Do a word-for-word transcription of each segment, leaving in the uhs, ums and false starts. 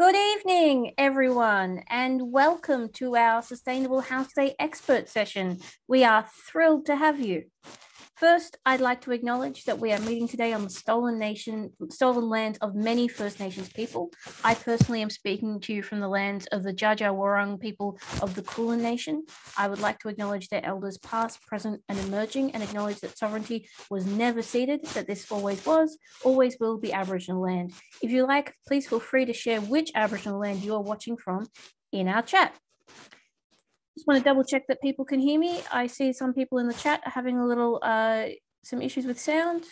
Good evening, everyone, and welcome to our Sustainable House Day expert session. We are thrilled to have you. First, I'd like to acknowledge that we are meeting today on the stolen nation, stolen lands of many First Nations people. I personally am speaking to you from the lands of the Jaja Wurrung people of the Kulin Nation. I would like to acknowledge their elders past, present, and emerging, and acknowledge that sovereignty was never ceded, that this always was, always will be Aboriginal land. If you like, please feel free to share which Aboriginal land you are watching from in our chat. Just want to double check that people can hear me. I see some people in the chat are having a little, uh, some issues with sound.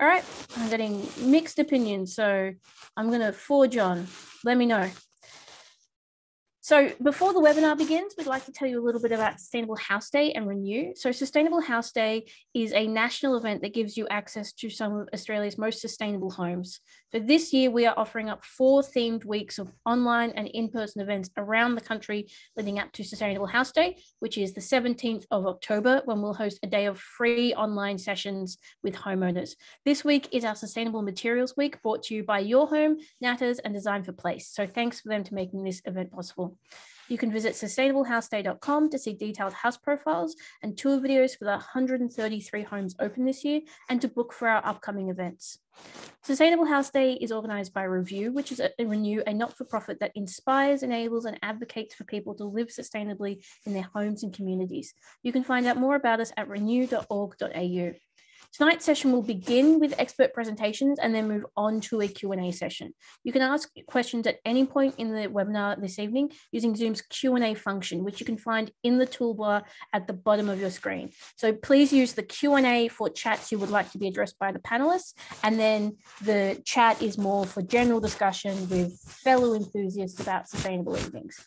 All right, I'm getting mixed opinions, so I'm going to forge on. Let me know. So before the webinar begins, we'd like to tell you a little bit about Sustainable House Day and Renew. So Sustainable House Day is a national event that gives you access to some of Australia's most sustainable homes. So this year we are offering up four themed weeks of online and in-person events around the country leading up to Sustainable House Day, which is the seventeenth of October, when we'll host a day of free online sessions with homeowners. This week is our Sustainable Materials Week, brought to you by Your Home, Natters and Design for Place. So thanks for them to making this event possible. You can visit Sustainable House Day dot com to see detailed house profiles and tour videos for the one hundred thirty-three homes open this year, and to book for our upcoming events. Sustainable House Day is organised by Renew, which is a, a Renew, a not-for-profit that inspires, enables and advocates for people to live sustainably in their homes and communities. You can find out more about us at renew dot org dot A U. Tonight's session will begin with expert presentations and then move on to a Q and A session. You can ask questions at any point in the webinar this evening using Zoom's Q and A function, which you can find in the toolbar at the bottom of your screen. So please use the Q and A for chats you would like to be addressed by the panelists, and then the chat is more for general discussion with fellow enthusiasts about sustainable livings.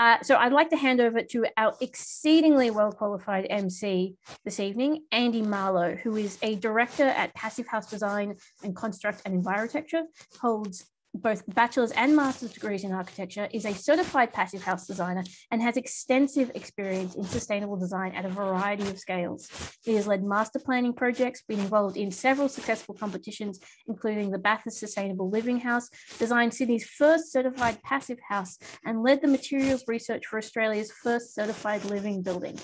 Uh, so I'd like to hand over to our exceedingly well-qualified M C this evening, Andy Marlow, who is a director at Passive House Design and Construct and Envirotecture, holds both bachelor's and master's degrees in architecture, is a certified passive house designer, and has extensive experience in sustainable design at a variety of scales. He has led master planning projects, been involved in several successful competitions, including the Bathurst Sustainable Living House, designed Sydney's first certified passive house, and led the materials research for Australia's first certified living building.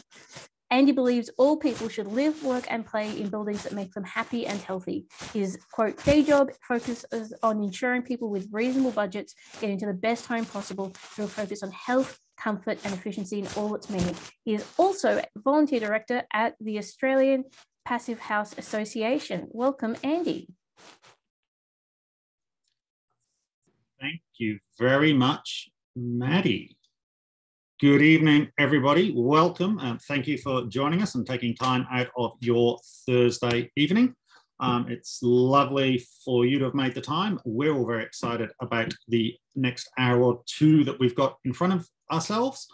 Andy believes all people should live, work and play in buildings that make them happy and healthy. His, quote, day job focuses on ensuring people with reasonable budgets get into the best home possible through a focus on health, comfort and efficiency in all its meaning. He is also a volunteer director at the Australian Passive House Association. Welcome, Andy. Thank you very much, Maddie. Good evening, everybody. Welcome. Um, thank you for joining us and taking time out of your Thursday evening. Um, it's lovely for you to have made the time. We're all very excited about the next hour or two that we've got in front of ourselves.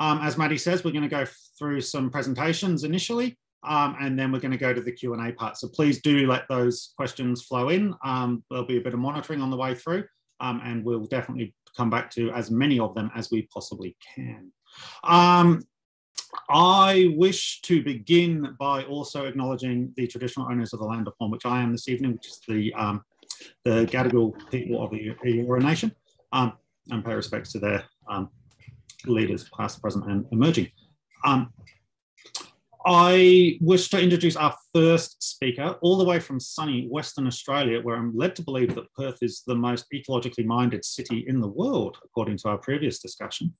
Um, as Maddie says, we're going to go through some presentations initially, um, and then we're going to go to the Q and A part. So please do let those questions flow in. Um, there'll be a bit of monitoring on the way through, um, and we'll definitely come back to as many of them as we possibly can. Um, I wish to begin by also acknowledging the traditional owners of the land upon which I am this evening, which is the, um, the Gadigal people of the Eora Nation, um, and pay respects to their um, leaders, past, present and emerging. Um, I wish to introduce our first speaker, all the way from sunny Western Australia, where I'm led to believe that Perth is the most ecologically minded city in the world, according to our previous discussion,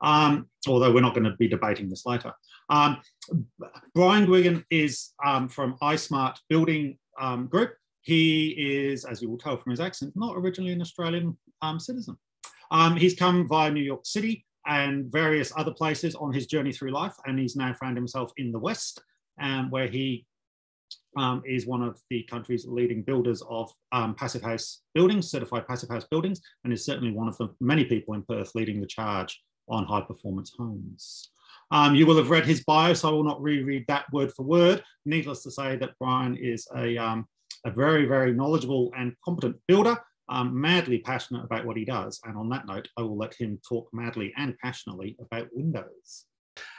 um, although we're not going to be debating this later. Um, Brian Guinan is um, from iSmart Building um, Group. He is, as you will tell from his accent, not originally an Australian um, citizen. Um, he's come via New York City and various other places on his journey through life, and he's now found himself in the West, um, where he um, is one of the country's leading builders of um, passive house buildings, certified passive house buildings, and is certainly one of the many people in Perth leading the charge on high performance homes. Um, you will have read his bio, so I will not reread that word for word. Needless to say that Brian is a, um, a very, very knowledgeable and competent builder, Um, madly passionate about what he does. And on that note, I will let him talk madly and passionately about windows.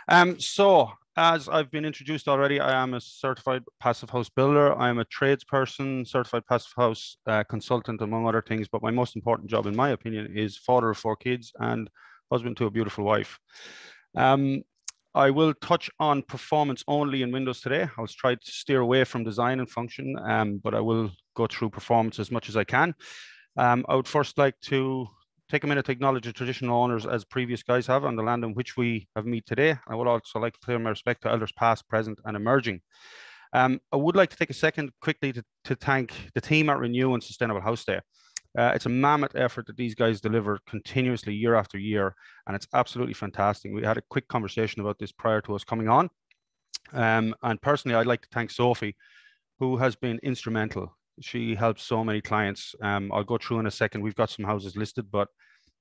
Um, so as I've been introduced already, I am a certified passive house builder. I am a tradesperson, certified passive house uh, consultant, among other things. But my most important job, in my opinion, is father of four kids and husband to a beautiful wife. Um, I will touch on performance only in windows today. I'll try to steer away from design and function, um, but I will go through performance as much as I can. Um, I would first like to take a minute to acknowledge the traditional owners, as previous guys have, on the land on which we have meet today. I would also like to clear my respect to elders past, present and emerging. Um, I would like to take a second quickly to, to thank the team at Renew and Sustainable House Day. Uh, it's a mammoth effort that these guys deliver continuously year after year, and it's absolutely fantastic. We had a quick conversation about this prior to us coming on. Um, and personally, I'd like to thank Sophie, who has been instrumental. She helps so many clients. Um, I'll go through in a second. We've got some houses listed, but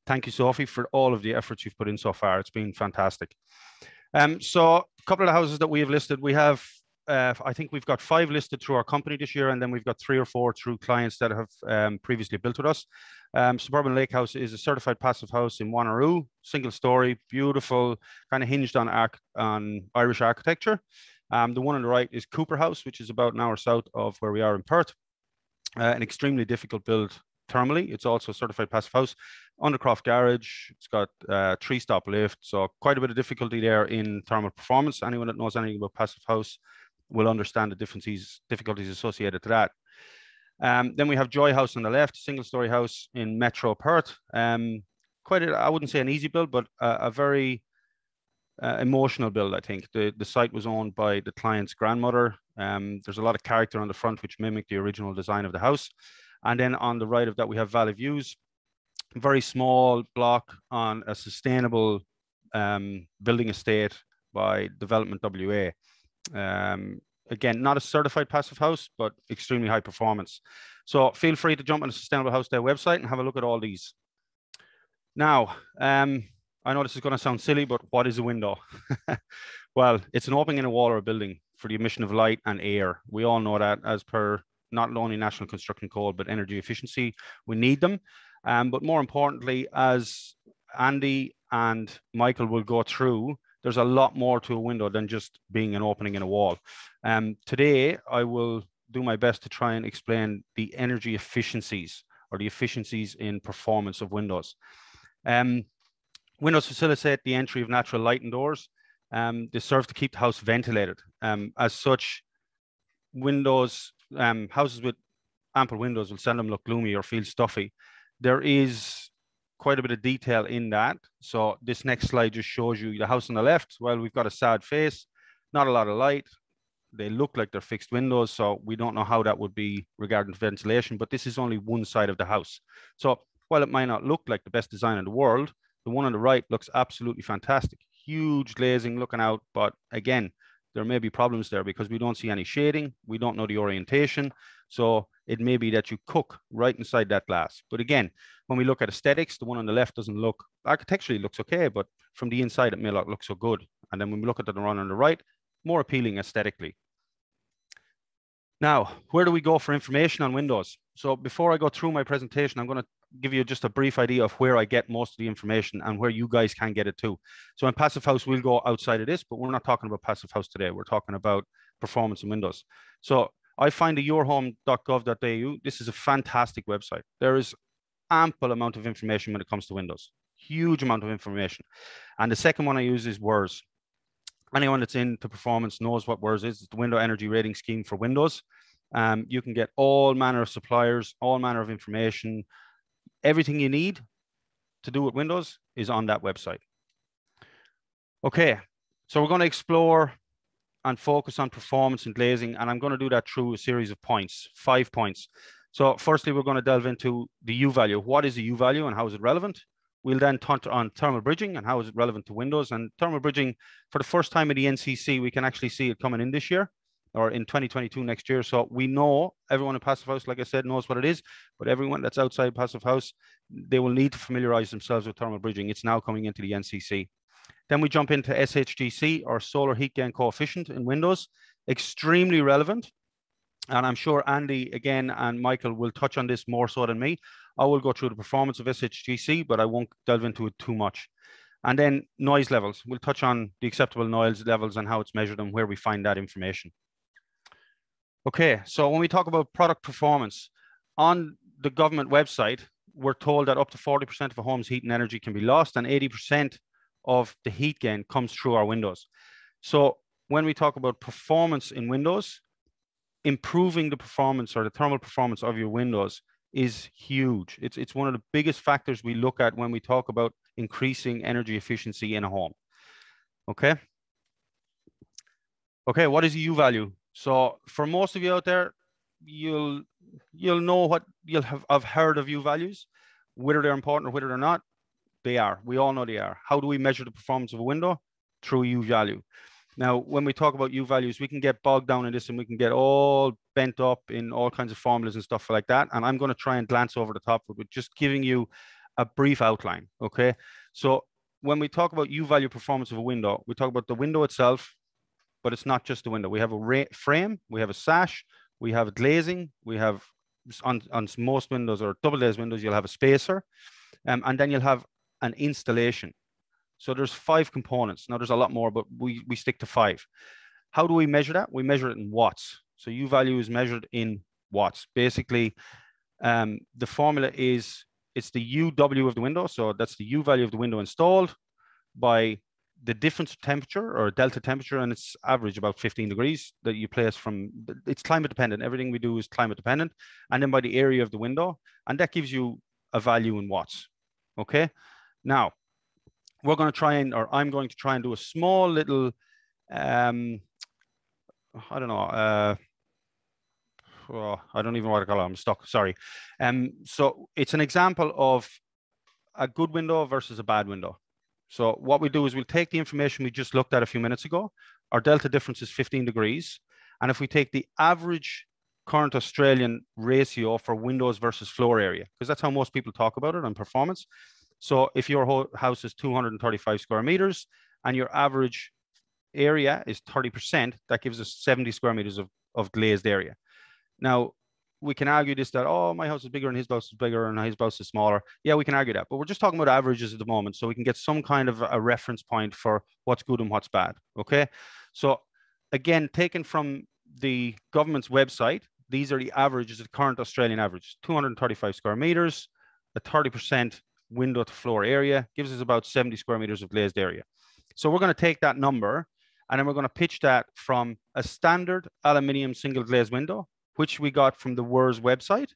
thank you, Sophie, for all of the efforts you've put in so far. It's been fantastic. Um, so a couple of the houses that we have listed, we have Uh, I think we've got five listed through our company this year, and then we've got three or four through clients that have um, previously built with us. Um, Suburban Lake House is a certified passive house in Wanneroo, single story, beautiful, kind of hinged on, arch on Irish architecture. Um, the one on the right is Cooper House, which is about an hour south of where we are in Perth. Uh, an extremely difficult build thermally. It's also a certified passive house. Undercroft garage, it's got uh, three stop lift, so quite a bit of difficulty there in thermal performance. Anyone that knows anything about passive house will understand the differences, difficulties associated to that. Um, then we have Joy House on the left, single story house in Metro Perth. Um, quite, a, I wouldn't say an easy build, but a, a very uh, emotional build, I think. The, the site was owned by the client's grandmother. Um, there's a lot of character on the front, which mimicked the original design of the house. And then on the right of that, we have Valley Views, very small block on a sustainable um, building estate by Development W A. Um, again, not a certified passive house, but extremely high performance. So feel free to jump on the Sustainable House Day website and have a look at all these. Now, um, I know this is going to sound silly, but what is a window? Well, it's an opening in a wall or a building for the emission of light and air. We all know that, as per not only National Construction Code, but energy efficiency. We need them. Um, but more importantly, as Andy and Michael will go through, there's a lot more to a window than just being an opening in a wall. Um, today, I will do my best to try and explain the energy efficiencies or the efficiencies in performance of windows. Um, windows facilitate the entry of natural light indoors. Um, they serve to keep the house ventilated. Um, as such, windows, um, houses with ample windows will seldom look gloomy or feel stuffy. There is quite a bit of detail in that. So this next slide just shows you the house on the left. Well, we've got a sad face, not a lot of light. They look like they're fixed windows. So we don't know how that would be regarding ventilation, but this is only one side of the house. So while it might not look like the best design in the world, the one on the right looks absolutely fantastic. Huge glazing looking out, but again, there may be problems there because we don't see any shading. We don't know the orientation. So it may be that you cook right inside that glass. But again, when we look at aesthetics, the one on the left doesn't look, architecturally looks okay, but from the inside, it may not look so good. And then when we look at the one on the right, more appealing aesthetically. Now, where do we go for information on windows? So before I go through my presentation, I'm going to give you just a brief idea of where I get most of the information and where you guys can get it too. So in Passive House, we'll go outside of this, but we're not talking about Passive House today. We're talking about performance in windows. So I find the your home dot gov dot A U. This is a fantastic website. There is ample amount of information when it comes to windows, huge amount of information. And the second one I use is W E R S. Anyone that's into performance knows what W E R S is. It's the Window Energy Rating Scheme for windows. Um, you can get all manner of suppliers, all manner of information. Everything you need to do with windows is on that website. Okay, so we're going to explore and focus on performance and glazing, and I'm going to do that through a series of points, five points. So firstly, we're going to delve into the U value. What is the U value and how is it relevant? We'll then touch on thermal bridging and how is it relevant to windows. And thermal bridging, for the first time in the N C C, we can actually see it coming in this year, or in twenty twenty-two, next year. So we know everyone in Passive House, like I said, knows what it is, but everyone that's outside Passive House, they will need to familiarize themselves with thermal bridging. It's now coming into the N C C. Then we jump into S H G C, or solar heat gain coefficient in windows, extremely relevant. And I'm sure Andy again and Michael will touch on this more so than me. I will go through the performance of S H G C, but I won't delve into it too much. And then noise levels. We'll touch on the acceptable noise levels and how it's measured and where we find that information. Okay, so when we talk about product performance, on the government website, we're told that up to forty percent of a home's heat and energy can be lost, and eighty percent of the heat gain comes through our windows. So when we talk about performance in windows, improving the performance or the thermal performance of your windows is huge. It's, it's one of the biggest factors we look at when we talk about increasing energy efficiency in a home. Okay. Okay, what is the U value? So for most of you out there, you'll you'll know what you'll have I've heard of U values, whether they're important or whether they're not. They are. We all know they are. How do we measure the performance of a window? Through U value. Now, when we talk about U values, we can get bogged down in this and we can get all bent up in all kinds of formulas and stuff like that. And I'm going to try and glance over the top with just giving you a brief outline. Okay. So when we talk about U value performance of a window, we talk about the window itself, but it's not just the window. We have a frame, we have a sash, we have a glazing, we have on, on most windows or double glazed windows, you'll have a spacer, um, and then you'll have an installation. So there's five components. Now there's a lot more, but we, we stick to five. How do we measure that? We measure it in watts. So U value is measured in watts. Basically, um, the formula is, it's the U W of the window. So that's the U value of the window installed by the difference of temperature or delta temperature, and it's average about fifteen degrees that you place from, it's climate dependent. Everything we do is climate dependent. And then by the area of the window, and that gives you a value in watts. Okay. Now, we're going to try and, or I'm going to try and do a small little, um, I don't know, uh, oh, I don't even know what to call it, I'm stuck, sorry. Um, so it's an example of a good window versus a bad window. So what we do is we'll take the information we just looked at a few minutes ago. Our delta difference is fifteen degrees. And if we take the average current Australian ratio for windows versus floor area, because that's how most people talk about it on performance. So if your house is two hundred thirty-five square meters and your average area is thirty percent, that gives us seventy square meters of, of glazed area. Now, we can argue this, that, oh, my house is bigger and his house is bigger and his house is smaller. Yeah, we can argue that, but we're just talking about averages at the moment. So we can get some kind of a reference point for what's good and what's bad. Okay. So again, taken from the government's website, these are the averages, the current Australian average, two hundred thirty-five square meters, a thirty percent window to floor area gives us about seventy square meters of glazed area. So we're going to take that number and then we're going to pitch that from a standard aluminium single glazed window, which we got from the W E R S website,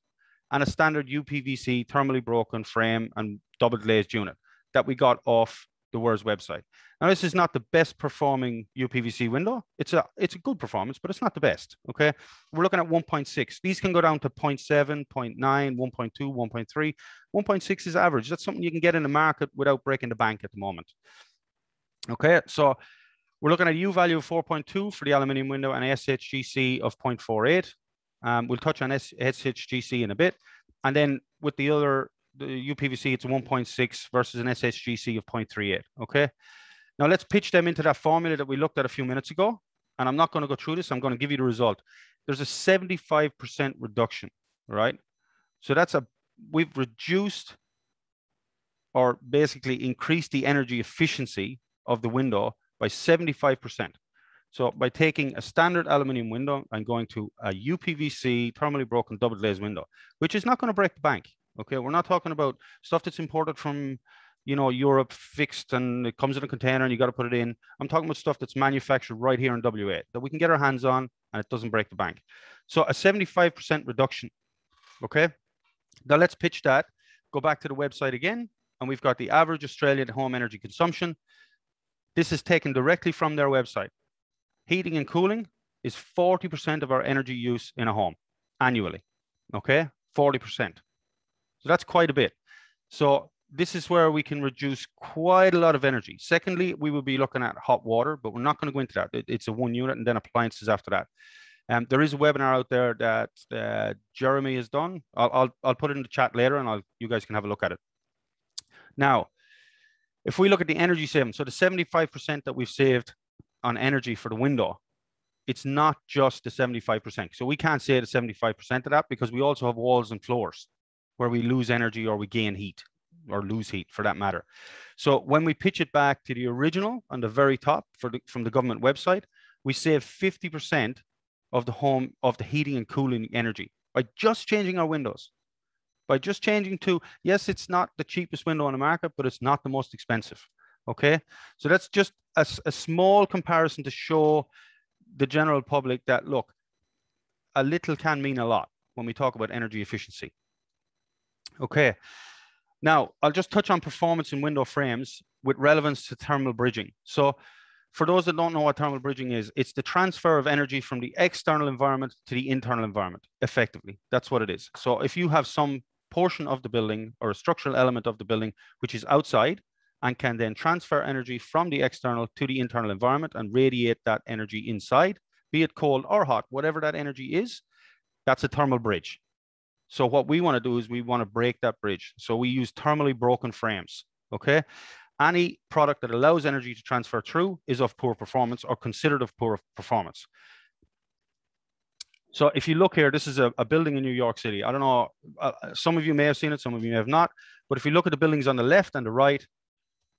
and a standard U P V C thermally broken frame and double glazed unit that we got off the W E R S website. Now, this is not the best performing U P V C window. It's a, it's a good performance, but it's not the best, okay? We're looking at one point six. These can go down to zero point seven, zero point nine, one point two, one point three. one point six is average. That's something you can get in the market without breaking the bank at the moment. Okay, so we're looking at a U value of four point two for the aluminium window and an S H G C of zero point four eight. Um, we'll touch on S H G C in a bit. And then with the other, the U P V C, it's one point six versus an S H G C of zero point three eight, okay? Now let's pitch them into that formula that we looked at a few minutes ago. And I'm not going to go through this. I'm going to give you the result. There's a seventy-five percent reduction, right? So that's a, we've reduced or basically increased the energy efficiency of the window by seventy-five percent. So by taking a standard aluminium window and going to a U P V C thermally broken double glazed window, which is not going to break the bank. Okay, we're not talking about stuff that's imported from, you know, Europe fixed and it comes in a container and you got to put it in. I'm talking about stuff that's manufactured right here in W A that we can get our hands on and it doesn't break the bank. So a seventy-five percent reduction. Okay, now let's pitch that. Go back to the website again, and we've got the average Australian home energy consumption. This is taken directly from their website. Heating and cooling is forty percent of our energy use in a home annually. Okay, forty percent. So that's quite a bit. So this is where we can reduce quite a lot of energy. Secondly, we will be looking at hot water, but we're not going to go into that. It's a one unit and then appliances after that. Um, there is a webinar out there that uh, Jeremy has done. I'll, I'll, I'll put it in the chat later and I'll, you guys can have a look at it. Now, if we look at the energy savings, so the seventy-five percent that we've saved on energy for the window, it's not just the seventy-five percent. So we can't say the seventy-five percent of that because we also have walls and floors where we lose energy or we gain heat. or lose heat for that matter. So when we pitch it back to the original on the very top for the, from the government website, we save fifty percent of the home, of the heating and cooling energy by just changing our windows. By just changing to, yes, it's not the cheapest window on the market, but it's not the most expensive. Okay, so that's just a, a small comparison to show the general public that, look, a little can mean a lot when we talk about energy efficiency. Okay, now I'll just touch on performance in window frames with relevance to thermal bridging. So for those that don't know what thermal bridging is, it's the transfer of energy from the external environment to the internal environment, effectively. That's what it is. So if you have some portion of the building or a structural element of the building which is outside and can then transfer energy from the external to the internal environment and radiate that energy inside, be it cold or hot, whatever that energy is, that's a thermal bridge. So what we want to do is we want to break that bridge. So we use thermally broken frames, okay? Any product that allows energy to transfer through is of poor performance or considered of poor performance. So if you look here, this is a, a building in New York City. I don't know, uh, some of you may have seen it, some of you may have not, but if you look at the buildings on the left and the right,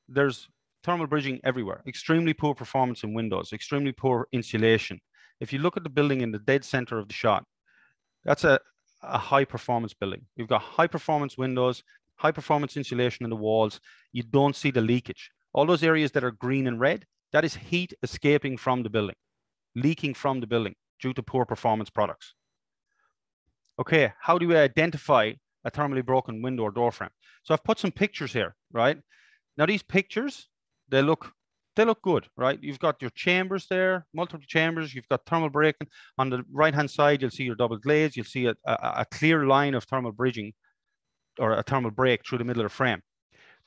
there's thermal bridging everywhere. Extremely poor performance in windows, extremely poor insulation. If you look at the building in the dead center of the shot, that's a, a high performance building. You've got high performance windows, high performance insulation in the walls. You don't see the leakage. All those areas that are green and red, that is heat escaping from the building, leaking from the building due to poor performance products. Okay, how do we identify a thermally broken window or door frame? So I've put some pictures here, right? Now these pictures, they look, they look good, right? You've got your chambers there, multiple chambers, you've got thermal breaking. On the right-hand side, you'll see your double glaze, you'll see a, a, a clear line of thermal bridging or a thermal break through the middle of the frame.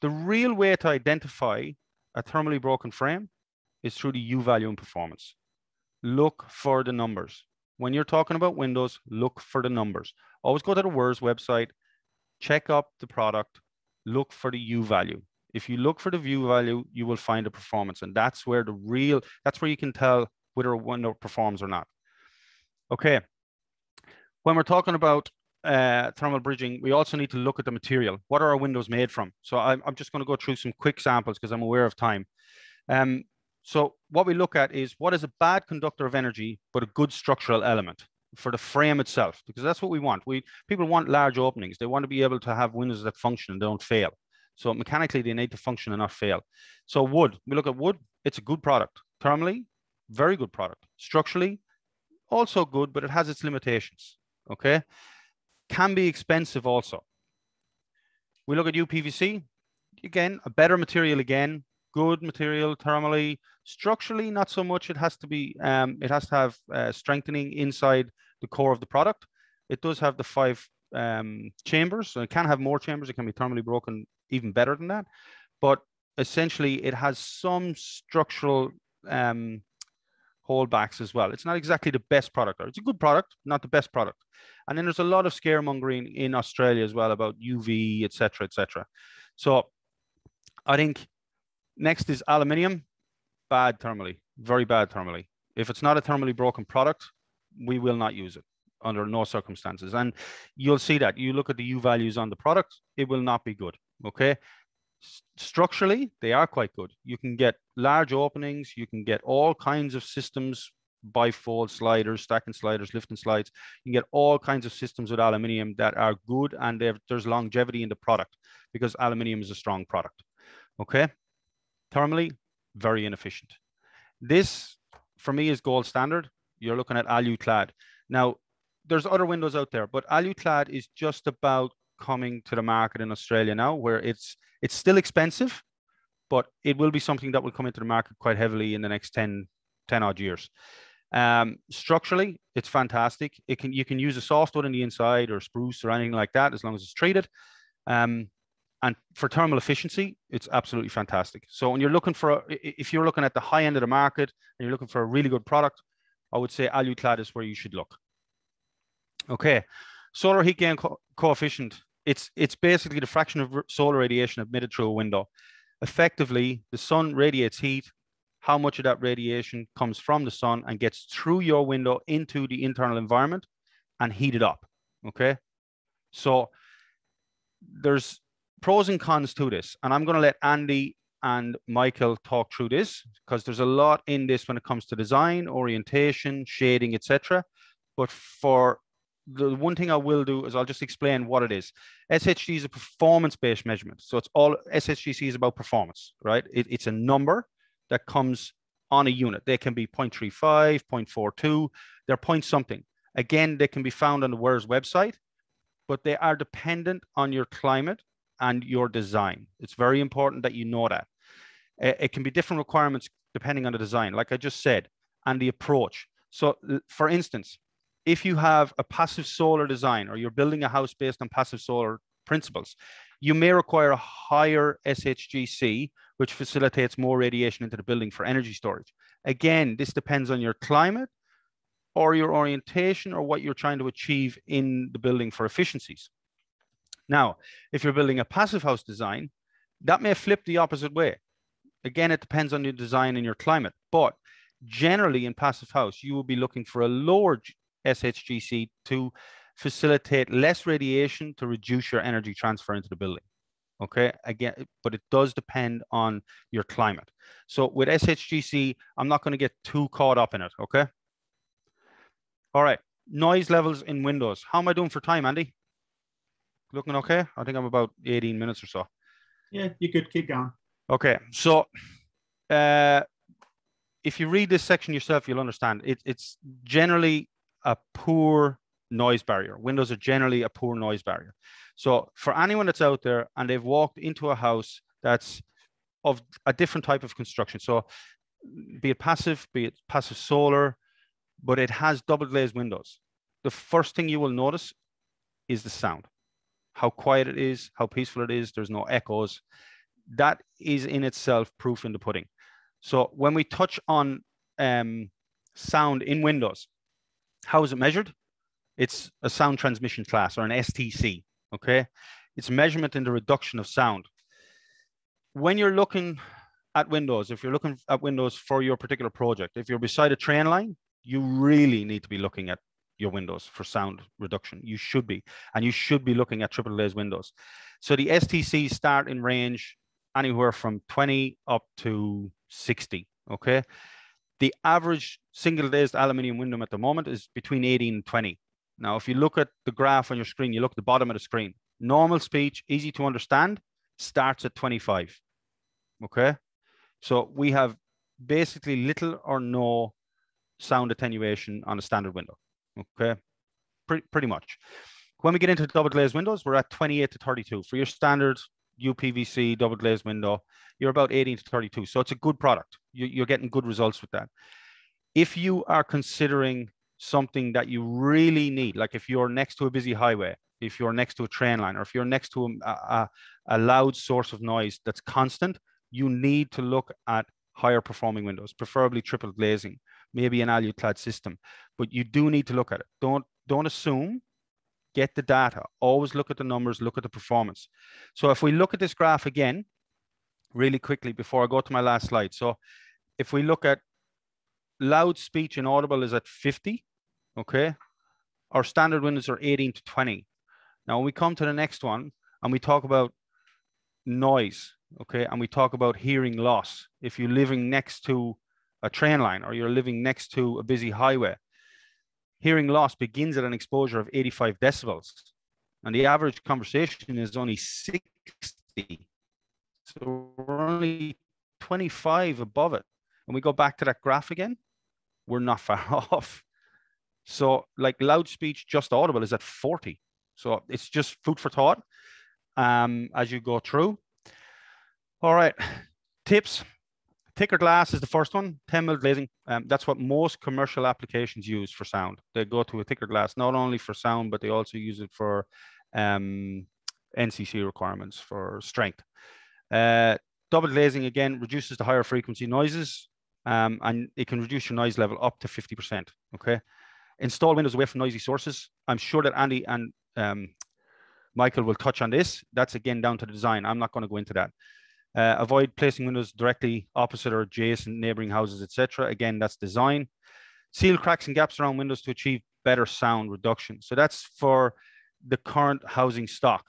The real way to identify a thermally broken frame is through the U value and performance. Look for the numbers. When you're talking about windows, look for the numbers. Always go to the W E R S website, check up the product, look for the U value. If you look for the view value, you will find a performance. And that's where the real, that's where you can tell whether a window performs or not. Okay. When we're talking about uh, thermal bridging, we also need to look at the material. What are our windows made from? So I'm, I'm just going to go through some quick samples because I'm aware of time. Um, so what we look at is what is a bad conductor of energy, but a good structural element for the frame itself, because that's what we want. We, people want large openings. They want to be able to have windows that function and don't fail. So mechanically, they need to function and not fail. So wood, we look at wood, it's a good product. Thermally, very good product. Structurally, also good, but it has its limitations, okay? Can be expensive also. We look at U P V C, again, a better material again, good material thermally. Structurally, not so much. It has to be, um, it has to have uh, strengthening inside the core of the product. It does have the five um, chambers, so it can have more chambers, it can be thermally broken, even better than that, but essentially it has some structural um, holdbacks as well. It's not exactly the best product, or it's a good product, not the best product. And then there's a lot of scaremongering in Australia as well about U V, et cetera, et cetera. So I think next is aluminium, bad thermally, very bad thermally. If it's not a thermally broken product, we will not use it under no circumstances. And you'll see that. You look at the U values on the product, it will not be good. Okay, structurally, they are quite good. You can get large openings. You can get all kinds of systems, bifold sliders, stacking sliders, lift and slides. You can get all kinds of systems with aluminium that are good, and there's longevity in the product because aluminium is a strong product. Okay, thermally, very inefficient. This, for me, is gold standard. You're looking at Aluclad. Now, there's other windows out there, but Aluclad is just about coming to the market in Australia now, where it's it's still expensive, but it will be something that will come into the market quite heavily in the next ten, ten odd years. Um, structurally, it's fantastic. It can, you can use a softwood on the inside or spruce or anything like that, as long as it's treated. Um, and for thermal efficiency, it's absolutely fantastic. So when you're looking for, if you're looking at the high end of the market and you're looking for a really good product, I would say Aluclad is where you should look. Okay, solar heat gain co coefficient. It's, it's basically the fraction of solar radiation emitted through a window. Effectively, the sun radiates heat. How much of that radiation comes from the sun and gets through your window into the internal environment and heat it up, okay? So there's pros and cons to this, and I'm going to let Andy and Michael talk through this, because there's a lot in this when it comes to design, orientation, shading, et cetera. But for the one thing I will do is I'll just explain what it is. S H G C is a performance-based measurement. So it's all, S H G C is about performance, right? It, it's a number that comes on a unit. They can be zero point three five, zero point four two, they're point something. Again, they can be found on the W E R S website, but they are dependent on your climate and your design. It's very important that you know that. It can be different requirements depending on the design, like I just said, and the approach. So for instance, if you have a passive solar design or you're building a house based on passive solar principles, you may require a higher S H G C, which facilitates more radiation into the building for energy storage. Again, this depends on your climate or your orientation or what you're trying to achieve in the building for efficiencies. Now, if you're building a passive house design, that may flip the opposite way. Again, it depends on your design and your climate, but generally in passive house, you will be looking for a lower S H G C to facilitate less radiation to reduce your energy transfer into the building. Okay, again, but it does depend on your climate. So with S H G C, I'm not going to get too caught up in it, okay? All right, noise levels in windows. How am I doing for time, Andy? Looking okay? I think I'm about eighteen minutes or so. Yeah, you could keep going. Okay, so uh, if you read this section yourself, you'll understand. It, it's generally a poor noise barrier. Windows are generally a poor noise barrier. So for anyone that's out there and they've walked into a house that's of a different type of construction, so be it passive, be it passive solar, but it has double glazed windows, the first thing you will notice is the sound. How quiet it is, how peaceful it is, there's no echoes. That is in itself proof in the pudding. So when we touch on um, sound in windows, how is it measured? It's a sound transmission class, or an S T C, okay? It's measurement in the reduction of sound. When you're looking at windows, if you're looking at windows for your particular project, if you're beside a train line, you really need to be looking at your windows for sound reduction. You should be, and you should be looking at triple glazed windows. So the S T Cs start in range anywhere from twenty up to sixty, okay? The average single glazed aluminum window at the moment is between eighteen and twenty. Now, if you look at the graph on your screen, you look at the bottom of the screen, normal speech, easy to understand, starts at twenty-five, okay? So we have basically little or no sound attenuation on a standard window, okay? Pre pretty much. When we get into double glazed windows, we're at twenty-eight to thirty-two. For your standard U P V C double glazed window, you're about eighteen to thirty-two. So it's a good product. You, you're getting good results with that. If you are considering something that you really need, like if you're next to a busy highway, if you're next to a train line, or if you're next to a, a, a loud source of noise that's constant, you need to look at higher performing windows, preferably triple glazing, maybe an Aluclad system, but you do need to look at it. Don't, don't assume, get the data, always look at the numbers, look at the performance. So if we look at this graph again, really quickly before I go to my last slide. So if we look at loud speech and audible is at fifty, okay? Our standard windows are eighteen to twenty. Now, when we come to the next one and we talk about noise, okay? And we talk about hearing loss. If you're living next to a train line or you're living next to a busy highway, hearing loss begins at an exposure of eighty-five decibels. And the average conversation is only sixty. So we're only twenty-five above it. And we go back to that graph again, we're not far off. So like loud speech, just audible is at forty. So it's just food for thought um, as you go through. All right, tips. Thicker glass is the first one, ten mil glazing. Um, that's what most commercial applications use for sound. They go to a thicker glass, not only for sound, but they also use it for um, N C C requirements for strength. Uh, double glazing, again, reduces the higher frequency noises. Um, and it can reduce your noise level up to fifty percent, okay? Install windows away from noisy sources. I'm sure that Andy and um, Michael will touch on this. That's again down to the design. I'm not gonna go into that. Uh, avoid placing windows directly opposite or adjacent neighboring houses, et cetera. Again, that's design. Seal cracks and gaps around windows to achieve better sound reduction. So that's for the current housing stock.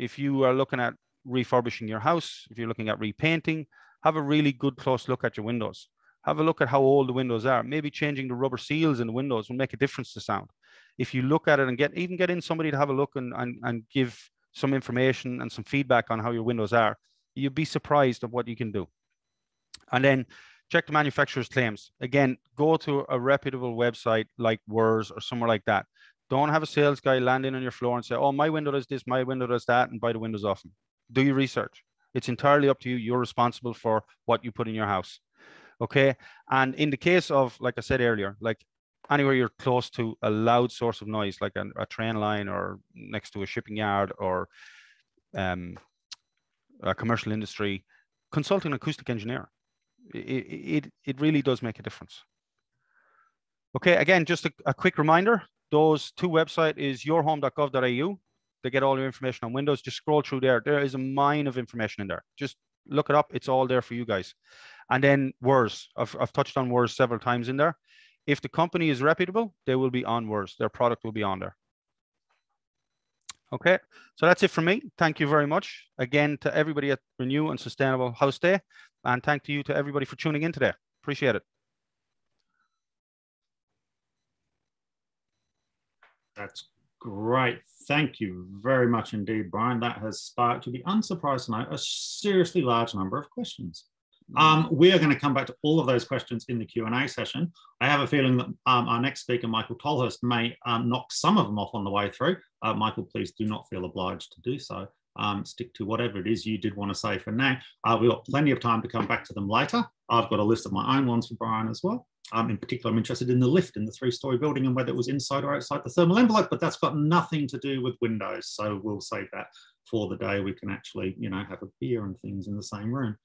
if you are looking at refurbishing your house, if you're looking at repainting, have a really good close look at your windows. Have a look at how old the windows are. Maybe changing the rubber seals in the windows will make a difference to sound. If you look at it and get even get in somebody to have a look and, and, and give some information and some feedback on how your windows are, you'd be surprised at what you can do. And then check the manufacturer's claims. Again, go to a reputable website like W E R S or somewhere like that. Don't have a sales guy land in on your floor and say, oh, my window does this, my window does that, and buy the windows off them. Do your research. It's entirely up to you. You're responsible for what you put in your house. Okay. And in the case of, like I said earlier, like anywhere you're close to a loud source of noise, like a, a train line or next to a shipping yard or um, a commercial industry, consult an acoustic engineer. It, it, it really does make a difference. Okay. Again, just a, a quick reminder, those two websites is your home dot gov dot a u. They get all your information on windows. Just scroll through there. There is a mine of information in there. Just look it up. It's all there for you guys. And then W E R S, I've, I've touched on W E R S several times in there. If the company is reputable, they will be on W E R S. Their product will be on there. Okay, so that's it for me. Thank you very much again to everybody at Renew and Sustainable House Day. And thank you to everybody for tuning in today. Appreciate it. That's great. Thank you very much indeed, Brian. That has sparked, you'll be unsurprised to know, a seriously large number of questions. Um, we are going to come back to all of those questions in the Q and A session. I have a feeling that um, our next speaker, Michael Tolhurst, may um, knock some of them off on the way through. Uh, Michael, please do not feel obliged to do so. Um, stick to whatever it is you did want to say for now. Uh, we've got plenty of time to come back to them later. I've got a list of my own ones for Brian as well. Um, in particular, I'm interested in the lift in the three-storey building and whether it was inside or outside the thermal envelope, but that's got nothing to do with windows, so we'll save that for the day. We can actually, you know, have a beer and things in the same room.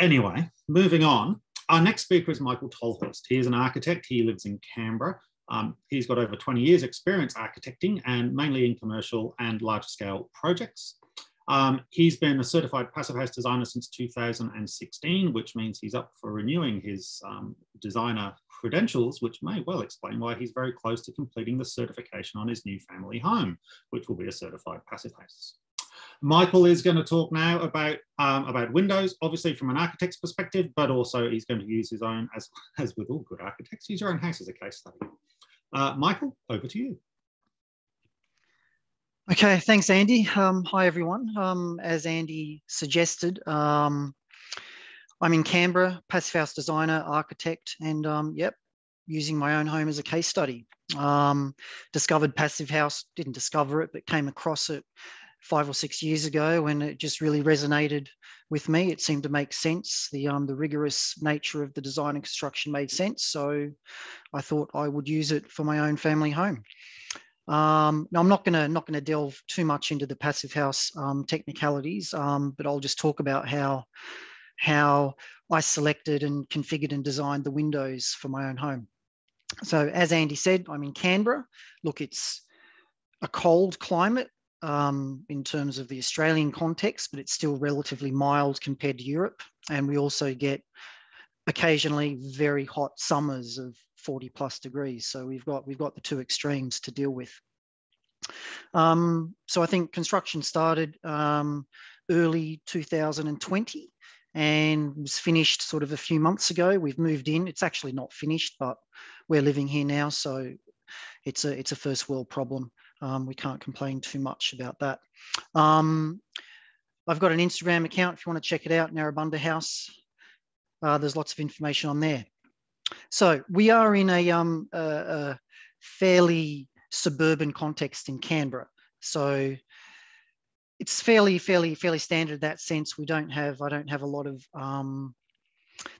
Anyway, moving on, our next speaker is Michael Tolhurst. He is an architect. He lives in Canberra. Um, he's got over twenty years experience architecting and mainly in commercial and large scale projects. Um, he's been a certified Passive House designer since two thousand sixteen, which means he's up for renewing his um, designer credentials, which may well explain why he's very close to completing the certification on his new family home, which will be a certified Passive House. Michael is going to talk now about, um, about windows, obviously from an architect's perspective, but also he's going to use his own, as, as with all good architects, use your own house as a case study. Uh, Michael, over to you. Okay, thanks, Andy. Um, hi, everyone. Um, as Andy suggested, um, I'm in Canberra, Passive House designer, architect, and um, yep, using my own home as a case study. Um, discovered Passive House, didn't discover it, but came across it five or six years ago, and it just really resonated with me. It seemed to make sense. The, um, the rigorous nature of the design and construction made sense. So I thought I would use it for my own family home. Um, now I'm not gonna, not gonna delve too much into the Passive House um, technicalities, um, but I'll just talk about how, how I selected and configured and designed the windows for my own home. So as Andy said, I'm in Canberra. Look, it's a cold climate, Um, in terms of the Australian context, but it's still relatively mild compared to Europe. And we also get occasionally very hot summers of forty plus degrees. So we've got, we've got the two extremes to deal with. Um, so I think construction started um, early two thousand twenty and was finished sort of a few months ago. We've moved in. It's actually not finished, but we're living here now. So it's a, it's a first world problem. Um, we can't complain too much about that. Um, I've got an Instagram account if you want to check it out, Narrabunda House. Uh, there's lots of information on there. So we are in a, um, a, a fairly suburban context in Canberra. So it's fairly, fairly, fairly standard in that sense. We don't have, I don't have a lot of, um,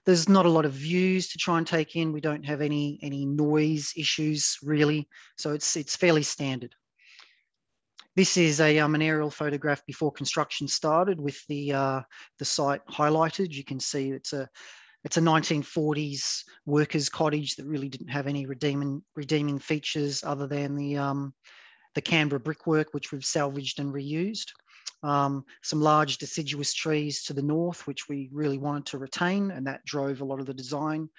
there's not a lot of views to try and take in. We don't have any, any noise issues really. So it's, it's fairly standard. This is a, um, an aerial photograph before construction started with the, uh, the site highlighted. You can see it's a, it's a nineteen forties workers' cottage that really didn't have any redeeming, redeeming features other than the, um, the Canberra brickwork, which we've salvaged and reused. Um, some large deciduous trees to the north, which we really wanted to retain, and that drove a lot of the design.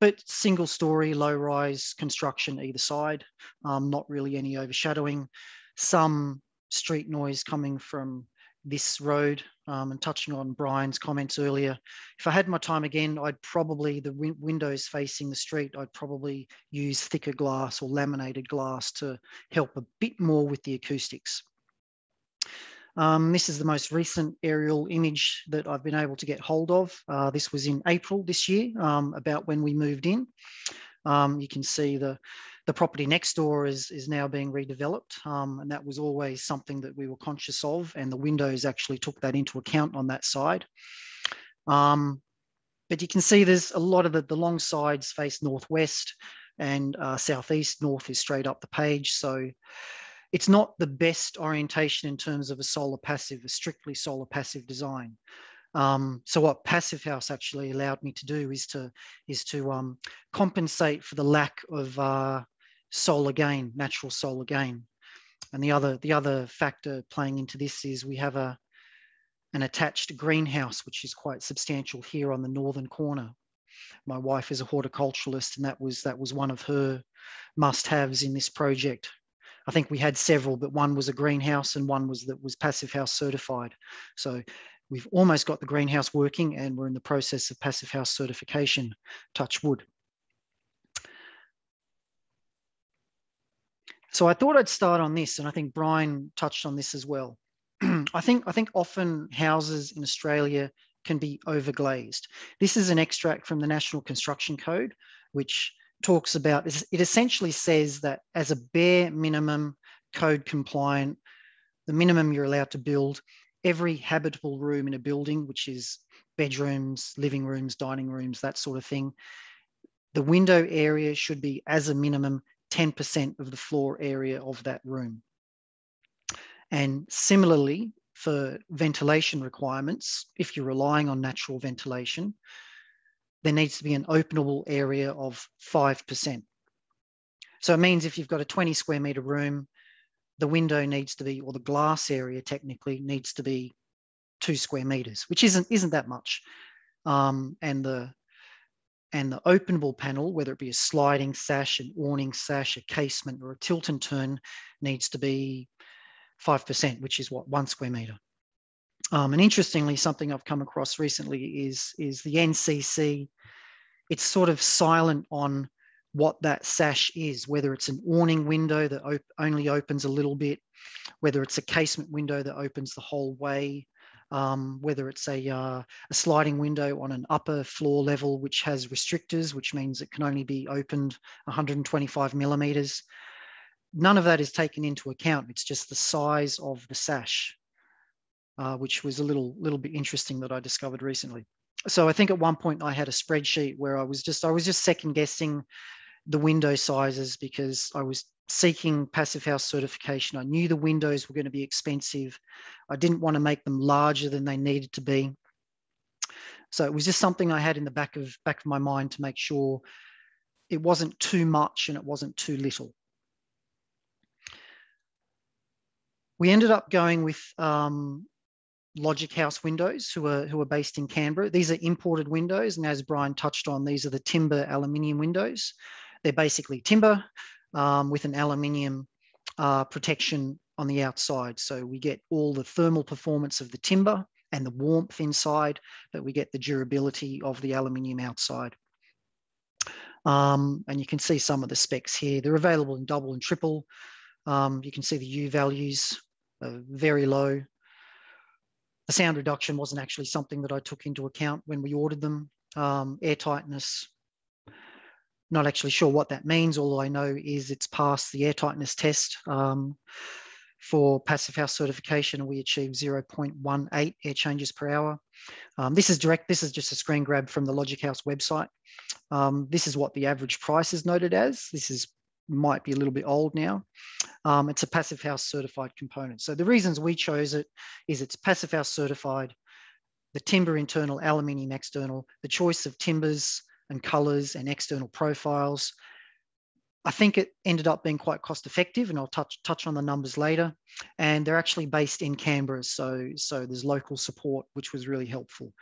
But single story, low rise construction either side, um, not really any overshadowing. Some street noise coming from this road, um, and touching on Brian's comments earlier, if I had my time again, I'd probably, the win windows facing the street, I'd probably use thicker glass or laminated glass to help a bit more with the acoustics. Um, this is the most recent aerial image that I've been able to get hold of. Uh, this was in April this year, um, about when we moved in. Um, you can see the, the property next door is, is now being redeveloped, um, and that was always something that we were conscious of, and the windows actually took that into account on that side. Um, but you can see there's a lot of the, the long sides face northwest, and uh, southeast, north is straight up the page. So it's not the best orientation in terms of a solar passive, a strictly solar passive design. Um, so what Passive House actually allowed me to do is to, is to um, compensate for the lack of uh, solar gain, natural solar gain. And the other, the other factor playing into this is we have a, an attached greenhouse, which is quite substantial here on the northern corner. My wife is a horticulturalist, and that was, that was one of her must-haves in this project. I think we had several, but one was a greenhouse and one was that was Passive House certified. So we've almost got the greenhouse working, and we're in the process of Passive House certification, touch wood. So I thought I'd start on this, and I think Brian touched on this as well. I think, I think often houses in Australia can be overglazed. This is an extract from the National Construction Code, which talks about, it essentially says that as a bare minimum code compliant, the minimum you're allowed to build, every habitable room in a building, which is bedrooms, living rooms, dining rooms, that sort of thing, the window area should be as a minimum ten percent of the floor area of that room. And similarly, for ventilation requirements, if you're relying on natural ventilation, there needs to be an openable area of five percent. So it means if you've got a twenty square metre room, the window needs to be, or the glass area technically needs to be two square meters, which isn't, isn't that much. Um, and, the, and the openable panel, whether it be a sliding sash, an awning sash, a casement, or a tilt and turn, needs to be five percent, which is what, one square meter. Um, and interestingly, something I've come across recently is, is the N C C, it's sort of silent on what that sash is, whether it's an awning window that op only opens a little bit, whether it's a casement window that opens the whole way, um, whether it's a, uh, a sliding window on an upper floor level which has restrictors, which means it can only be opened one hundred twenty-five millimetres. None of that is taken into account. It's just the size of the sash. Uh, which was a little, little bit interesting that I discovered recently. So I think at one point I had a spreadsheet where I was just, I was just second guessing the window sizes because I was seeking Passive House certification. I knew the windows were going to be expensive. I didn't want to make them larger than they needed to be. So it was just something I had in the back of, back of my mind to make sure it wasn't too much and it wasn't too little. We ended up going with, um, Logikhaus windows, who are who are based in Canberra. These are imported windows, and as Brian touched on, these are the timber aluminium windows. They're basically timber um, with an aluminium uh, protection on the outside. So we get all the thermal performance of the timber and the warmth inside, but we get the durability of the aluminium outside. Um, and you can see some of the specs here. They're available in double and triple. Um, you can see the U values are very low. The sound reduction wasn't actually something that I took into account when we ordered them. Um, air tightness, not actually sure what that means. All I know is it's passed the air tightness test um, for Passive House certification, and we achieved zero point one eight air changes per hour. Um, this is direct. This is just a screen grab from the Logikhaus website. Um, this is what the average price is noted as. This is might be a little bit old now. Um, it's a Passive House certified component. So the reasons we chose it is it's Passive House certified, the timber internal, aluminium external, the choice of timbers and colors and external profiles. I think it ended up being quite cost effective, and I'll touch, touch on the numbers later. And they're actually based in Canberra. So, so there's local support, which was really helpful.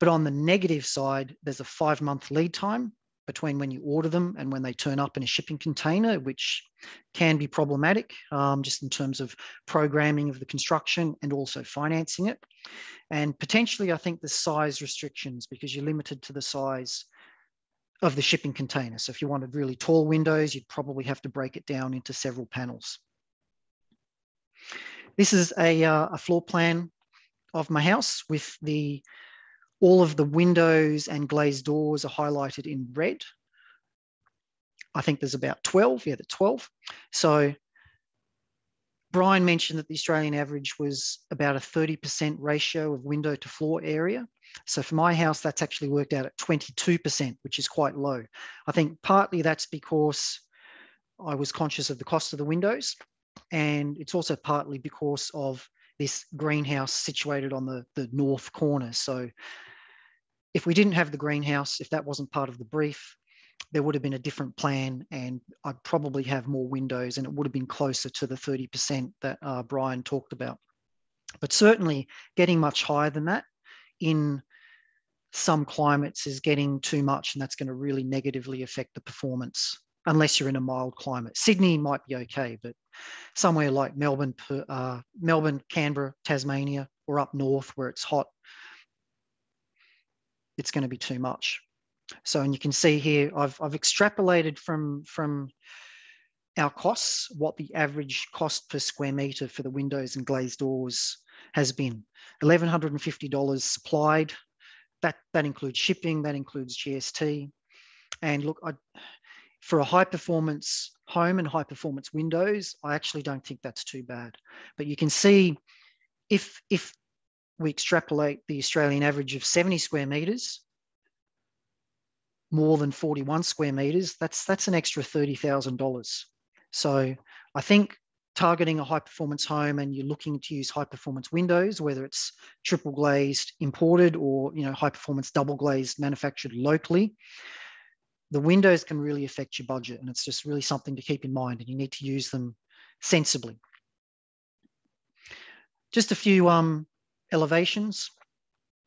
But on the negative side, there's a five month lead time. between when you order them and when they turn up in a shipping container, which can be problematic um, just in terms of programming of the construction and also financing it. And potentially, I think the size restrictions, because you're limited to the size of the shipping container. So if you wanted really tall windows, you'd probably have to break it down into several panels. This is a, uh, a floor plan of my house with the all of the windows and glazed doors are highlighted in red. I think there's about twelve, yeah, the twelve. So Brian mentioned that the Australian average was about a thirty percent ratio of window to floor area. So for my house, that's actually worked out at twenty-two percent, which is quite low. I think partly that's because I was conscious of the cost of the windows, and it's also partly because of this greenhouse situated on the, the north corner. So if we didn't have the greenhouse, if that wasn't part of the brief, there would have been a different plan, and I'd probably have more windows, and it would have been closer to the thirty percent that uh, Brian talked about. But certainly getting much higher than that in some climates is getting too much, and that's going to really negatively affect the performance, unless you're in a mild climate. Sydney might be okay, but somewhere like Melbourne, uh, Melbourne, Canberra, Tasmania, or up north where it's hot, it's going to be too much. So, and you can see here, I've, I've extrapolated from, from our costs, what the average cost per square metre for the windows and glazed doors has been. eleven hundred and fifty dollars supplied. That, that includes shipping, that includes G S T. And look, I, for a high performance home and high performance windows, I actually don't think that's too bad. But you can see if, if we extrapolate the Australian average of seventy square metres, more than forty-one square metres, that's, that's an extra thirty thousand dollars. So I think targeting a high performance home and you're looking to use high performance windows, whether it's triple glazed imported or, you know, high performance double glazed manufactured locally, the windows can really affect your budget, and it's just really something to keep in mind, and you need to use them sensibly. Just a few um, elevations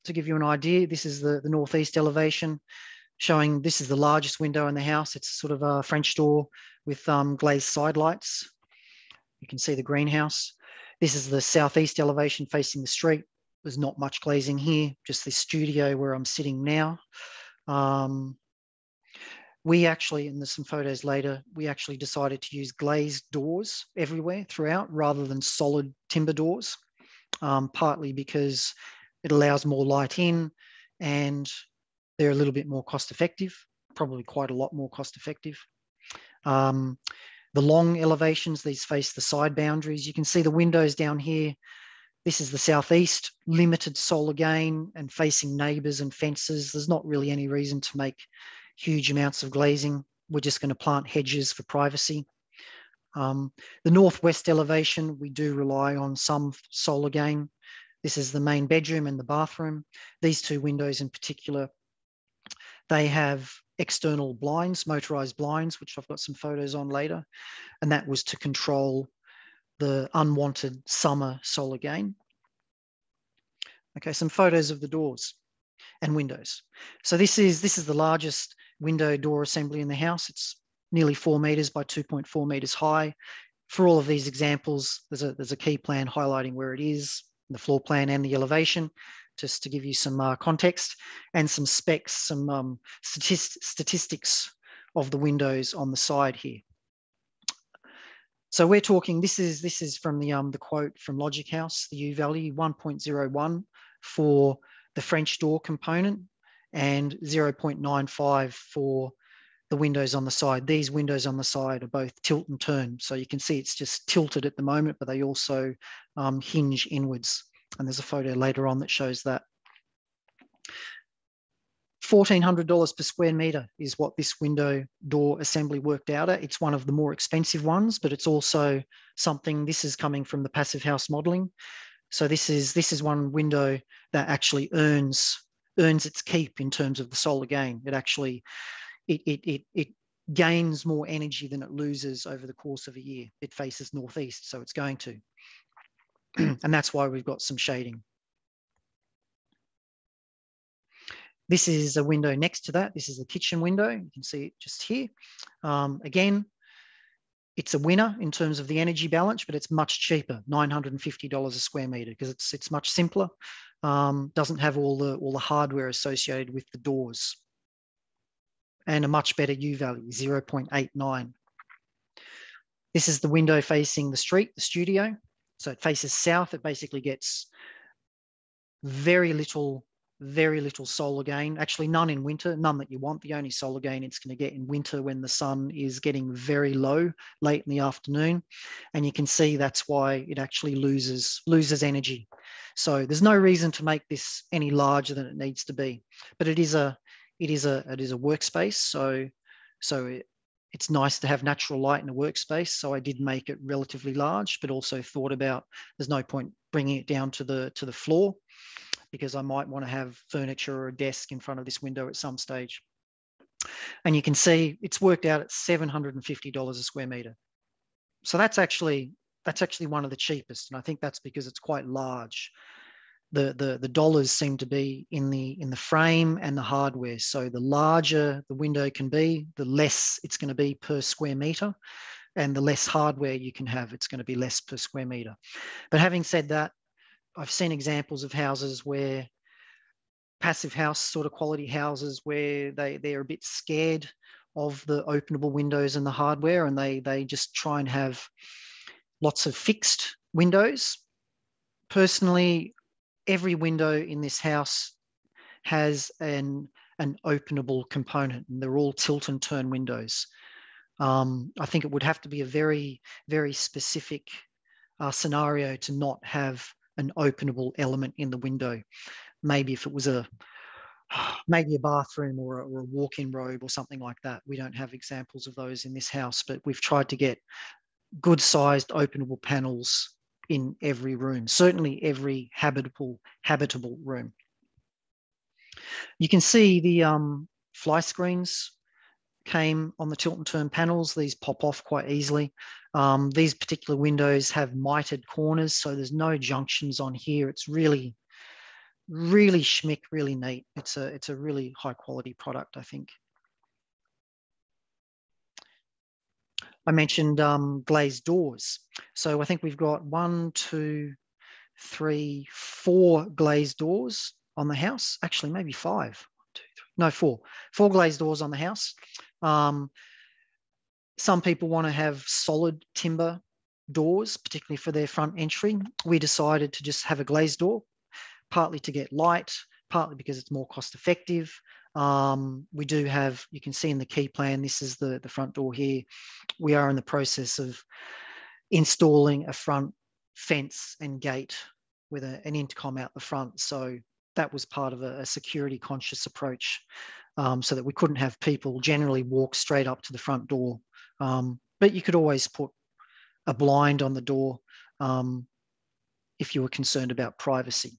to give you an idea. This is the, the northeast elevation, showing this is the largest window in the house. It's sort of a French door with um, glazed side lights. You can see the greenhouse. This is the southeast elevation facing the street. There's not much glazing here, just this studio where I'm sitting now. Um, We actually, and there's some photos later, we actually decided to use glazed doors everywhere throughout rather than solid timber doors, um, partly because it allows more light in and they're a little bit more cost effective, probably quite a lot more cost effective. Um, the long elevations, these face the side boundaries. You can see the windows down here. This is the southeast, limited solar gain and facing neighbours and fences. There's not really any reason to make huge amounts of glazing. We're just going to plant hedges for privacy. Um, the northwest elevation, we do rely on some solar gain. This is the main bedroom and the bathroom. These two windows in particular, they have external blinds, motorised blinds, which I've got some photos on later, and that was to control the unwanted summer solar gain. Okay, some photos of the doors and windows. So this is, this is the largest window door assembly in the house. It's nearly four metres by two point four metres high. For all of these examples, there's a, there's a key plan highlighting where it is, the floor plan and the elevation, just to give you some uh, context and some specs, some um, statist statistics of the windows on the side here. So we're talking, this is, this is from the, um, the quote from Logikhaus, the U value one point zero one for the French door component and zero point nine five for the windows on the side. These windows on the side are both tilt and turn. So you can see it's just tilted at the moment, but they also um, hinge inwards. And there's a photo later on that shows that. fourteen hundred dollars per square metre is what this window door assembly worked out at. It's one of the more expensive ones, but it's also something, this is coming from the Passive House modelling. So this is, this is one window that actually earns, earns its keep in terms of the solar gain. It actually, it, it, it, it gains more energy than it loses over the course of a year. It faces northeast, so it's going to. And that's why we've got some shading. This is a window next to that. This is the kitchen window. You can see it just here. Um, again, it's a winner in terms of the energy balance, but it's much cheaper, nine hundred and fifty dollars a square metre, because it's it's much simpler. Um, doesn't have all the all the hardware associated with the doors, and a much better U value, zero point eight nine. This is the window facing the street, the studio. So it faces south. It basically gets very little, very little solar gain, actually none in winter, none that you want. The only solar gain it's going to get in winter when the sun is getting very low late in the afternoon. And you can see that's why it actually loses, loses energy. So there's no reason to make this any larger than it needs to be, but it is a, it is a, it is a workspace. So, so it, It's nice to have natural light in a workspace. So I did make it relatively large, but also thought about there's no point bringing it down to the, to the floor, because I might want to have furniture or a desk in front of this window at some stage. And you can see it's worked out at seven hundred and fifty dollars a square metre. So that's actually, that's actually one of the cheapest. And I think that's because it's quite large. The, the, the dollars seem to be in the in the frame and the hardware. So the larger the window can be, the less it's going to be per square meter, and the less hardware you can have, it's going to be less per square meter. But having said that, I've seen examples of houses where passive house sort of quality houses where they, they're a bit scared of the openable windows and the hardware, and they they just try and have lots of fixed windows. Personally, every window in this house has an, an openable component, and they're all tilt and turn windows. Um, I think it would have to be a very, very specific uh, scenario to not have an openable element in the window. Maybe if it was a, maybe a bathroom or a, or a walk-in robe or something like that. We don't have examples of those in this house, but we've tried to get good-sized openable panels in every room, certainly every habitable habitable room. You can see the um, fly screens came on the tilt and turn panels. These pop off quite easily. Um, these particular windows have mitered corners, so there's no junctions on here. It's really, really schmick, really neat. It's a, it's a really high quality product, I think. I mentioned um, glazed doors. So I think we've got one, two, three, four glazed doors on the house. Actually, maybe five. One, two, three. No, four. Four glazed doors on the house. Um, some people want to have solid timber doors, particularly for their front entry. We decided to just have a glazed door, partly to get light, partly because it's more cost effective. Um, we do have, you can see in the key plan, this is the, the front door here. We are in the process of installing a front fence and gate with a, an intercom out the front. So that was part of a, a security conscious approach, um, so that we couldn't have people generally walk straight up to the front door. Um, but you could always put a blind on the door um, if you were concerned about privacy.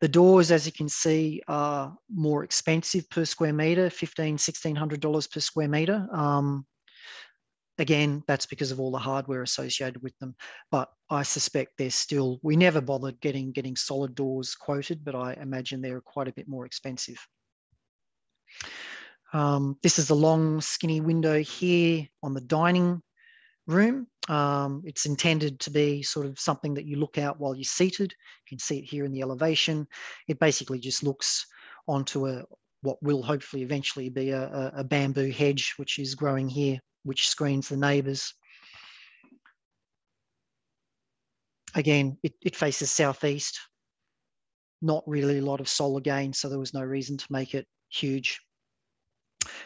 The doors, as you can see, are more expensive per square metre, fifteen hundred, sixteen hundred dollars per square metre. Um, again, that's because of all the hardware associated with them. But I suspect they're still, we never bothered getting, getting solid doors quoted, but I imagine they're quite a bit more expensive. Um, this is the long skinny window here on the dining room. Um, it's intended to be sort of something that you look out while you're seated. You can see it here in the elevation. It basically just looks onto a what will hopefully eventually be a, a bamboo hedge, which is growing here, which screens the neighbours. Again, it, it faces southeast. Not really a lot of solar gain, so there was no reason to make it huge.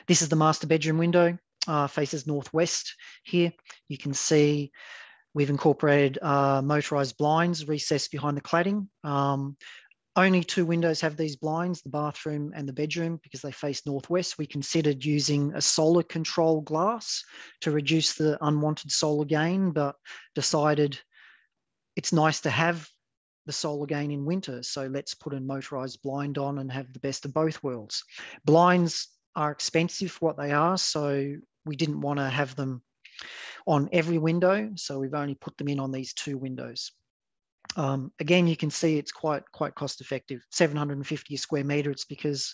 This is the master bedroom window. Uh, faces northwest here. You can see we've incorporated uh, motorised blinds recessed behind the cladding. Um, only two windows have these blinds, the bathroom and the bedroom, because they face northwest. We considered using a solar control glass to reduce the unwanted solar gain, but decided it's nice to have the solar gain in winter, so let's put a motorised blind on and have the best of both worlds. Blinds are expensive for what they are, so we didn't want to have them on every window, so we've only put them in on these two windows. Um, again, you can see it's quite quite cost effective, seven hundred and fifty a square metre. It's because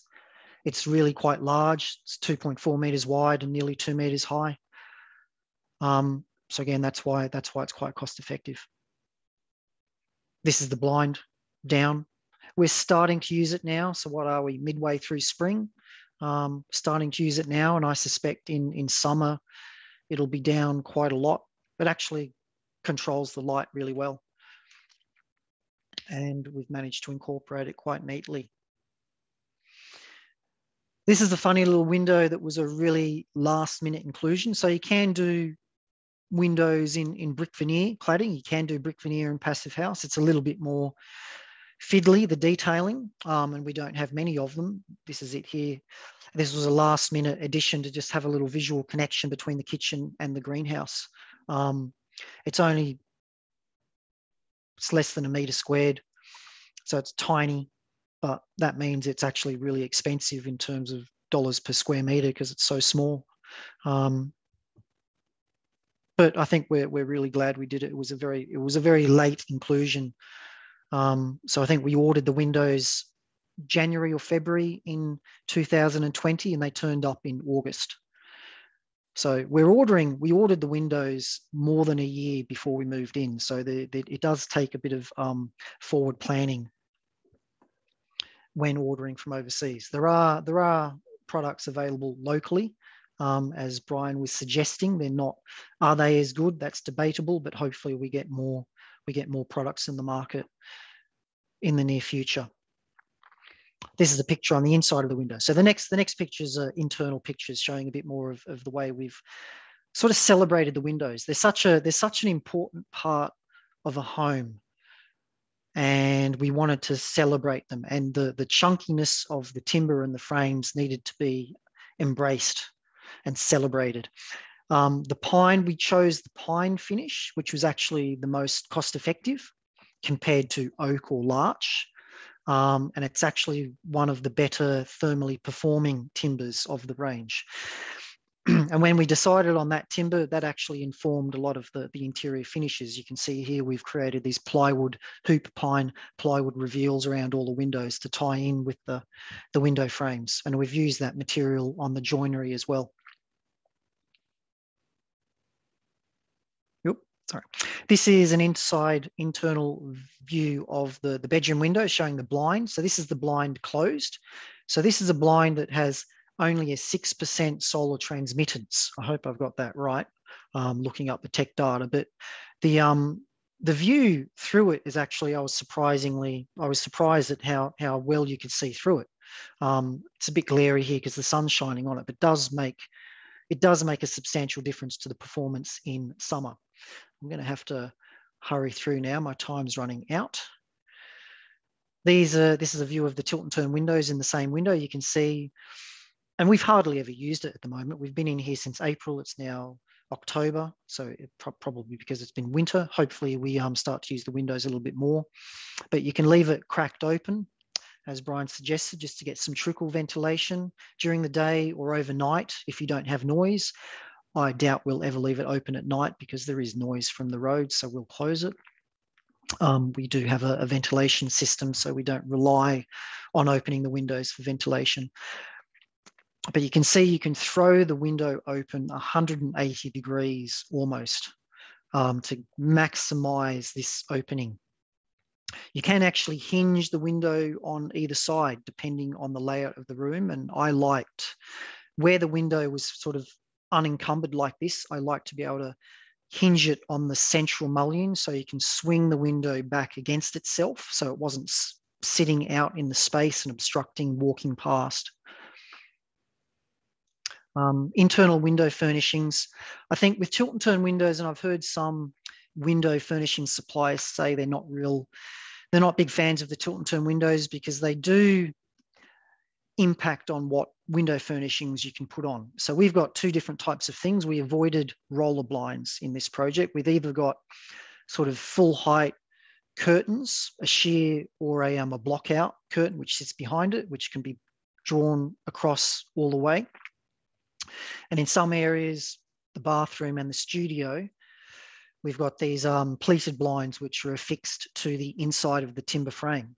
It's really quite large. It's two point four metres wide and nearly two metres high. Um, so again, that's why, that's why it's quite cost effective. This is the blind down. We're starting to use it now. So what are we, midway through spring? Um, starting to use it now, and I suspect in, in summer it'll be down quite a lot. It actually controls the light really well, and we've managed to incorporate it quite neatly. This is the funny little window that was a really last minute inclusion. So you can do windows in, in brick veneer cladding. You can do brick veneer in passive house. It's a little bit more fiddly, the detailing, um, and we don't have many of them. This is it here. This was a last minute addition to just have a little visual connection between the kitchen and the greenhouse. Um, it's only, it's less than a metre squared, so it's tiny, but that means it's actually really expensive in terms of dollars per square metre because it's so small. Um, but I think we're, we're really glad we did it. It was a very, it was a very late inclusion. Um, so I think we ordered the windows January or February in two thousand twenty, and they turned up in August. So we're ordering, we ordered the windows more than a year before we moved in. So the, the, it does take a bit of um, forward planning when ordering from overseas. There are, there are products available locally, um, as Brian was suggesting. They're not, are they as good? That's debatable, but hopefully we get more, we get more products in the market in the near future. This is a picture on the inside of the window. So the next, the next pictures are internal pictures showing a bit more of, of the way we've sort of celebrated the windows. They're such a, they're such an important part of a home, and we wanted to celebrate them. And the, the chunkiness of the timber and the frames needed to be embraced and celebrated. Um, the pine, we chose the pine finish, which was actually the most cost effective compared to oak or larch. Um, and it's actually one of the better thermally performing timbers of the range. And when we decided on that timber, that actually informed a lot of the, the interior finishes. You can see here we've created these plywood hoop pine plywood reveals around all the windows to tie in with the, the window frames. And we've used that material on the joinery as well. Sorry. This is an inside internal view of the, the bedroom window showing the blind. So this is the blind closed. So this is a blind that has only a six percent solar transmittance. I hope I've got that right, um, looking up the tech data. But the um, the view through it is actually, I was surprisingly, I was surprised at how, how well you could see through it. Um, it's a bit glary here because the sun's shining on it, but does make, it does make a substantial difference to the performance in summer. I'm going to have to hurry through now. My time's running out. These are, this is a view of the tilt and turn windows in the same window. You can see, and we've hardly ever used it at the moment. We've been in here since April. It's now October, so it pro probably because it's been winter. Hopefully we um, start to use the windows a little bit more, but you can leave it cracked open, as Brian suggested, just to get some trickle ventilation during the day or overnight if you don't have noise. I doubt we'll ever leave it open at night because there is noise from the road, so we'll close it. Um, we do have a, a ventilation system, so we don't rely on opening the windows for ventilation. But you can see you can throw the window open one hundred eighty degrees almost um, to maximise this opening. You can actually hinge the window on either side depending on the layout of the room, and I liked where the window was sort of unencumbered like this. I like to be able to hinge it on the central mullion so you can swing the window back against itself so it wasn't sitting out in the space and obstructing walking past. Um, internal window furnishings. I think with tilt and turn windows, and I've heard some window furnishing suppliers say they're not real, they're not big fans of the tilt and turn windows because they do impact on what window furnishings you can put on. So we've got two different types of things. We avoided roller blinds in this project. We've either got sort of full height curtains, a sheer or a, um, a block out curtain which sits behind it, which can be drawn across all the way. And in some areas, the bathroom and the studio, we've got these um, pleated blinds which are affixed to the inside of the timber frame.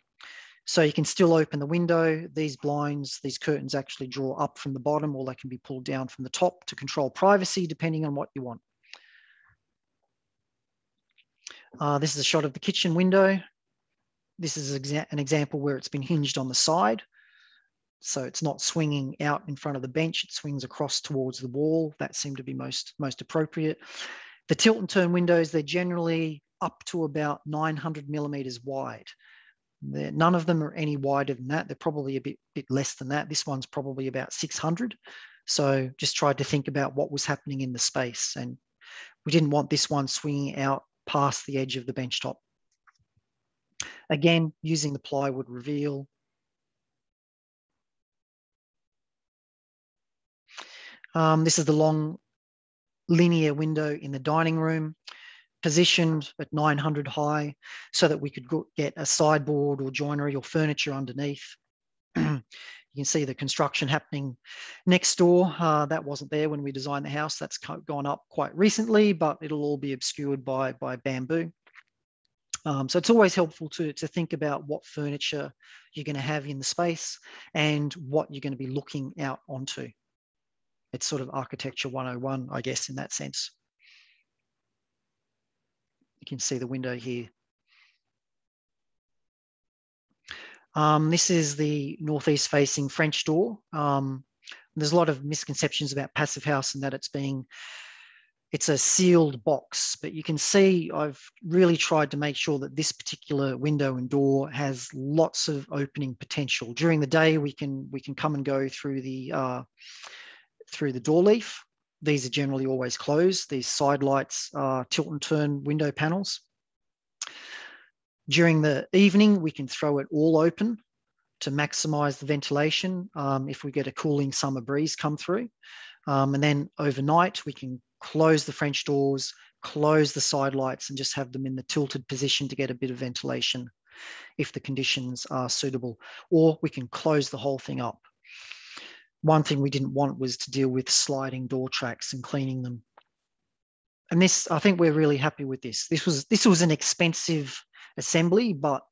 So you can still open the window. These blinds, these curtains actually draw up from the bottom, or they can be pulled down from the top to control privacy, depending on what you want. Uh, this is a shot of the kitchen window. This is exa- an example where it's been hinged on the side. So it's not swinging out in front of the bench, it swings across towards the wall. That seemed to be most, most appropriate. The tilt and turn windows, they're generally up to about nine hundred millimeters wide. They're, none of them are any wider than that. They're probably a bit, bit less than that. This one's probably about six hundred. So just tried to think about what was happening in the space. And we didn't want this one swinging out past the edge of the bench top. Again, using the plywood reveal. Um, this is the long linear window in the dining room, positioned at nine hundred high so that we could get a sideboard or joinery or furniture underneath. You can see the construction happening next door. Uh, that wasn't there when we designed the house. That's gone up quite recently, but it'll all be obscured by, by bamboo. Um, so it's always helpful to, to think about what furniture you're going to have in the space and what you're going to be looking out onto. It's sort of architecture one oh one, I guess, in that sense. You can see the window here. Um, this is the northeast facing French door. Um, there's a lot of misconceptions about Passive House and that it's being, it's a sealed box, but you can see I've really tried to make sure that this particular window and door has lots of opening potential. During the day, we can, we can come and go through the, uh, through the door leaf. These are generally always closed. These side lights are tilt and turn window panels. During the evening, we can throw it all open to maximize the ventilation um, if we get a cooling summer breeze come through. Um, and then overnight, we can close the French doors, close the side lights, and just have them in the tilted position to get a bit of ventilation if the conditions are suitable. Or we can close the whole thing up. One thing we didn't want was to deal with sliding door tracks and cleaning them. And this, I think we're really happy with this. This was, this was an expensive assembly, but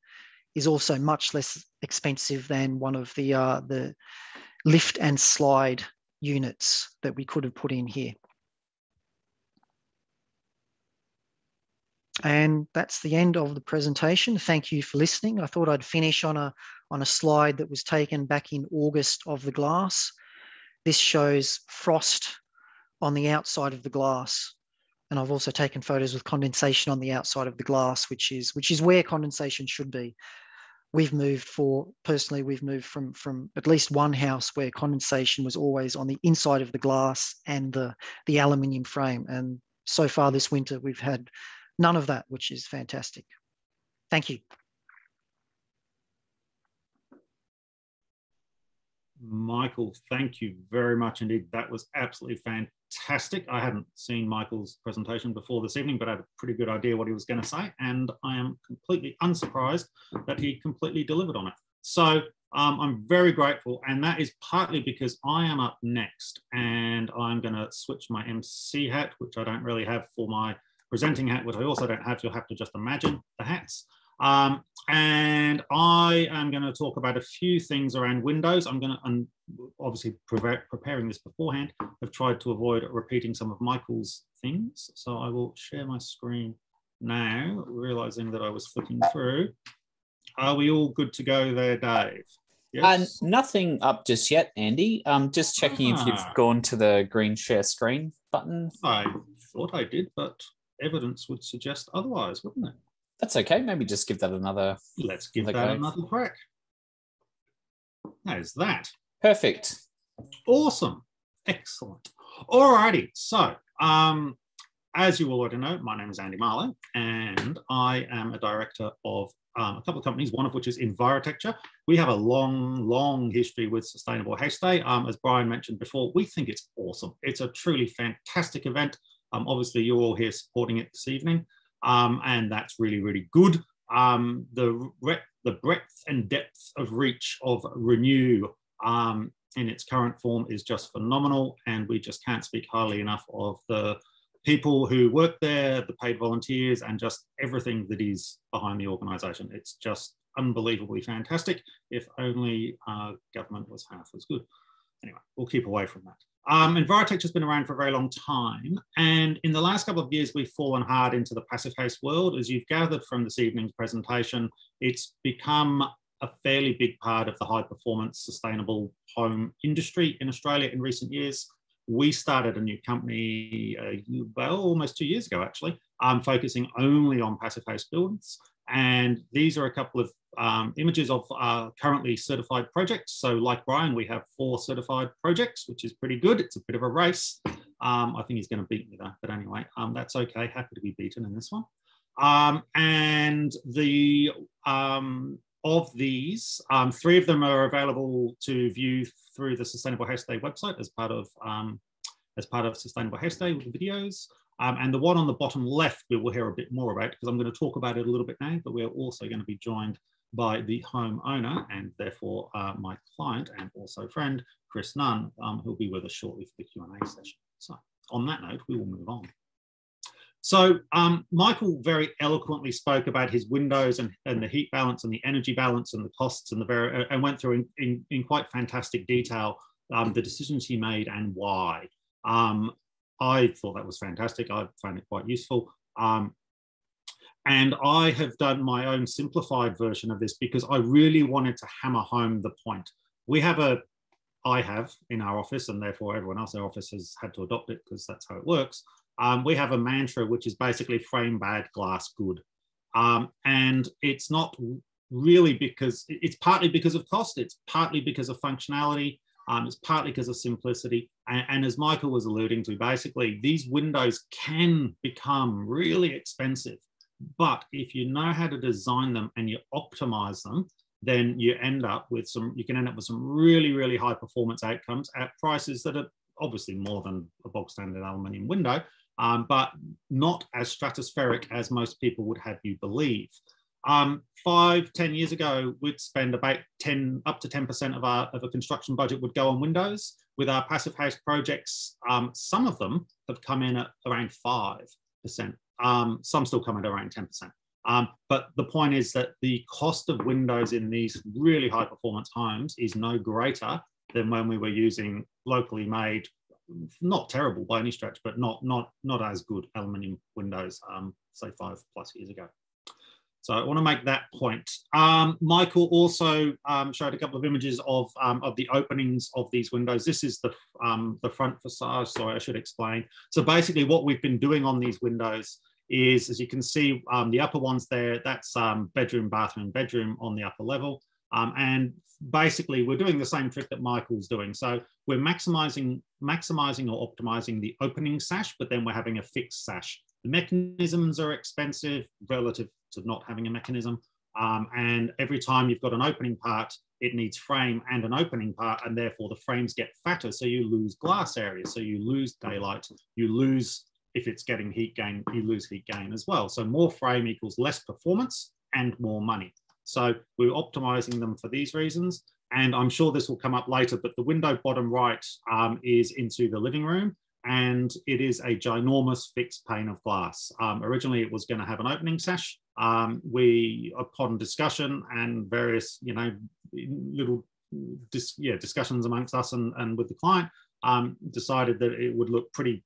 is also much less expensive than one of the, uh, the lift and slide units that we could have put in here. And that's the end of the presentation. Thank you for listening. I thought I'd finish on a, on a slide that was taken back in August of the glass. This shows frost on the outside of the glass. And I've also taken photos with condensation on the outside of the glass, which is, which is where condensation should be. We've moved for, personally, we've moved from, from at least one house where condensation was always on the inside of the glass and the, the aluminium frame. And so far this winter, we've had none of that, which is fantastic. Thank you. Michael, thank you very much indeed. That was absolutely fantastic. I hadn't seen Michael's presentation before this evening, but I had a pretty good idea what he was going to say, and I am completely unsurprised that he completely delivered on it. So um, I'm very grateful, and that is partly because I am up next, and I'm going to switch my M C hat, which I don't really have, for my presenting hat, which I also don't have. You'll have to just imagine the hats. Um, and I am going to talk about a few things around windows. I'm going to, and obviously pre preparing this beforehand, I've tried to avoid repeating some of Michael's things. So I will share my screen now, realizing that I was flicking through. Are we all good to go there, Dave? Yes? Uh, nothing up just yet, Andy. Um, just checking ah. if you've gone to the green share screen button. I thought I did, but evidence would suggest otherwise, wouldn't it? That's okay. Maybe just give that another. Let's give that go. another crack. How's that? Perfect. Awesome. Excellent. Alrighty. So, um, as you all already know, my name is Andy Marlow, and I am a director of um, a couple of companies, one of which is Envirotecture. We have a long, long history with Sustainable House Day. Um, as Brian mentioned before, we think it's awesome. It's a truly fantastic event. Um, obviously, you're all here supporting it this evening. Um, and that's really, really good. Um, the, the breadth and depth of reach of Renew um, in its current form is just phenomenal, and we just can't speak highly enough of the people who work there, the paid volunteers, and just everything that is behind the organisation. It's just unbelievably fantastic if only uh, government was half as good. Anyway, we'll keep away from that. Um, Envirotecture has been around for a very long time, and in the last couple of years we've fallen hard into the passive house world. As you've gathered from this evening's presentation, it's become a fairly big part of the high performance sustainable home industry in Australia in recent years. We started a new company uh, well, almost two years ago actually, um, focusing only on passive house buildings. And these are a couple of um, images of uh, currently certified projects. So like Brian, we have four certified projects, which is pretty good. It's a bit of a race. Um, I think he's going to beat me though, but anyway, um, that's okay. Happy to be beaten in this one. Um, and the um, of these, um, three of them are available to view through the Sustainable House Day website as part of, um, as part of Sustainable House Day with the videos. Um, and the one on the bottom left, we will hear a bit more about, because I'm going to talk about it a little bit now, but we're also going to be joined by the homeowner and therefore uh, my client and also friend, Chris Nunn, um, who'll be with us shortly for the Q and A session. So on that note, we will move on. So um, Michael very eloquently spoke about his windows and, and the heat balance and the energy balance and the costs and, the and went through in, in, in quite fantastic detail um, the decisions he made and why. Um, I thought that was fantastic. I found it quite useful. Um, and I have done my own simplified version of this because I really wanted to hammer home the point. We have a, I have in our office, and therefore everyone else in our office has had to adopt it because that's how it works. Um, we have a mantra, which is basically frame bad, glass good. Um, and it's not really because, it's partly because of cost, it's partly because of functionality, Um, it's partly because of simplicity. And, and as Michael was alluding to, basically, these windows can become really expensive. But if you know how to design them and you optimize them, then you end up with some, you can end up with some really, really high performance outcomes at prices that are obviously more than a bog standard aluminium window, um, but not as stratospheric as most people would have you believe. Um, five, ten years ago, we'd spend about ten, up to ten percent of our of a construction budget would go on windows. With our passive house projects, um, some of them have come in at around five percent. Um, some still come in at around ten percent. Um, but the point is that the cost of windows in these really high performance homes is no greater than when we were using locally made, not terrible by any stretch, but not, not, not as good aluminium windows, um, say five plus years ago. So I want to make that point. Um, Michael also um, showed a couple of images of, um, of the openings of these windows. This is the, um, the front facade, sorry, I should explain. So basically what we've been doing on these windows is, as you can see, um, the upper ones there, that's um, bedroom, bathroom, bedroom on the upper level. Um, and basically we're doing the same trick that Michael's doing. So we're maximizing, maximizing or optimizing the opening sash, but then we're having a fixed sash. The mechanisms are expensive relative to not having a mechanism. Um, and every time you've got an opening part, it needs frame and an opening part, and therefore the frames get fatter. So you lose glass area. So you lose daylight. You lose, if it's getting heat gain, you lose heat gain as well. So more frame equals less performance and more money. So we're optimizing them for these reasons. And I'm sure this will come up later, but the window bottom right um, is into the living room. And it is a ginormous fixed pane of glass. Um, originally, it was going to have an opening sash. Um, we, upon discussion and various, you know, little dis yeah, discussions amongst us and, and with the client, um, decided that it would look pretty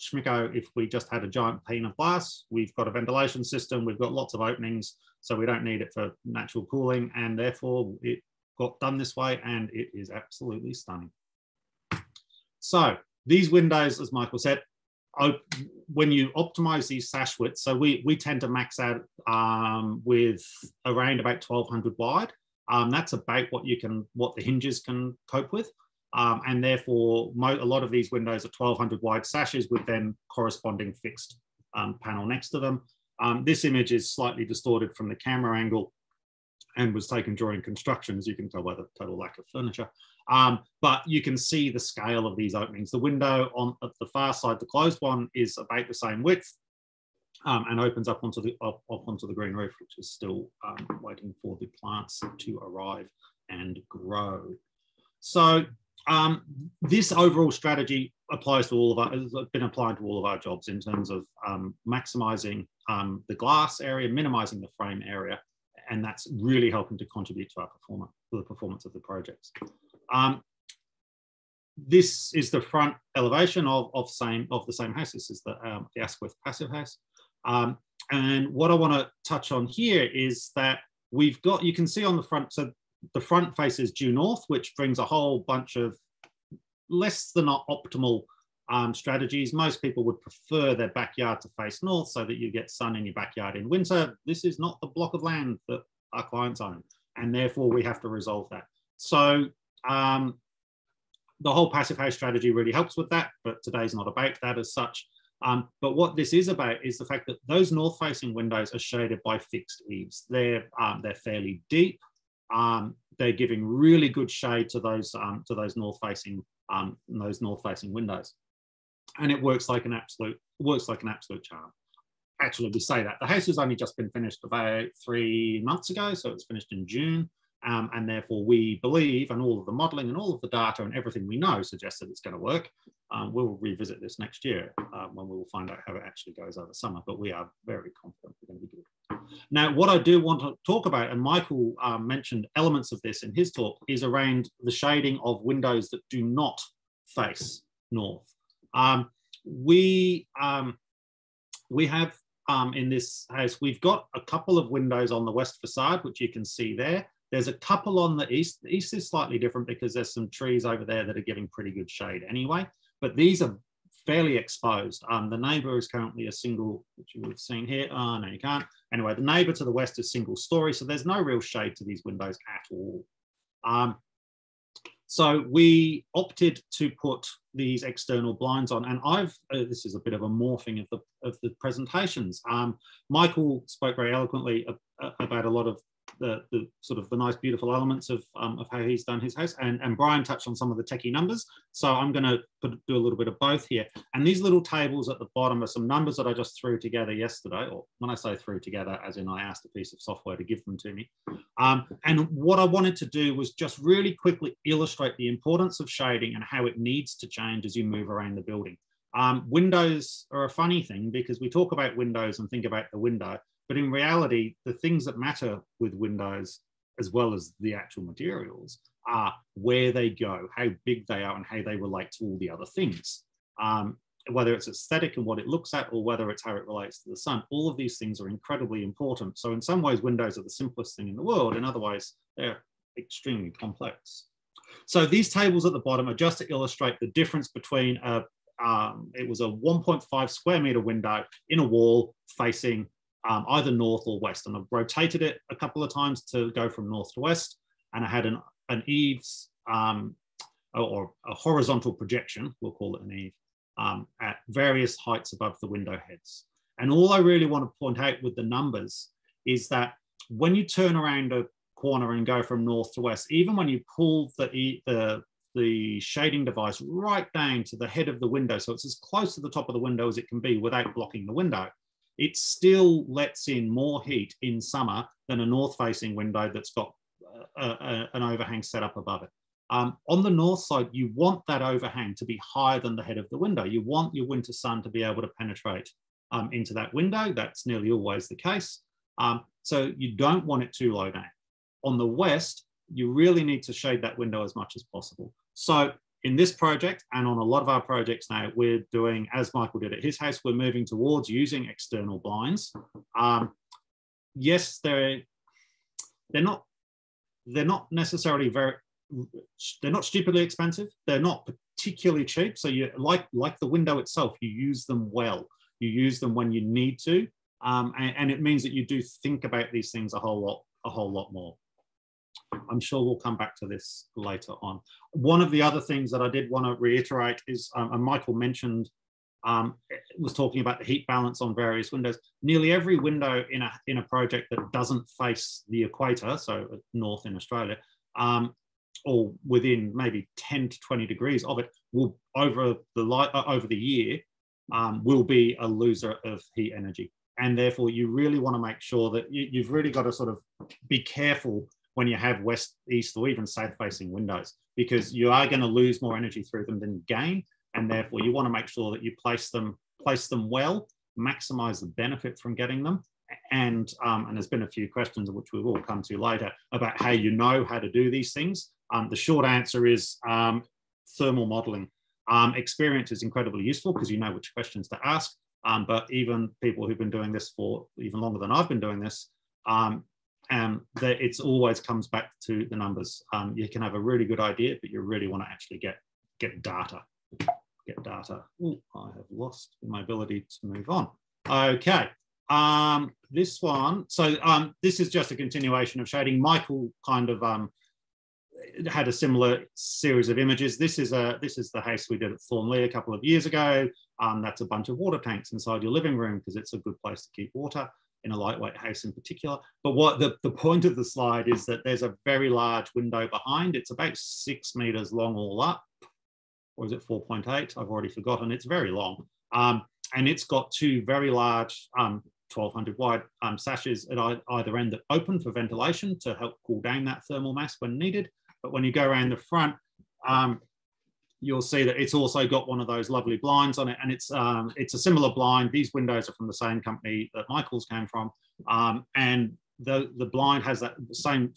schmicko if we just had a giant pane of glass. We've got a ventilation system. We've got lots of openings, so we don't need it for natural cooling. And therefore, it got done this way, and it is absolutely stunning. So these windows, as Michael said, when you optimize these sash widths, so we, we tend to max out um, with around about twelve hundred wide. Um, that's about what you can, what the hinges can cope with. Um, and therefore, mo a lot of these windows are twelve hundred wide sashes with then corresponding fixed um, panel next to them. Um, this image is slightly distorted from the camera angle and was taken during construction, as you can tell by the total lack of furniture. Um, but you can see the scale of these openings. The window on at the far side, the closed one, is about the same width um, and opens up onto the up, up onto the green roof, which is still um, waiting for the plants to arrive and grow. So um, this overall strategy applies to all of our, has been applied to all of our jobs in terms of um, maximizing um, the glass area, minimizing the frame area, and that's really helping to contribute to our performance, to the performance of the projects. Um, this is the front elevation of, of, same, of the same house. This is the, um, the Asquith Passive House. Um, and what I want to touch on here is that we've got, you can see on the front, so the front faces due north, which brings a whole bunch of less than optimal um, strategies. Most people would prefer their backyard to face north so that you get sun in your backyard in winter. This is not the block of land that our clients own, and therefore we have to resolve that. So um, the whole passive house strategy really helps with that, but today's not about that as such. Um, but what this is about is the fact that those north-facing windows are shaded by fixed eaves. They're, um, they're fairly deep. Um, they're giving really good shade to those, um, to those north-facing um, those north-facing windows, and it works like an absolute works like an absolute charm. Actually, we say that the house has only just been finished about three months ago, so it's finished in June, um, and therefore we believe, and all of the modelling and all of the data and everything we know suggests that it's going to work. Um, we'll revisit this next year uh, when we will find out how it actually goes over summer, but we are very confident we're going to be good. Now, what I do want to talk about, and Michael um, mentioned elements of this in his talk, is around the shading of windows that do not face north. Um, we, um, we have, um, in this house, we've got a couple of windows on the west facade, which you can see there. There's a couple on the east. The east is slightly different because there's some trees over there that are giving pretty good shade anyway, but these are fairly exposed. Um, the neighbour is currently a single, which you would have seen here. Oh, no, you can't. Anyway, the neighbour to the west is single story, so there's no real shade to these windows at all. Um, so we opted to put these external blinds on, and I've, uh, this is a bit of a morphing of the, of the presentations. Um, Michael spoke very eloquently about a lot of the, the sort of the nice, beautiful elements of, um, of how he's done his house, and, and Brian touched on some of the techie numbers. So I'm gonna put, do a little bit of both here. And these little tables at the bottom are some numbers that I just threw together yesterday, or when I say threw together, as in I asked a piece of software to give them to me. Um, and what I wanted to do was just really quickly illustrate the importance of shading and how it needs to change as you move around the building. Um, windows are a funny thing because we talk about windows and think about the window, but in reality, the things that matter with windows, as well as the actual materials, are where they go, how big they are, and how they relate to all the other things. Um, whether it's aesthetic and what it looks at, or whether it's how it relates to the sun, all of these things are incredibly important. So in some ways, windows are the simplest thing in the world. In other ways, they're extremely complex. So these tables at the bottom are just to illustrate the difference between, a, um, it was a one point five square meter window in a wall facing Um, either north or west, and I've rotated it a couple of times to go from north to west, and I had an, an eaves um, or, or a horizontal projection, we'll call it an eave, um, at various heights above the window heads. And all I really want to point out with the numbers is that when you turn around a corner and go from north to west, even when you pull the, the, the shading device right down to the head of the window, so it's as close to the top of the window as it can be without blocking the window, it still lets in more heat in summer than a north-facing window that's got a, a, an overhang set up above it. Um, on the north side, you want that overhang to be higher than the head of the window. You want your winter sun to be able to penetrate um, into that window. That's nearly always the case. Um, so you don't want it too low down. On the west, you really need to shade that window as much as possible. So in this project, and on a lot of our projects now, we're doing, as Michael did at his house, we're moving towards using external blinds. Um, yes, they're they're not they're not necessarily very they're not stupidly expensive. They're not particularly cheap. So you like like the window itself, you use them well. You use them when you need to, um, and, and it means that you do think about these things a whole lot a whole lot more. I'm sure we'll come back to this later on. One of the other things that I did want to reiterate is, um, and Michael mentioned, um, was talking about the heat balance on various windows. Nearly every window in a, in a project that doesn't face the equator, so north in Australia, um, or within maybe ten to twenty degrees of it, will over the, light, uh, over the year um, will be a loser of heat energy. And therefore, you really want to make sure that you, you've really got to sort of be careful when you have west, east, or even south-facing windows, because you are going to lose more energy through them than you gain, and therefore you want to make sure that you place them, place them well, maximise the benefit from getting them, And, um, and there's been a few questions, which we will come to later, about how you know how to do these things. Um, the short answer is um, thermal modelling. Um, experience is incredibly useful because you know which questions to ask. Um, but even people who've been doing this for even longer than I've been doing this, um, and that it's always comes back to the numbers. Um, you can have a really good idea, but you really want to actually get get data. Get data. Ooh, I have lost my ability to move on. Okay, um, this one. So um, this is just a continuation of shading. Michael kind of um, had a similar series of images. This is a this is the house we did at Thornlea a couple of years ago. Um, that's a bunch of water tanks inside your living room because it's a good place to keep water, in a lightweight house in particular. But what the, the point of the slide is that there's a very large window behind. It's about six metres long all up, or is it four point eight? I've already forgotten. It's very long. Um, and it's got two very large um, twelve hundred wide um, sashes at either end that open for ventilation to help cool down that thermal mass when needed. But when you go around the front, um, you'll see that it's also got one of those lovely blinds on it, and it's um, it's a similar blind. These windows are from the same company that Michael's came from, um, and the, the blind has that same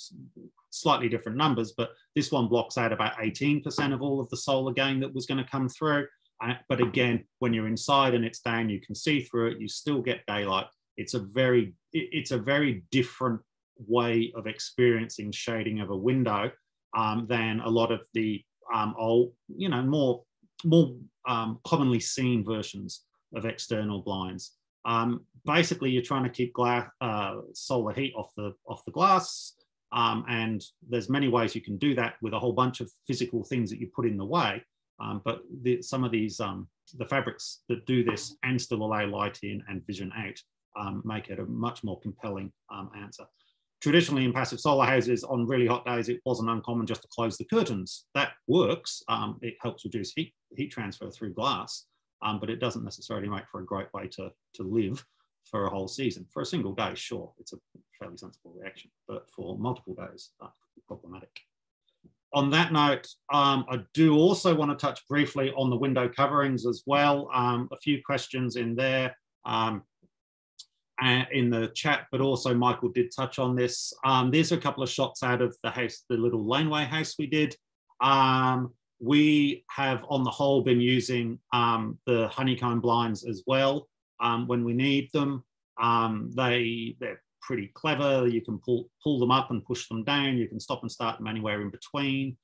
slightly different numbers, but this one blocks out about eighteen percent of all of the solar gain that was going to come through. Uh, but again, when you're inside and it's down, you can see through it, you still get daylight. It's a very, it's a very different way of experiencing shading of a window um, than a lot of the Um, old, you know, more more um, commonly seen versions of external blinds. Um, basically, you're trying to keep glass, uh, solar heat off the off the glass, um, and there's many ways you can do that with a whole bunch of physical things that you put in the way. Um, but the, some of these um, the fabrics that do this and still allow light in and vision out um, make it a much more compelling um, answer. Traditionally in passive solar houses, on really hot days, it wasn't uncommon just to close the curtains. That works. Um, it helps reduce heat, heat transfer through glass, um, but it doesn't necessarily make for a great way to, to live for a whole season. For a single day, sure, it's a fairly sensible reaction, but for multiple days, that could be problematic. On that note, um, I do also want to touch briefly on the window coverings as well. Um, a few questions in there. Um, in the chat, but also Michael did touch on this. Um, there's a couple of shots out of the house, the little laneway house we did. Um, we have on the whole been using um, the honeycomb blinds as well um, when we need them. Um, they, they're pretty clever. You can pull, pull them up and push them down. You can stop and start them anywhere in between.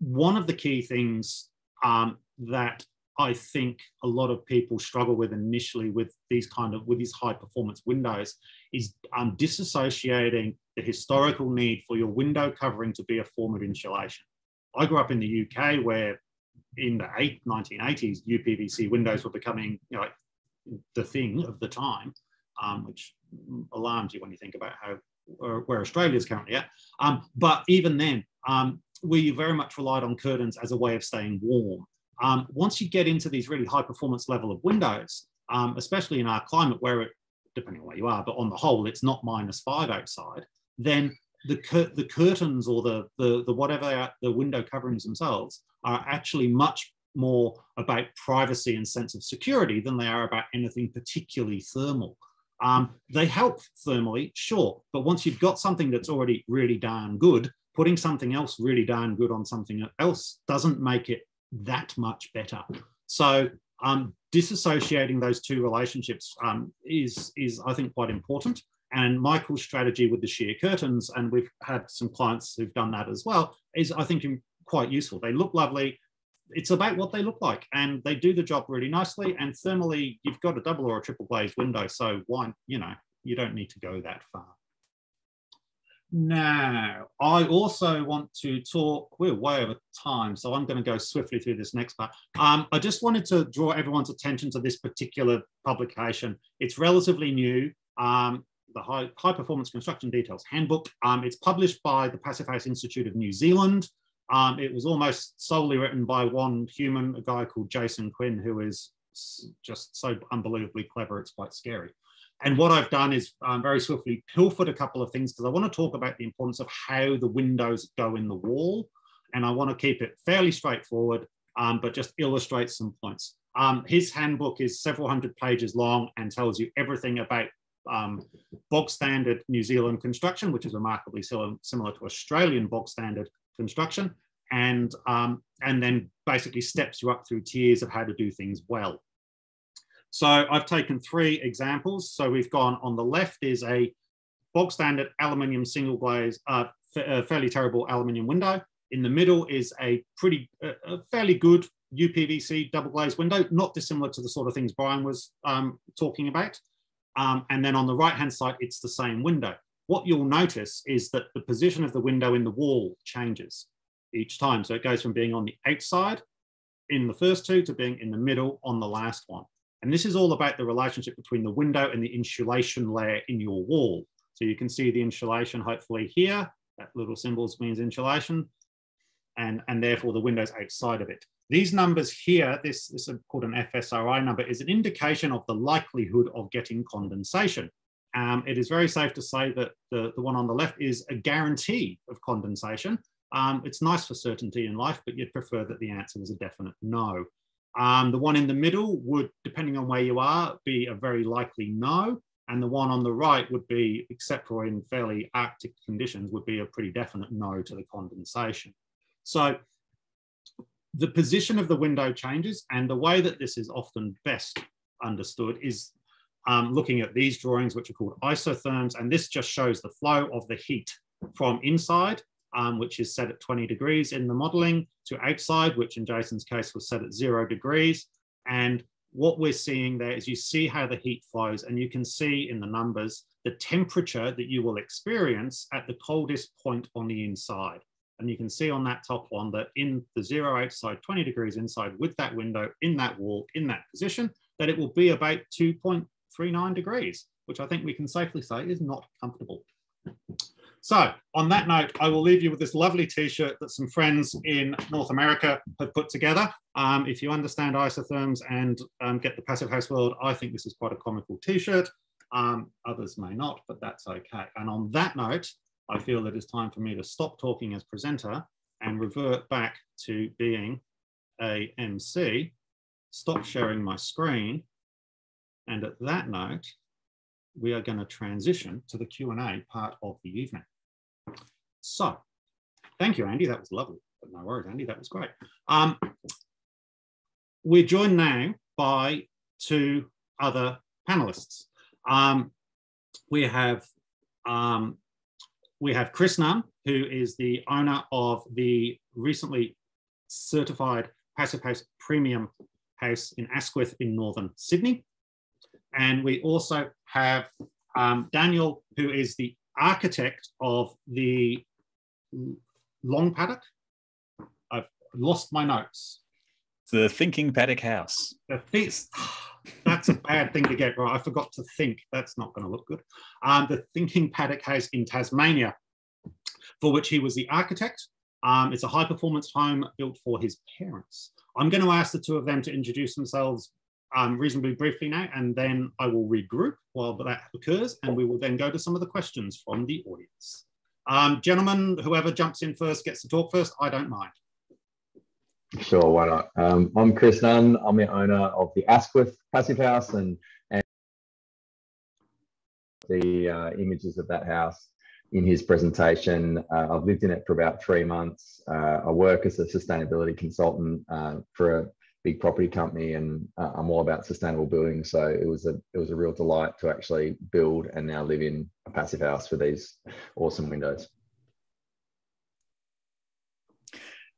One of the key things um, that I think a lot of people struggle with initially with these kind of, with these high performance windows is um, disassociating the historical need for your window covering to be a form of insulation. I grew up in the U K where in the nineteen eighties, U P V C windows were becoming, you know, the thing of the time, um, which alarms you when you think about how, where Australia's currently at. Um, but even then, um, we very much relied on curtains as a way of staying warm. Um, once you get into these really high performance level of windows, um, especially in our climate where it, depending on where you are, but on the whole, it's not minus five outside, then the, cur the curtains or the, the, the whatever they are, the window coverings themselves are actually much more about privacy and sense of security than they are about anything particularly thermal. Um, they help thermally, sure, but once you've got something that's already really darn good, putting something else really darn good on something else doesn't make it that much better. So um, disassociating those two relationships um, is, is, I think, quite important. And Michael's strategy with the sheer curtains, and we've had some clients who've done that as well, is, I think, quite useful. They look lovely. It's about what they look like, and they do the job really nicely. And thermally, you've got a double or a triple glazed window, so why, you know, you don't need to go that far. Now, I also want to talk, we're way over time, so I'm going to go swiftly through this next part. Um, I just wanted to draw everyone's attention to this particular publication. It's relatively new, um, the High, High Performance Construction Details Handbook. Um, it's published by the Passive House Institute of New Zealand. Um, it was almost solely written by one human, a guy called Jason Quinn, who is just so unbelievably clever, it's quite scary. And what I've done is um, very swiftly pilfered a couple of things because I want to talk about the importance of how the windows go in the wall. And I want to keep it fairly straightforward, um, but just illustrate some points. Um, his handbook is several hundred pages long and tells you everything about um, bog standard New Zealand construction, which is remarkably similar to Australian bog standard construction, and, um, and then basically steps you up through tiers of how to do things well. So I've taken three examples. So we've gone on the left is a bog standard aluminium single glaze, uh, a fairly terrible aluminium window. In the middle is a pretty, uh, a fairly good U P V C double glazed window, not dissimilar to the sort of things Brian was um, talking about. Um, and then on the right hand side, it's the same window. What you'll notice is that the position of the window in the wall changes each time. So it goes from being on the outside in the first two to being in the middle on the last one. And this is all about the relationship between the window and the insulation layer in your wall. So you can see the insulation hopefully here, that little symbol means insulation, and, and therefore the windows outside of it. These numbers here, this, this is called an F S R I number, is an indication of the likelihood of getting condensation. Um, it is very safe to say that the, the one on the left is a guarantee of condensation. Um, it's nice for certainty in life, but you'd prefer that the answer was a definite no. Um, the one in the middle would, depending on where you are, be a very likely no. And the one on the right would be, except for in fairly Arctic conditions, would be a pretty definite no to the condensation. So the position of the window changes, and the way that this is often best understood is um, looking at these drawings, which are called isotherms. And this just shows the flow of the heat from inside, Um, which is set at twenty degrees in the modeling, to outside, which in Jason's case was set at zero degrees. And what we're seeing there is you see how the heat flows, and you can see in the numbers the temperature that you will experience at the coldest point on the inside. And you can see on that top one that in the zero outside, twenty degrees inside, with that window, in that wall, in that position, that it will be about two point three nine degrees, which I think we can safely say is not comfortable. So on that note, I will leave you with this lovely t-shirt that some friends in North America have put together. Um, if you understand isotherms and um, get the Passive House world, I think this is quite a comical t-shirt. Um, others may not, but that's okay. And on that note, I feel it is time for me to stop talking as presenter and revert back to being a M C, stop sharing my screen. And at that note, we are going to transition to the Q and A part of the evening. So, thank you, Andy. That was lovely. But no worries, Andy. That was great. Um, we're joined now by two other panelists. Um, we have um, we have Chris Nunn, who is the owner of the recently certified Passive House Premium House in Asquith in northern Sydney, and we also have um, Daniel, who is the architect of the Long Paddock. I've lost my notes. The Thinking Paddock House. The th That's a bad thing to get right. I forgot to think. That's not going to look good. Um, the Thinking Paddock House in Tasmania, for which he was the architect. Um, it's a high-performance home built for his parents. I'm going to ask the two of them to introduce themselves Um, reasonably briefly now, and then I will regroup while that occurs, and we will then go to some of the questions from the audience. Um, gentlemen, whoever jumps in first gets to talk first. I don't mind. Sure, why not? Um, I'm Chris Nunn. I'm the owner of the Asquith Passive House, and, and the uh, images of that house in his presentation. Uh, I've lived in it for about three months. Uh, I work as a sustainability consultant uh, for a big property company, and uh, I'm all about sustainable building. So it was a it was a real delight to actually build and now live in a passive house with these awesome windows.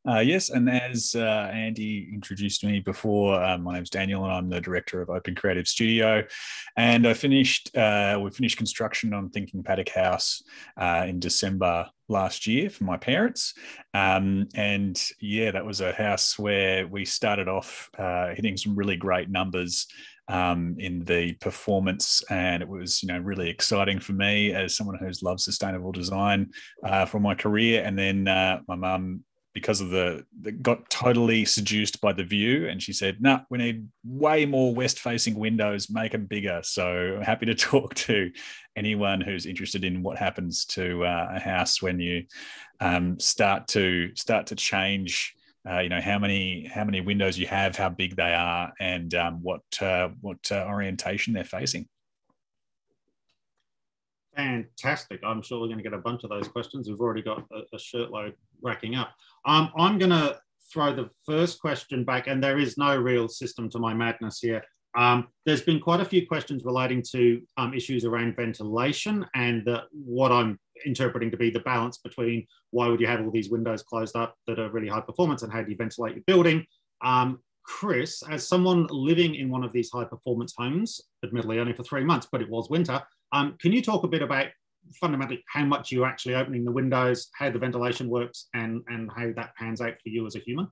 Uh, yes, and as uh, Andy introduced me before, uh, my name's Daniel, and I'm the director of Open Creative Studio. And I finished uh, we finished construction on Thinking Paddock House uh, in December last year for my parents. Um, and yeah, that was a house where we started off uh, hitting some really great numbers um, in the performance. And it was, you know, really exciting for me as someone who's loved sustainable design uh, for my career. And then uh, my mum, because of the, got totally seduced by the view. And she said, no, nah, we need way more west-facing windows, make them bigger. So I'm happy to talk to anyone who's interested in what happens to uh, a house when you um, start to start to change, uh, you know, how many how many windows you have, how big they are, and um, what, uh, what uh, orientation they're facing. Fantastic. I'm sure we're going to get a bunch of those questions. We've already got a, a shirtload racking up. Um, I'm going to throw the first question back, and there is no real system to my madness here. Um, there's been quite a few questions relating to um, issues around ventilation and the, what I'm interpreting to be the balance between why would you have all these windows closed up that are really high performance and how do you ventilate your building? Um, Chris, as someone living in one of these high performance homes, admittedly only for three months, but it was winter, um, can you talk a bit about fundamentally how much you're actually opening the windows, how the ventilation works, and, and how that pans out for you as a human?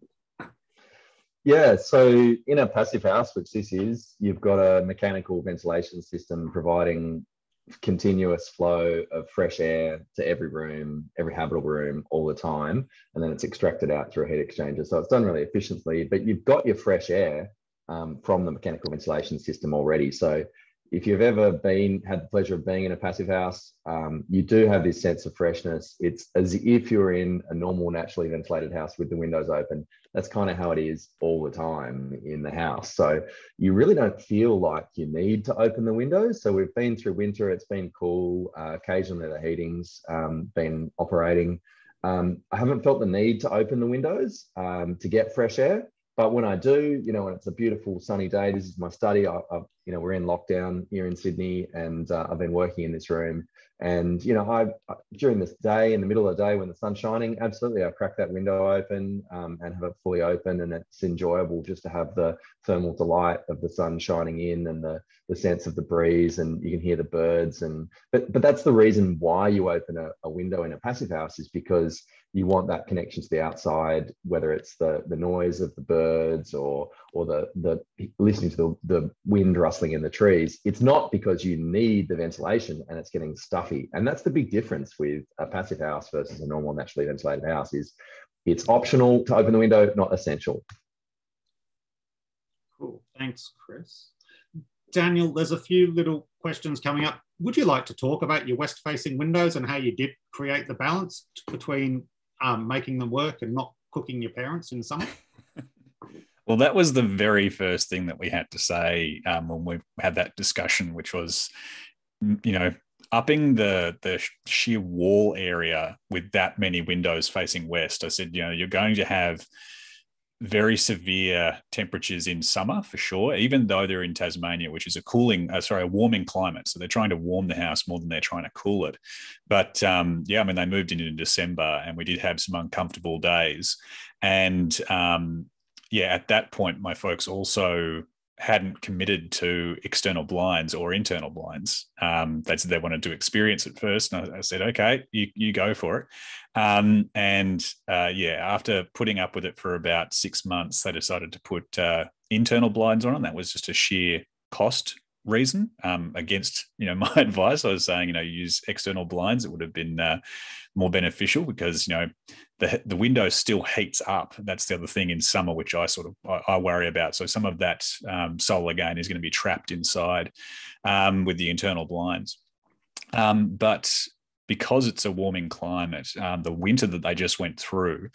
Yeah, so in a passive house, which this is, you've got a mechanical ventilation system providing continuous flow of fresh air to every room, every habitable room all the time, and then it's extracted out through a heat exchanger. So it's done really efficiently, but you've got your fresh air um, from the mechanical ventilation system already. So if you've ever been, had the pleasure of being in a passive house, um, you do have this sense of freshness. It's as if you're in a normal, naturally ventilated house with the windows open. That's kind of how it is all the time in the house. So you really don't feel like you need to open the windows. So we've been through winter, it's been cool. Uh, occasionally the heating's um, been operating. Um, I haven't felt the need to open the windows um, to get fresh air. But when I do, you know, when it's a beautiful sunny day, this is my study. I, I, you know, we're in lockdown here in Sydney, and uh, I've been working in this room. And you know, I during this day, in the middle of the day when the sun's shining, absolutely, I crack that window open um, and have it fully open, and it's enjoyable just to have the thermal delight of the sun shining in and the the sense of the breeze, and you can hear the birds. And but but that's the reason why you open a, a window in a passive house, is because you want that connection to the outside, whether it's the, the noise of the birds or or the, the listening to the, the wind rustling in the trees. It's not because you need the ventilation and it's getting stuffy. And that's the big difference with a passive house versus a normal naturally ventilated house, is it's optional to open the window, not essential. Cool, thanks, Chris. Daniel, there's a few little questions coming up. Would you like to talk about your west-facing windows and how you did create the balance between Um, making them work and not cooking your parents in summer? Well, that was the very first thing that we had to say um, when we had that discussion, which was, you know, upping the the sheer wall area with that many windows facing west. I said, you know, you're going to have very severe temperatures in summer for sure, even though they're in Tasmania, which is a cooling, uh, sorry, a warming climate. So they're trying to warm the house more than they're trying to cool it. But um, yeah, I mean, they moved in in December and we did have some uncomfortable days. And um, yeah, at that point, my folks also hadn't committed to external blinds or internal blinds. Um, they said they wanted to experience it first. And I, I said, okay, you, you go for it. Um, and uh, yeah, after putting up with it for about six months, they decided to put uh, internal blinds on. And that was just a sheer cost reason um, against, you know, my advice. I was saying, you know, use external blinds. It would have been uh, more beneficial because, you know, the, the window still heats up. That's the other thing in summer, which I sort of, I, I worry about. So some of that um, solar gain is going to be trapped inside um, with the internal blinds. Um, but because it's a warming climate, um, the winter that they just went through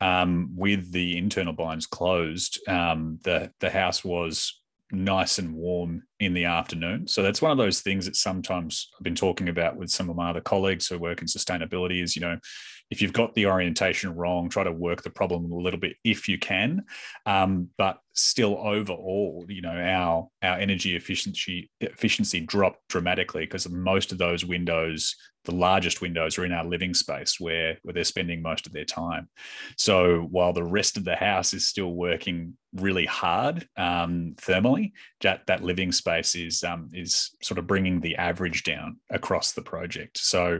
um, with the internal blinds closed, um, the, the house was nice and warm in the afternoon. So that's one of those things that sometimes I've been talking about with some of my other colleagues who work in sustainability is, you know, if you've got the orientation wrong, try to work the problem a little bit if you can. Um, but still overall, you know, our, our energy efficiency efficiency dropped dramatically because most of those windows, the largest windows, are in our living space where, where they're spending most of their time. So while the rest of the house is still working really hard um, thermally, that, that living space is, um, is sort of bringing the average down across the project. So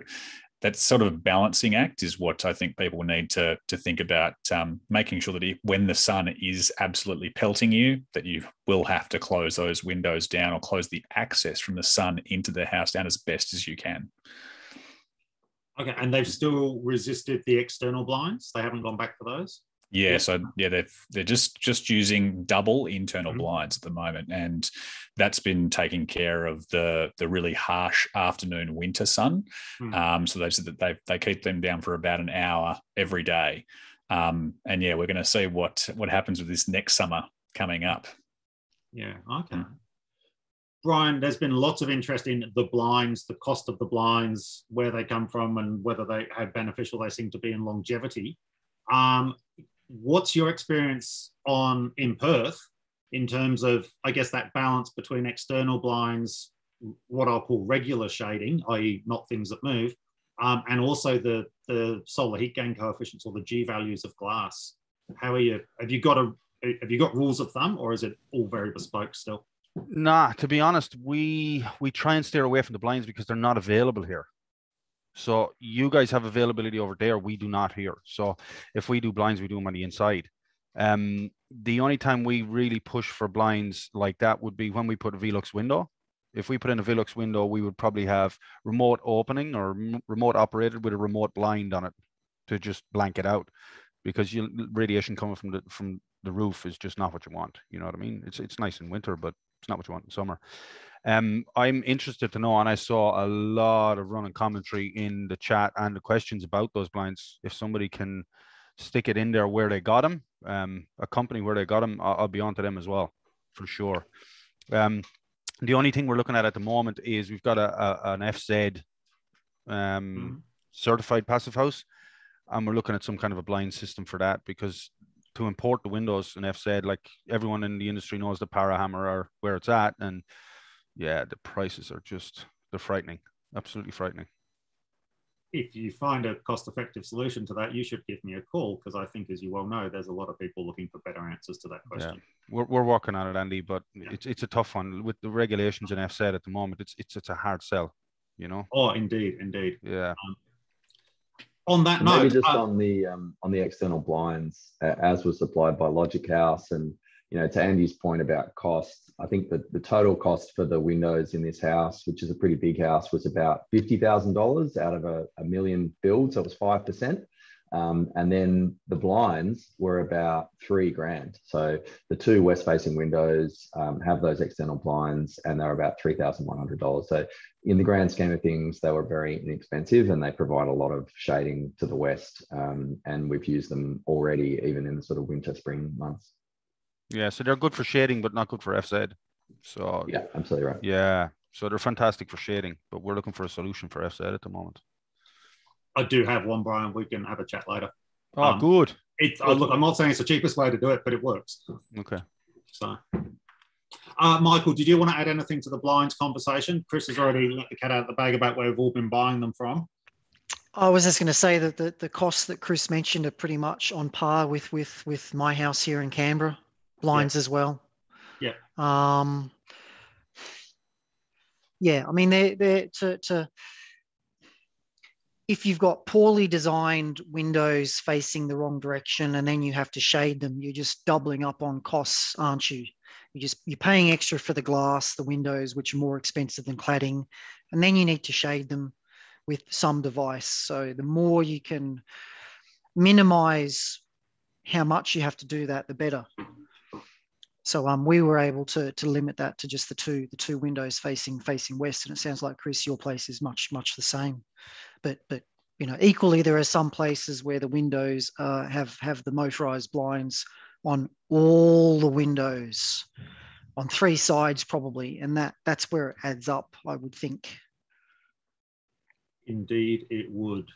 that sort of balancing act is what I think people need to, to think about, um, making sure that when the sun is absolutely pelting you, that you will have to close those windows down or close the access from the sun into the house down as best as you can. Okay, and they've still resisted the external blinds? They haven't gone back for those? Yeah, so yeah, they're they're just just using double internal blinds at the moment, and that's been taking care of the the really harsh afternoon winter sun. Mm. Um, so they said that they they keep them down for about an hour every day, um, and yeah, we're going to see what what happens with this next summer coming up. Yeah. Okay. Mm. Brian, there's been lots of interest in the blinds, the cost of the blinds, where they come from and whether they how beneficial they seem to be in longevity. Um, what's your experience on in Perth in terms of, I guess, that balance between external blinds, what I'll call regular shading, that is not things that move, um, and also the, the solar heat gain coefficients or the G values of glass? How are you? Have you got a have you got rules of thumb, or is it all very bespoke still? Nah, to be honest, we we try and steer away from the blinds because they're not available here. So you guys have availability over there, we do not here. So if we do blinds, we do them on the inside. Um, the only time we really push for blinds like that would be when we put a Velux window. If we put in a Velux window, we would probably have remote opening or remote operated with a remote blind on it to just blanket out, because you, radiation coming from the from the roof is just not what you want. You know what I mean? It's it's nice in winter, but it's not what you want in summer. Um, I'm interested to know, and I saw a lot of running commentary in the chat and the questions about those blinds. If somebody can stick it in there where they got them, um, a company where they got them, I'll, I'll be on to them as well, for sure. Um, the only thing we're looking at at the moment is we've got a, a an F Z um, mm. certified passive house, and we're looking at some kind of a blind system for that, because to import the windows and F Z, like everyone in the industry knows the Para Hammer are where it's at. And yeah, the prices are just, they're frightening, absolutely frightening. If you find a cost-effective solution to that, you should give me a call, because I think, as you well know, there's a lot of people looking for better answers to that question. Yeah. We're, we're working on it, Andy, but yeah. it's it's a tough one. With the regulations in F Z at the moment, it's it's it's a hard sell, you know? Oh, indeed, indeed. Yeah. Um, on that note, maybe just uh, on the um, on the external blinds, uh, as was supplied by Logikhaus, and you know, to Andy's point about cost, I think that the total cost for the windows in this house, which is a pretty big house, was about fifty thousand dollars out of a, a million build, so it was five percent. Um, and then the blinds were about three grand. So the two west-facing windows um, have those external blinds, and they're about three thousand one hundred dollars. So in the grand scheme of things, they were very inexpensive, and they provide a lot of shading to the west. Um, and we've used them already, even in the sort of winter, spring months. Yeah, so they're good for shading, but not good for F Z. So yeah, absolutely right. Yeah, so they're fantastic for shading, but we're looking for a solution for F Z at the moment. I do have one, Brian. We can have a chat later. Oh, um, good. It's, uh, look, I'm not saying it's the cheapest way to do it, but it works. Okay. So, uh, Michael, did you want to add anything to the blinds conversation? Chris has already let the cat out of the bag about where we've all been buying them from. I was just going to say that the, the costs that Chris mentioned are pretty much on par with with with my house here in Canberra. Blinds, yeah. As well. Yeah. Um, yeah, I mean, they're, they're to, to, if you've got poorly designed windows facing the wrong direction and then you have to shade them, you're just doubling up on costs, aren't you? You just, you're paying extra for the glass, the windows, which are more expensive than cladding, and then you need to shade them with some device. So the more you can minimize how much you have to do that, the better. So um, we were able to to limit that to just the two the two windows facing facing west, and it sounds like, Chris, your place is much much the same. But but you know, equally there are some places where the windows uh, have have the motorized blinds on all the windows, on three sides probably, and that that's where it adds up, I would think. Indeed, it would.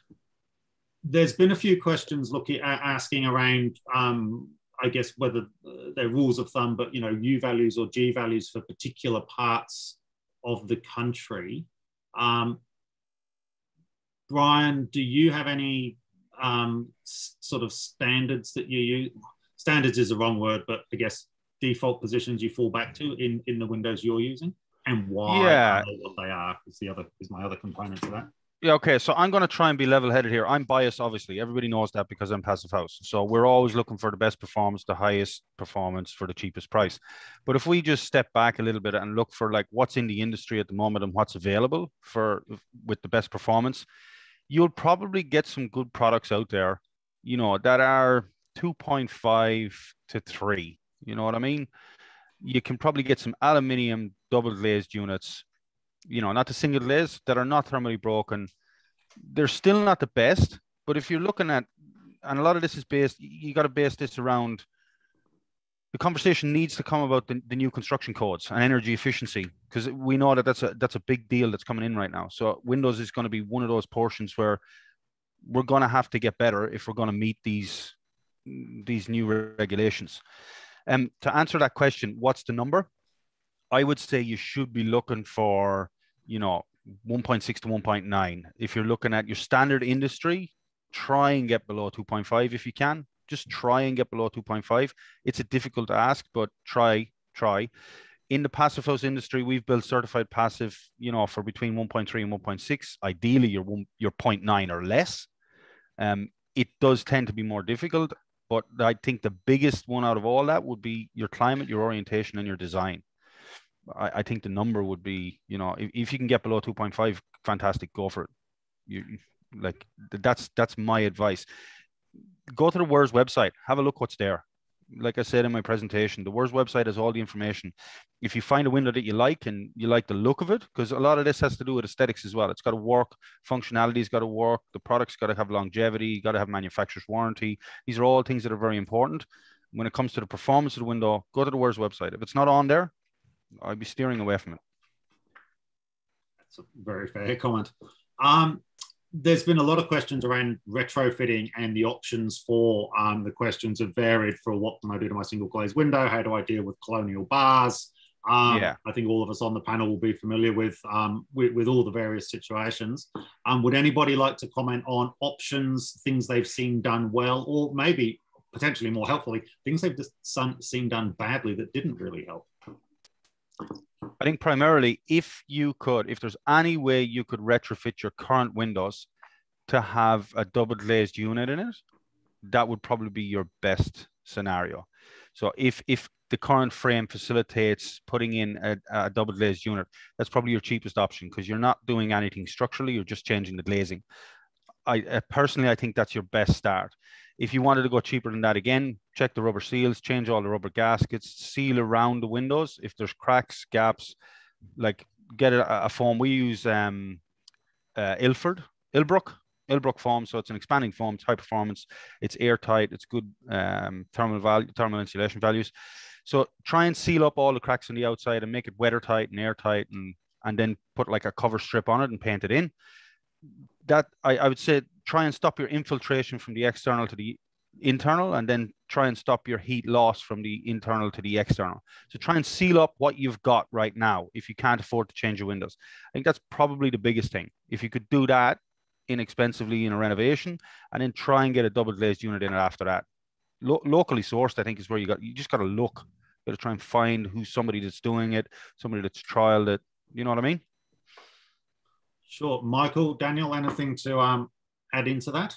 There's been a few questions looking at asking around. Um, I guess whether they're rules of thumb, but you know, U values or G values for particular parts of the country. Um, Brian, do you have any um, sort of standards that you use? Standards is the wrong word, but I guess default positions you fall back to in, in the windows you're using, and why yeah. and what they are is the other is my other component to that. Yeah, okay, so I'm going to try and be level-headed here. I'm biased, obviously. Everybody knows that because I'm passive house. So we're always looking for the best performance, the highest performance for the cheapest price. But if we just step back a little bit and look for like what's in the industry at the moment and what's available for with the best performance, you'll probably get some good products out there, you know, that are two point five to three. You know what I mean? You can probably get some aluminium double glazed units, you know, not the single glaze, that are not thermally broken. They're still not the best, but if you're looking at, and a lot of this is based, you got to base this around the conversation needs to come about the, the new construction codes and energy efficiency, because we know that that's a, that's a big deal that's coming in right now. So windows is going to be one of those portions where we're going to have to get better if we're going to meet these, these new regulations. Um, to answer that question, what's the number? I would say you should be looking for, you know, one point six to one point nine. If you're looking at your standard industry, try and get below two point five if you can. Just try and get below two point five. It's a difficult ask, but try, try. In the passive house industry, we've built certified passive, you know, for between one point three and one point six. Ideally, you're, one, you're zero point nine or less. Um, it does tend to be more difficult, but I think the biggest one out of all that would be your climate, your orientation, and your design. I, I think the number would be, you know, if, if you can get below two point five, fantastic, go for it. You, like, that's, that's my advice. Go to the W E R S website, have a look what's there. Like I said in my presentation, the W E R S website has all the information. If you find a window that you like and you like the look of it, because a lot of this has to do with aesthetics as well. It's got to work, functionality's got to work, the product's got to have longevity, you got to have manufacturer's warranty. These are all things that are very important. When it comes to the performance of the window, go to the W E R S website. If it's not on there, I'd be steering away from it. That's a very fair comment. Um, There's been a lot of questions around retrofitting, and the options for um, the questions have varied for what can I do to my single glazed window? How do I deal with colonial bars? Um, yeah. I think all of us on the panel will be familiar with, um, with, with all the various situations. Um, would anybody like to comment on options, things they've seen done well, or maybe potentially more helpfully, things they've just seen done badly that didn't really help? I think primarily, if you could, if there's any way you could retrofit your current windows to have a double glazed unit in it, that would probably be your best scenario. So if, if the current frame facilitates putting in a, a double glazed unit, that's probably your cheapest option, because you're not doing anything structurally, you're just changing the glazing. I uh, personally, I think that's your best start. If you wanted to go cheaper than that, again, check the rubber seals, change all the rubber gaskets, seal around the windows. If there's cracks, gaps, like get a, a foam. We use um, uh, Ilford, Ilbrook, Ilbrook foam. So it's an expanding foam, it's high performance, it's airtight, it's good um, thermal value, thermal insulation values. So try and seal up all the cracks on the outside and make it weather tight and airtight, and, and then put like a cover strip on it and paint it in. That I, I would say, try and stop your infiltration from the external to the internal, and then try and stop your heat loss from the internal to the external. So try and seal up what you've got right now if you can't afford to change your windows. I think that's probably the biggest thing. If you could do that inexpensively in a renovation, and then try and get a double glazed unit in it after that. Lo locally sourced, I think, is where you got, you just got to look. You got to try and find who's somebody that's doing it, somebody that's trialed it. You know what I mean? Sure. Michael, Daniel, anything to um, add into that?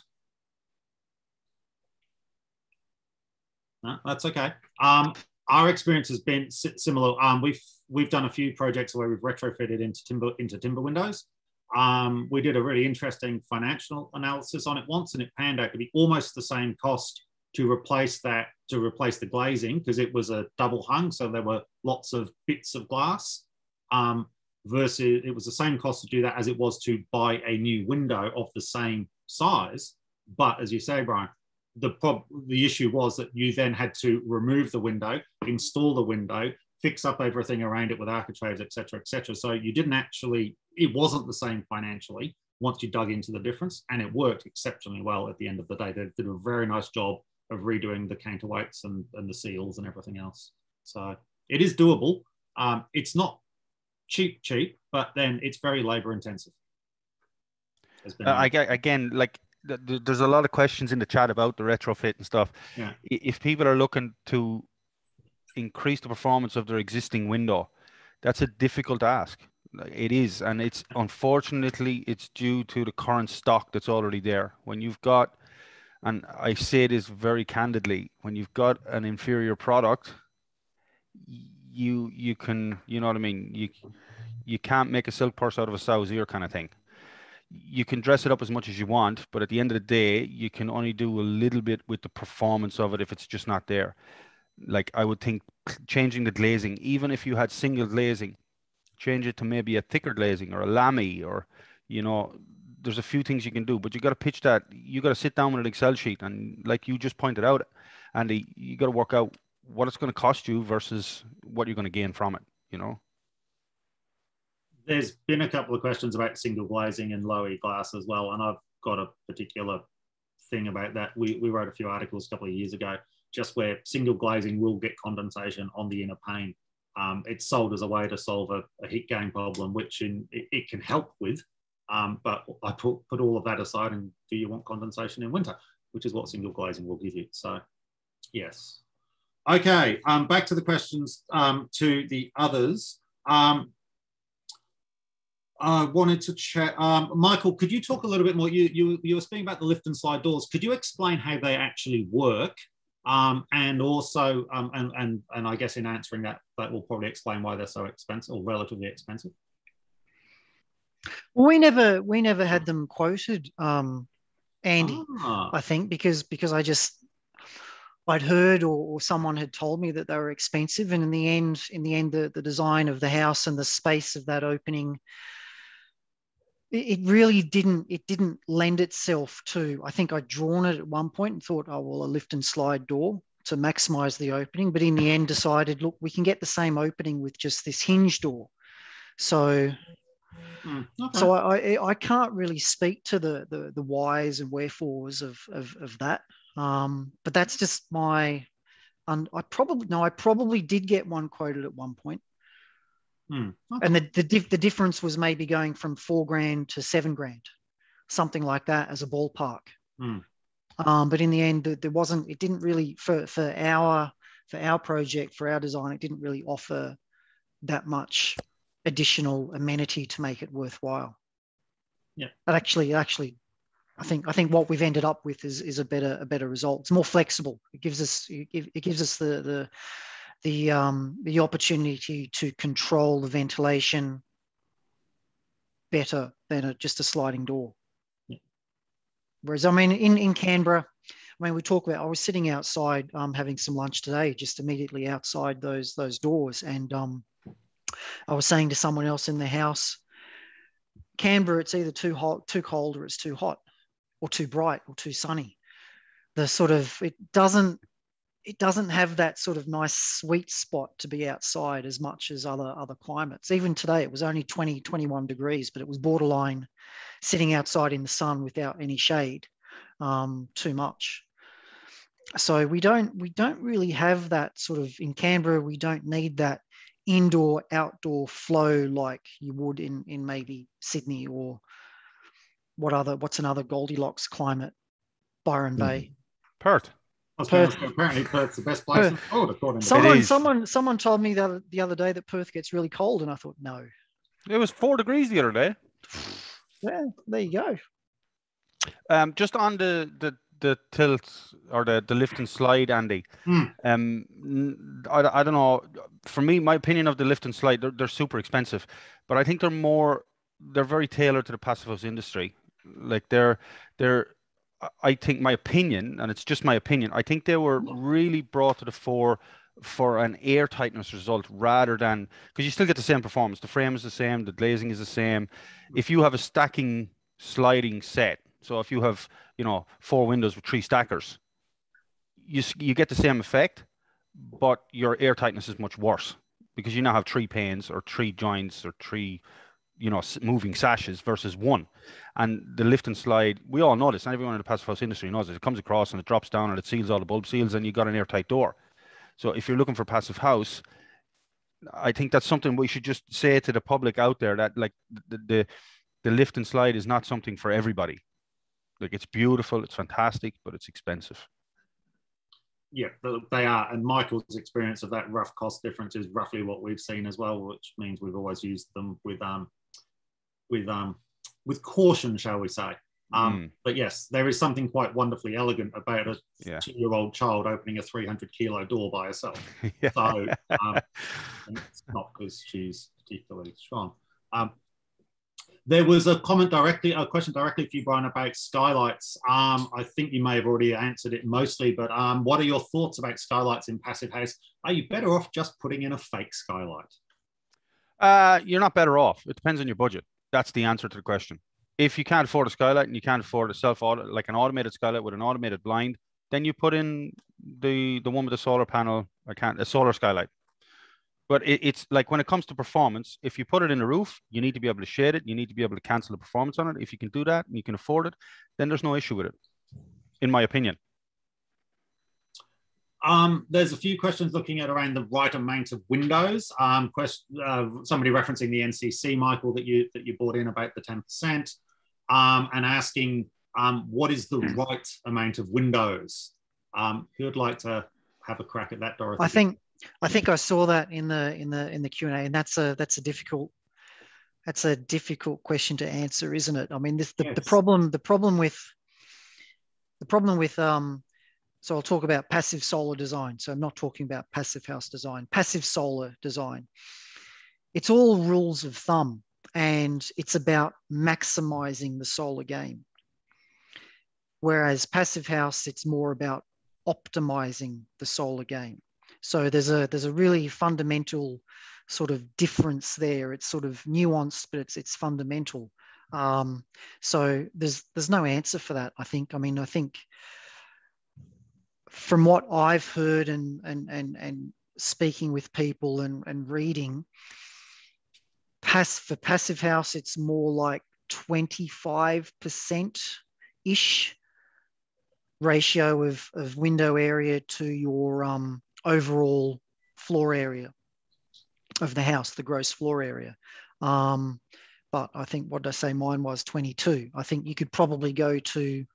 No, that's okay. Um, our experience has been similar. Um, we've we've done a few projects where we've retrofitted into timber into timber windows. Um, we did a really interesting financial analysis on it once, and it panned out to be almost the same cost to replace that to replace the glazing, because it was a double hung, so there were lots of bits of glass. Um, versus it was the same cost to do that as it was to buy a new window of the same size. But as you say, Brian, the prob the issue was that you then had to remove the window, install the window, fix up everything around it with architraves, et cetera, et cetera. So you didn't actually, it wasn't the same financially once you dug into the difference, and it worked exceptionally well at the end of the day. They did a very nice job of redoing the counterweights and, and the seals and everything else. So it is doable. Um, it's not cheap, cheap, but then it's very labor intensive. Uh, I, again, like th th there's a lot of questions in the chat about the retrofit and stuff. Yeah. If people are looking to increase the performance of their existing window, that's a difficult ask. It is, and it's unfortunately, it's due to the current stock that's already there. When you've got, and I say this very candidly, when you've got an inferior product, you you can, you know what I mean? You you can't make a silk purse out of a sow's ear kind of thing. You can dress it up as much as you want, but at the end of the day, you can only do a little bit with the performance of it if it's just not there. Like I would think changing the glazing, even if you had single glazing, change it to maybe a thicker glazing or a lamy, or, you know, there's a few things you can do, but you got to pitch that. You got to sit down with an Excel sheet, and like you just pointed out, Andy, you got to work out what it's going to cost you versus what you're going to gain from it, you know? There's been a couple of questions about single glazing and low E glass as well, and I've got a particular thing about that. We, we wrote a few articles a couple of years ago just where single glazing will get condensation on the inner pane. Um, it's sold as a way to solve a, a heat gain problem, which in, it, it can help with, um, but I put, put all of that aside and do you want condensation in winter, which is what single glazing will give you. So, yes. Okay, um, back to the questions um, to the others. Um, I wanted to check, um, Michael, could you talk a little bit more? You, you, you were speaking about the lift and slide doors. Could you explain how they actually work? Um, and also, um, and, and, and I guess in answering that, that will probably explain why they're so expensive or relatively expensive. Well, we never, we never had them quoted, um, Andy, ah. I think, because, because I just, I'd heard or, or someone had told me that they were expensive. And in the end, in the end, the, the design of the house and the space of that opening, it really didn't, it didn't lend itself to, I think I'd drawn it at one point and thought, oh, well, a lift and slide door to maximize the opening. But in the end decided, look, we can get the same opening with just this hinge door. So, mm, okay. so I, I, I can't really speak to the, the, the whys and wherefores of, of, of that. Um, but that's just my, and I probably, no, I probably did get one quoted at one point. Hmm. Okay. And the the, dif the difference was maybe going from four grand to seven grand, something like that as a ballpark. Hmm. Um, but in the end, there wasn't. It didn't really for for our for our project for our design. It didn't really offer that much additional amenity to make it worthwhile. Yeah. But actually, actually, I think I think what we've ended up with is is a better a better result. It's more flexible. It gives us it, it gives us the the. the um, the opportunity to control the ventilation better than a, just a sliding door. Yeah. Whereas, I mean, in, in Canberra, I mean, we talk about, I was sitting outside um, having some lunch today, just immediately outside those those doors. And um, I was saying to someone else in the house, Canberra, it's either too hot, too cold, or it's too hot, or too bright, or too sunny. The sort of, it doesn't, it doesn't have that sort of nice sweet spot to be outside as much as other other climates. Even today, it was only twenty, twenty-one degrees, but it was borderline sitting outside in the sun without any shade, um, too much. So we don't we don't really have that sort of, in Canberra, we don't need that indoor outdoor flow like you would in in maybe Sydney or what other what's another Goldilocks climate, Byron mm. Bay, Perth. Perth. Apparently Perth's the best place in the world, according to someone, someone, someone told me that the other day that Perth gets really cold, and I thought, no. It was four degrees the other day. Yeah, there you go. Um, just on the, the, the tilt or the, the lift and slide, Andy, mm. um, I, I don't know. For me, my opinion of the lift and slide, they're, they're super expensive, but I think they're more, they're very tailored to the passive house industry. Like they're, they're, I think my opinion, and it's just my opinion, I think they were really brought to the fore for an air tightness result rather than, because you still get the same performance. The frame is the same, the glazing is the same. If you have a stacking sliding set, so if you have, you know, four windows with three stackers, you, you get the same effect, but your air tightness is much worse because you now have three panes or three joints or three, you know, moving sashes versus one. And the lift and slide, we all know this, and everyone in the passive house industry knows it. It comes across and it drops down and it seals all the bulb seals and you've got an airtight door. So if you're looking for passive house, I think that's something we should just say to the public out there, that like the, the, the lift and slide is not something for everybody. Like it's beautiful, it's fantastic, but it's expensive. Yeah, they are. And Michael's experience of that rough cost difference is roughly what we've seen as well, which means we've always used them with, um, with um with caution, shall we say. Um mm. But yes, there is something quite wonderfully elegant about a yeah. two-year-old child opening a three hundred kilo door by herself. yeah. So um, it's not because she's particularly strong. Um there was a comment directly a question directly for you, Brian, about skylights. um I think you may have already answered it mostly, but um what are your thoughts about skylights in passive house? Are you better off just putting in a fake skylight? Uh you're not better off. It depends on your budget. That's the answer to the question. If you can't afford a skylight and you can't afford a self auto, like an automated skylight with an automated blind, then you put in the the one with the solar panel I can't, a solar skylight. But it, it's like when it comes to performance, if you put it in the roof, you need to be able to shade it. You need to be able to cancel the performance on it. If you can do that and you can afford it, then there's no issue with it, in my opinion. Um, there's a few questions looking at around the right amount of windows. Um, quest, uh, somebody referencing the N C C, Michael, that you that you brought in about the ten percent, um, and asking um, what is the right amount of windows? Um, who would like to have a crack at that, Dorothy? I think I think I saw that in the in the in the Q and A, and that's a that's a difficult that's a difficult question to answer, isn't it? I mean, this the, yes. the problem the problem with the problem with um. So I'll talk about passive solar design. So I'm not talking about passive house design, passive solar design. It's all rules of thumb, and it's about maximizing the solar gain. Whereas passive house, it's more about optimizing the solar gain. So there's a, there's a really fundamental sort of difference there. It's sort of nuanced, but it's, it's fundamental. Um, so there's, there's no answer for that, I think. I mean, I think, from what I've heard and and and, and speaking with people and, and reading, pass, for passive house, it's more like twenty-five percent-ish ratio of, of window area to your um, overall floor area of the house, the gross floor area. Um, but I think, what did I say, mine was twenty-two. I think you could probably go to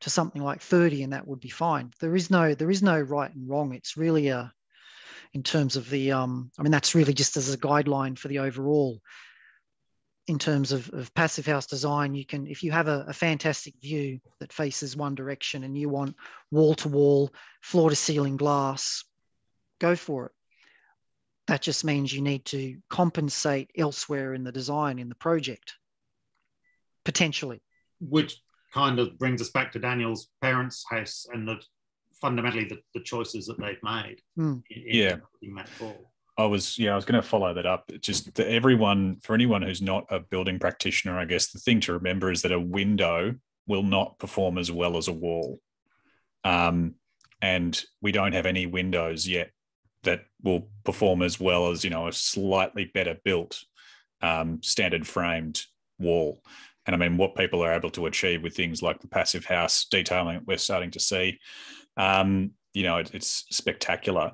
to something like thirty, and that would be fine. There is no, there is no right and wrong. It's really a, in terms of the, um, I mean, that's really just as a guideline for the overall. In terms of, of passive house design, you can, if you have a, a fantastic view that faces one direction and you want wall to wall, floor to ceiling glass, go for it. That just means you need to compensate elsewhere in the design, in the project, potentially. Which kind of brings us back to Daniel's parents' house and the fundamentally the, the choices that they've made. Mm. In, yeah, in that ball. I was yeah I was going to follow that up. It's just that everyone, for anyone who's not a building practitioner, I guess the thing to remember is that a window will not perform as well as a wall, um, and we don't have any windows yet that will perform as well as, you know, a slightly better built um, standard framed wall. And I mean, what people are able to achieve with things like the passive house detailing we're starting to see, um, you know, it, it's spectacular.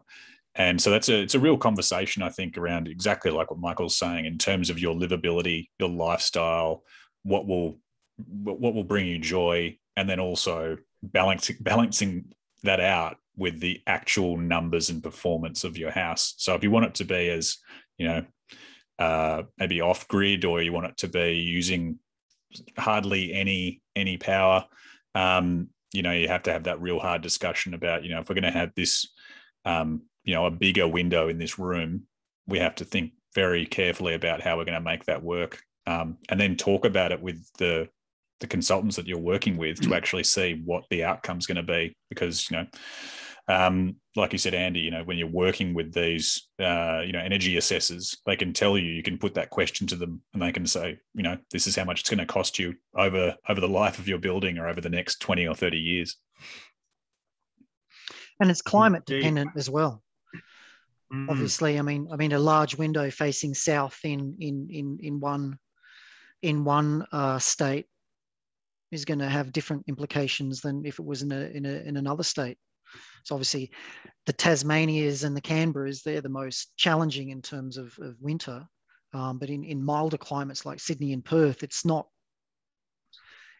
And so that's a, it's a real conversation, I think, around exactly like what Michael's saying in terms of your livability, your lifestyle, what will what will bring you joy, and then also balancing balancing that out with the actual numbers and performance of your house. So if you want it to be as, you know, uh, maybe off grid, or you want it to be using hardly any any power, um you know, you have to have that real hard discussion about, you know, if we're going to have this um you know, a bigger window in this room, we have to think very carefully about how we're going to make that work, um and then talk about it with the the consultants that you're working with to actually see what the outcome's going to be. Because, you know, um like you said, Andy, you know, when you're working with these uh you know, energy assessors, they can tell you, you can put that question to them and they can say, you know, this is how much it's going to cost you over over the life of your building, or over the next twenty or thirty years. And it's climate Indeed. dependent as well. Mm. Obviously, I mean I mean a large window facing south in in in in one in one uh state is going to have different implications than if it was in a in, a, in another state. So obviously the Tasmanias and the Canberras, they're the most challenging in terms of, of winter. Um, but in, in milder climates like Sydney and Perth, it's not,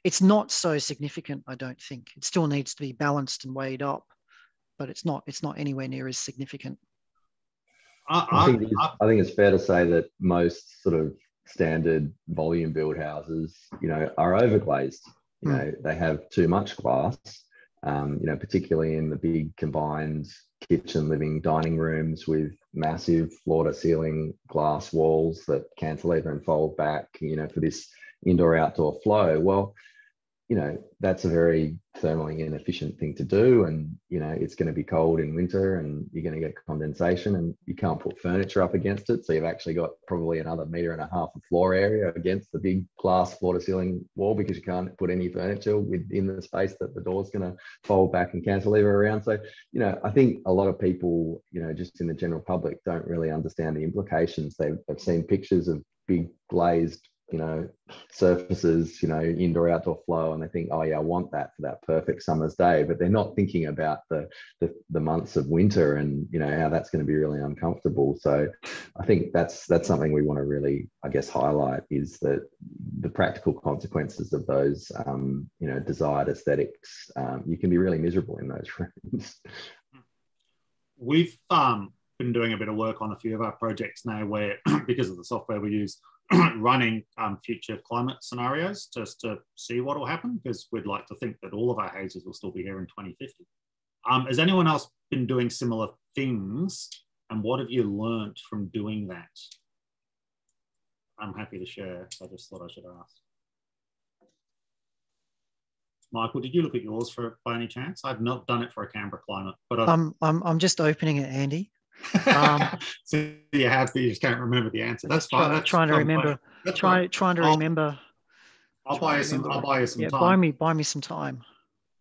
it's not so significant, I don't think. It still needs to be balanced and weighed up, but it's not, it's not anywhere near as significant. I, I, I, think, I think it's fair to say that most sort of standard volume build houses, you know, are overglazed. You know, mm. they have too much glass. Um, you know, particularly in the big combined kitchen, living, dining rooms with massive floor-to-ceiling glass walls that cantilever and fold back, you know, for this indoor-outdoor flow. Well, you know, that's a very thermally inefficient thing to do. And, you know, it's going to be cold in winter and you're going to get condensation and you can't put furniture up against it. So you've actually got probably another metre and a half of floor area against the big glass floor to ceiling wall because you can't put any furniture within the space that the door's going to fold back and cantilever around. So, you know, I think a lot of people, you know, just in the general public don't really understand the implications. They've, they've seen pictures of big glazed, you know, surfaces, you know, indoor outdoor flow, and they think, oh yeah, I want that for that perfect summer's day, but they're not thinking about the the, the months of winter and, you know, how that's going to be really uncomfortable. So I think that's that's something we want to really, I guess, highlight, is that the practical consequences of those um you know, desired aesthetics. Um, you can be really miserable in those rooms. We've um been doing a bit of work on a few of our projects now where, because of the software we use, running um, future climate scenarios just to see what will happen, because we'd like to think that all of our houses will still be here in twenty fifty. Um, has anyone else been doing similar things, and what have you learnt from doing that? I'm happy to share. I just thought I should ask. Michael, did you look at yours for, by any chance? I've not done it for a Canberra climate, but I've... Um, I'm, I'm just opening it, Andy. Um, so you have, you just can't remember the answer. That's fine. That's trying to remember. Trying trying to I'll, remember. I'll buy you some. I'll buy you some yeah, time. Buy me buy me some time.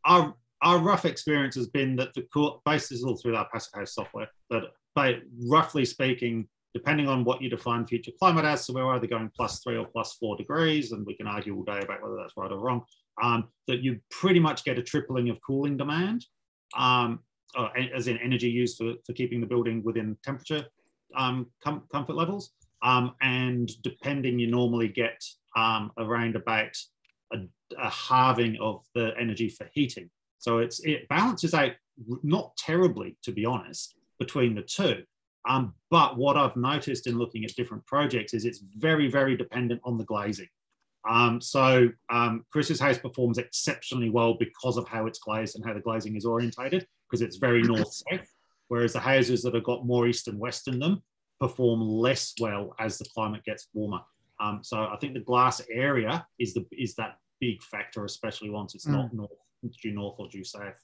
Our our rough experience has been that the core basis all through our Passive House software. That by roughly speaking, depending on what you define future climate as, so we're either going plus three or plus four degrees, and we can argue all day about whether that's right or wrong. Um, that you pretty much get a tripling of cooling demand. Um, Uh, as in energy used for, for keeping the building within temperature um, com comfort levels. Um, and depending, you normally get um, around about a, a halving of the energy for heating. So it's, it balances out not terribly, to be honest, between the two. Um, but what I've noticed in looking at different projects is it's very, very dependent on the glazing. Um, so um, Chris's house performs exceptionally well because of how it's glazed and how the glazing is orientated, because it's very north-south, whereas the houses that have got more east and west in them perform less well as the climate gets warmer. Um, so I think the glass area is the is that big factor, especially once it's mm. not north, due north or due south.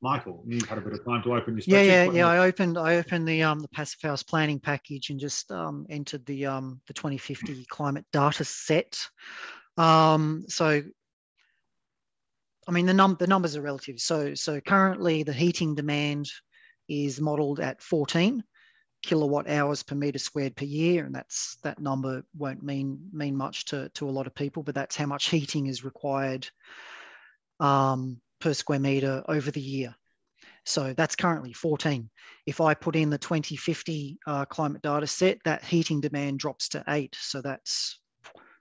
Michael, you've had a bit of time to open this. Yeah, yeah, yeah. You? I opened I opened the um the Passive House planning package and just um, entered the um the twenty fifty climate data set. Um, so, I mean, the num the numbers are relative. So so currently the heating demand is modelled at fourteen kilowatt hours per metre squared per year, and that's that number won't mean mean much to to a lot of people, but that's how much heating is required Um, per square metre over the year. So that's currently fourteen. If I put in the twenty fifty uh, climate data set, that heating demand drops to eight. So that's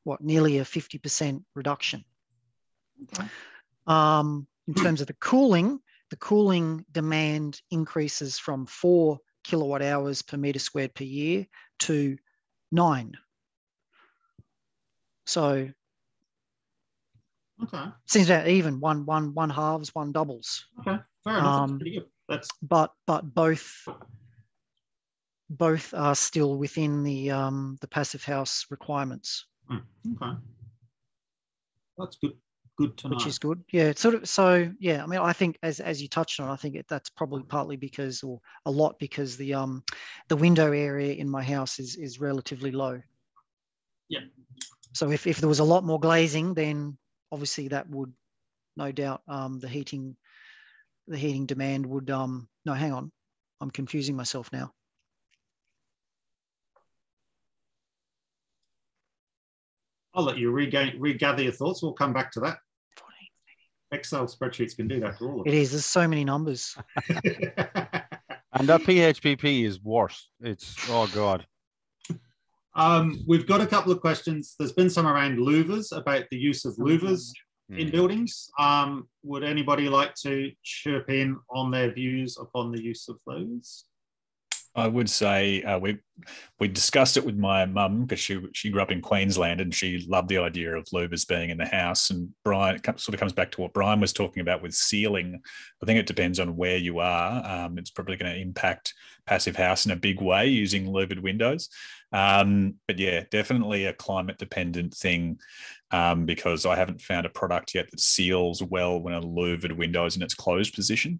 what, nearly a fifty percent reduction. Okay. Um, in terms of the cooling, the cooling demand increases from four kilowatt hours per metre squared per year to nine. So okay. Seems about even, one one one halves, one doubles. Okay, fair enough. Um, that's pretty good. That's... But but both both are still within the um the Passive House requirements. Mm. Okay, that's good. Good to know. Which is good. Yeah, it's sort of. So yeah, I mean, I think as as you touched on, I think it, that's probably partly because, or a lot because the um the window area in my house is is relatively low. Yeah. So if if there was a lot more glazing, then obviously, that would, no doubt, um, the heating, the heating demand would. Um, no, hang on, I'm confusing myself now. I'll let you regain, regather your thoughts. We'll come back to that. Excel spreadsheets can do that for all of us. It is. There's so many numbers. And that P H P P is worse. It's oh god. Um, we've got a couple of questions. There's been some around louvers, about the use of louvers mm. in buildings. Um, would anybody like to chirp in on their views upon the use of those? I would say uh, we we discussed it with my mum because she she grew up in Queensland and she loved the idea of louvers being in the house. And Brian, it sort of comes back to what Brian was talking about with ceiling. I think it depends on where you are. Um, it's probably going to impact passive house in a big way using louvered windows. Um, but yeah, definitely a climate dependent thing um, because I haven't found a product yet that seals well when a louvered window is in its closed position.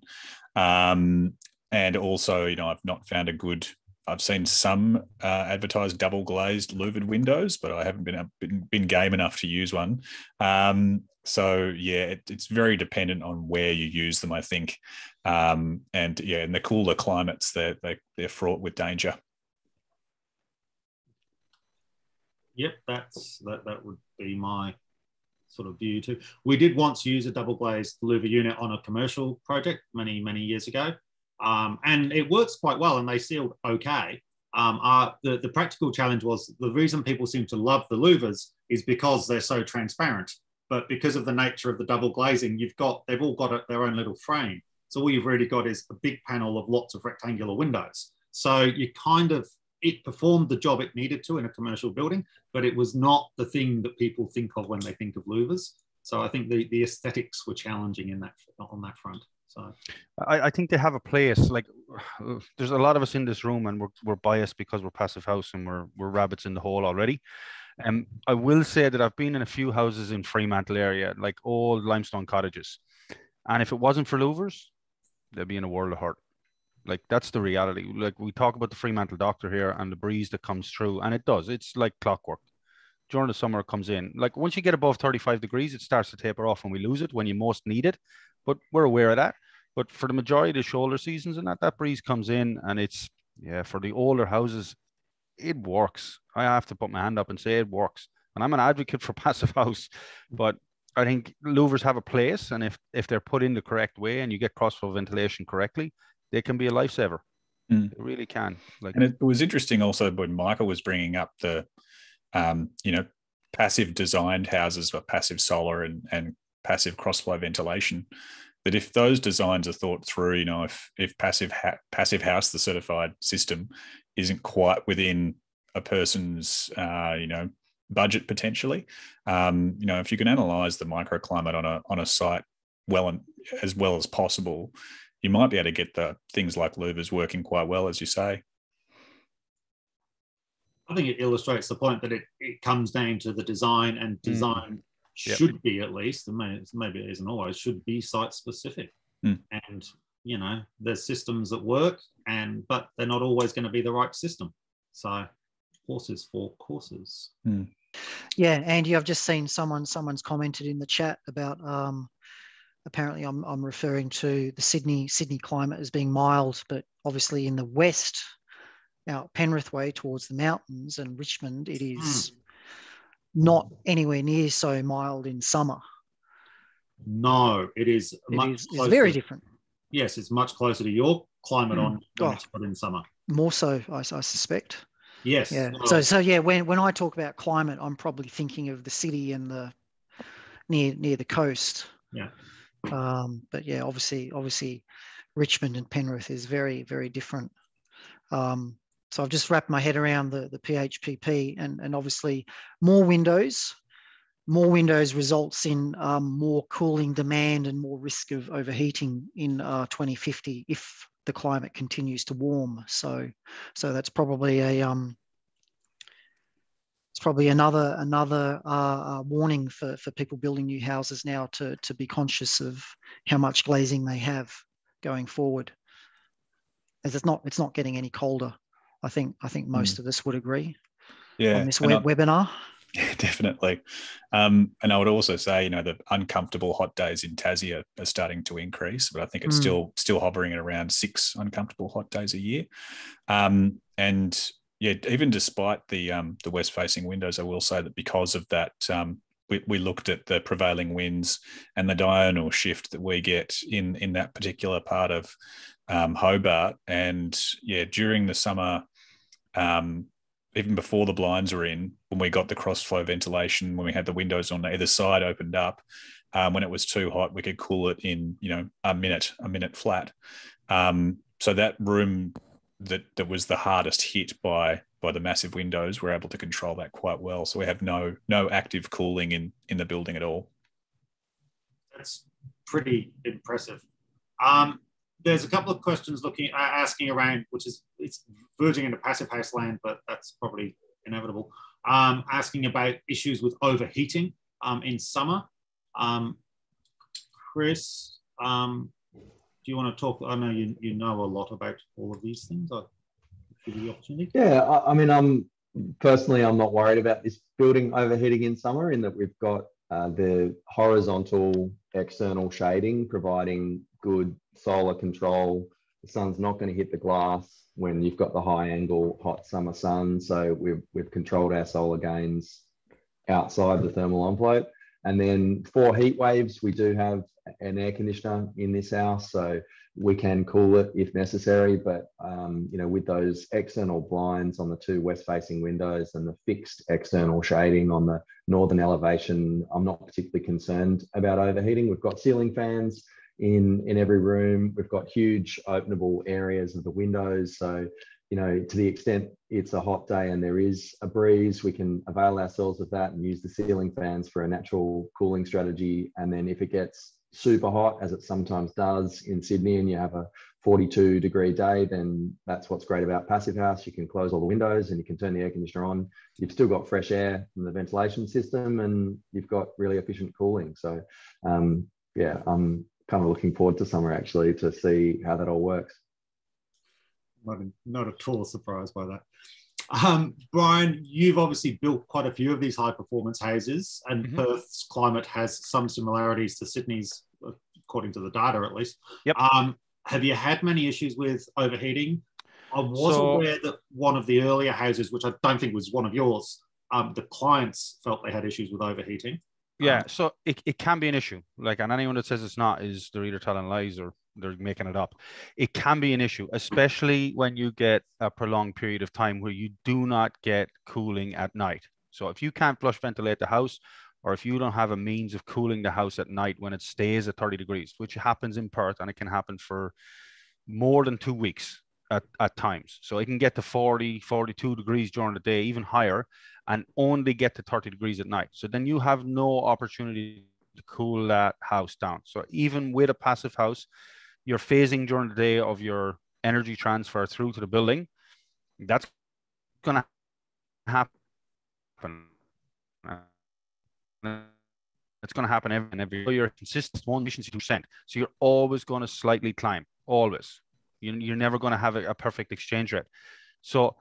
Um, And also, you know, I've not found a good, I've seen some uh, advertised double glazed louvered windows, but I haven't been, been, been game enough to use one. Um, so, yeah, it, it's very dependent on where you use them, I think. Um, and, yeah, in the cooler climates, they're, they, they're fraught with danger. Yep, that's, that, that would be my sort of view too. We did once use a double glazed louver unit on a commercial project many, many years ago. Um, and it works quite well, and they sealed okay. Um, uh, the, the practical challenge was the reason people seem to love the louvers is because they're so transparent. But because of the nature of the double glazing, you've got they've all got a, their own little frame. So all you've really got is a big panel of lots of rectangular windows. So you kind of it performed the job it needed to in a commercial building, but it was not the thing that people think of when they think of louvers. So I think the the aesthetics were challenging in that on that front. So I, I think they have a place. Like, there's a lot of us in this room, and we're we're biased because we're passive house and we're we're rabbits in the hole already. Um, I will say that I've been in a few houses in Fremantle area, like old limestone cottages, and if it wasn't for louvers, they'd be in a world of hurt. Like, that's the reality. Like, we talk about the Fremantle doctor here and the breeze that comes through, and it does. It's like clockwork. During the summer, it comes in. Like, once you get above thirty-five degrees, it starts to taper off, and we lose it when you most need it. But we're aware of that. But for the majority of the shoulder seasons and that, that breeze comes in, and it's, yeah, for the older houses, it works. I have to put my hand up and say it works. And I'm an advocate for passive house, but I think louvers have a place. And if, if they're put in the correct way and you get crossflow ventilation correctly, they can be a lifesaver. Mm. They really can. Like, and it was interesting also when Michael was bringing up the, um, you know, passive designed houses with passive solar and, and passive crossflow ventilation, that if those designs are thought through, you know, if if passive ha passive house, the certified system, isn't quite within a person's, uh, you know, budget potentially, um, you know, if you can analyse the microclimate on a on a site well and as well as possible, you might be able to get the things like louvers working quite well, as you say. I think it illustrates the point that it it comes down to the design and design. Mm. Should yep. be, at least, and maybe it isn't always, should be site specific. Mm. And, you know, there's systems that work, and but they're not always going to be the right system. So horses for courses. Mm. Yeah, Andy, I've just seen someone, someone's commented in the chat about, um, apparently I'm, I'm referring to the Sydney, Sydney climate as being mild, but obviously in the west, now Penrith way towards the mountains and Richmond, it is... Mm. Not anywhere near so mild in summer. No, it is it much is, closer. It's very different. Yes, it's much closer to your climate mm. on oh, it's in summer. More so, I, I suspect. Yes. Yeah. Oh. So, so yeah, when when I talk about climate, I'm probably thinking of the city and the near near the coast. Yeah. Um, but yeah, obviously, obviously, Richmond and Penrith is very very different. Um, So I've just wrapped my head around the, the P H P P, and, and obviously more windows, more windows results in um, more cooling demand and more risk of overheating in uh, twenty fifty if the climate continues to warm. So, so that's probably a um, it's probably another another uh, uh, warning for for people building new houses now to to be conscious of how much glazing they have going forward, as it's not it's not getting any colder. I think I think most mm. of us would agree yeah. on this web I, webinar. Yeah, definitely. Um, and I would also say, you know, the uncomfortable hot days in Tassie are, are starting to increase, but I think it's mm. still still hovering at around six uncomfortable hot days a year. Um, and yeah, even despite the um, the west facing windows, I will say that because of that, um, we, we looked at the prevailing winds and the diurnal shift that we get in in that particular part of Um, Hobart, and yeah, during the summer, um, even before the blinds were in, when we got the crossflow ventilation, when we had the windows on either side opened up, um, when it was too hot, we could cool it in, you know, a minute, a minute flat. Um, so that room that that was the hardest hit by by the massive windows, we're able to control that quite well. So we have no no active cooling in in the building at all. That's pretty impressive. Um, there's a couple of questions looking asking around, which is it's verging into passive house land, but that's probably inevitable. Um, asking about issues with overheating um, in summer. Um, Chris, um, do you want to talk? I know you, you know a lot about all of these things. I'll give you the opportunity. Yeah, I, I mean, I'm personally, I'm not worried about this building overheating in summer, in that we've got uh, the horizontal external shading providing good solar control. The sun's not going to hit the glass when you've got the high angle hot summer sun. So we've, we've controlled our solar gains outside the thermal envelope. And then for heat waves, we do have an air conditioner in this house, so we can cool it if necessary. But, um, you know, with those external blinds on the two west-facing windows and the fixed external shading on the northern elevation, I'm not particularly concerned about overheating. We've got ceiling fans in, in every room. We've got huge openable areas of the windows. So, you know, to the extent it's a hot day and there is a breeze, we can avail ourselves of that and use the ceiling fans for a natural cooling strategy. And then if it gets super hot, as it sometimes does in Sydney, and you have a forty-two degree day, then that's what's great about Passive House. You can close all the windows and you can turn the air conditioner on. You've still got fresh air from the ventilation system and you've got really efficient cooling. So um, yeah, I'm kind of looking forward to summer actually to see how that all works. Not, not at all surprised by that. Um, Brian, you've obviously built quite a few of these high-performance houses, and mm-hmm. Perth's climate has some similarities to Sydney's, according to the data at least. Yep. Um, have you had many issues with overheating? I was so, aware that one of the earlier houses, which I don't think was one of yours, um, the clients felt they had issues with overheating. Yeah, um, so it, it can be an issue. Like, and anyone that says it's not is they're either telling lies or they're making it up. It can be an issue, especially when you get a prolonged period of time where you do not get cooling at night. So if you can't flush ventilate the house, or if you don't have a means of cooling the house at night when it stays at thirty degrees, which happens in Perth, and it can happen for more than two weeks at, at times. So it can get to forty, forty-two degrees during the day, even higher, and only get to thirty degrees at night. So then you have no opportunity to cool that house down. So even with a passive house, your phasing during the day of your energy transfer through to the building, that's going to happen. It's going to happen every and every. You're consistent one efficiency two percent. So you're always going to slightly climb, always. You, you're never going to have a, a perfect exchange rate. So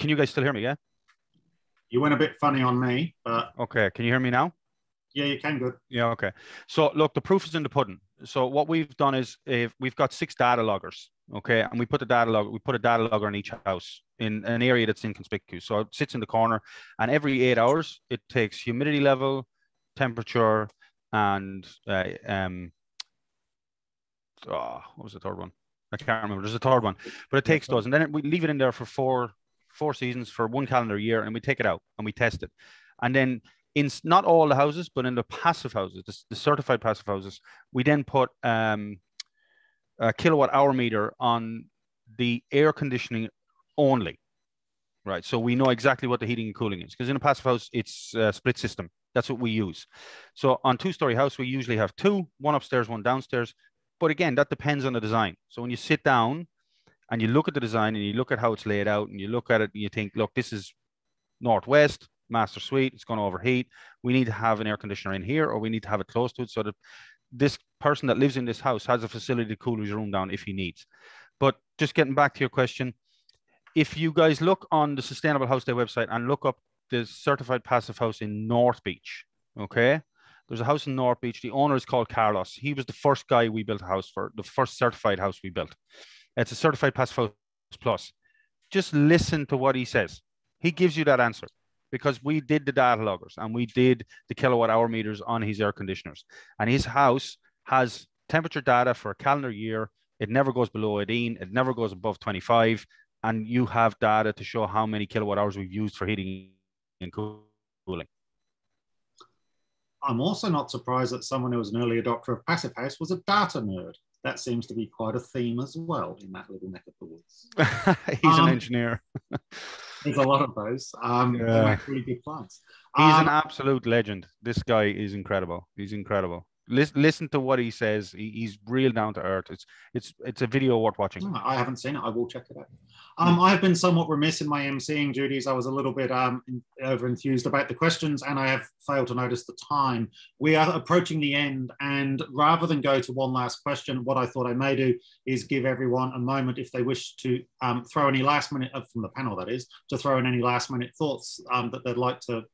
can you guys still hear me, yeah? You went a bit funny on me. But... Okay, can you hear me now? Yeah, you can, good. Yeah, okay. So look, the proof is in the pudding. So what we've done is if we've got six data loggers, okay, and we put the data log, we put a data logger in each house in an area that's inconspicuous. So it sits in the corner, and every eight hours it takes humidity level, temperature, and uh, um, oh, what was the third one? I can't remember. There's a third one, but it takes those, and then it, we leave it in there for four four seasons for one calendar year, and we take it out and we test it, and then. In not all the houses, but in the passive houses, the, the certified passive houses, we then put um, a kilowatt hour meter on the air conditioning only, right? So we know exactly what the heating and cooling is, because in a passive house, it's a split system. That's what we use. So on two-story house, we usually have two, one upstairs, one downstairs. But again, that depends on the design. So when you sit down and you look at the design and you look at how it's laid out and you look at it and you think, look, this is northwest, master suite, it's going to overheat. We need to have an air conditioner in here, or we need to have it close to it so that this person that lives in this house has a facility to cool his room down if he needs. But just getting back to your question, if you guys look on the Sustainable House Day website and look up the certified passive house in North Beach, okay? There's a house in North Beach. The owner is called Carlos. He was the first guy we built a house for, the first certified house we built. It's a certified passive house plus. Just listen to what he says. He gives you that answer, because we did the data loggers and we did the kilowatt hour meters on his air conditioners. And his house has temperature data for a calendar year. It never goes below eighteen. It never goes above twenty-five. And you have data to show how many kilowatt hours we've used for heating and cooling. I'm also not surprised that someone who was an early adopter of Passive House was a data nerd. That seems to be quite a theme as well in that little neck of the woods. He's um, an engineer. There's a lot of those. Um, yeah. They make really good plans. He's um, an absolute legend. This guy is incredible. He's incredible. Listen, listen to what he says. He, he's real down to earth. It's it's it's a video worth watching. I haven't seen it. I will check it out. Um, I've been somewhat remiss in my emceeing duties. I was a little bit um, over enthused about the questions, and I have failed to notice the time. We are approaching the end, and rather than go to one last question, what I thought I may do is give everyone a moment, if they wish to um, throw any last minute, uh, from the panel that is, to throw in any last minute thoughts um, that they'd like to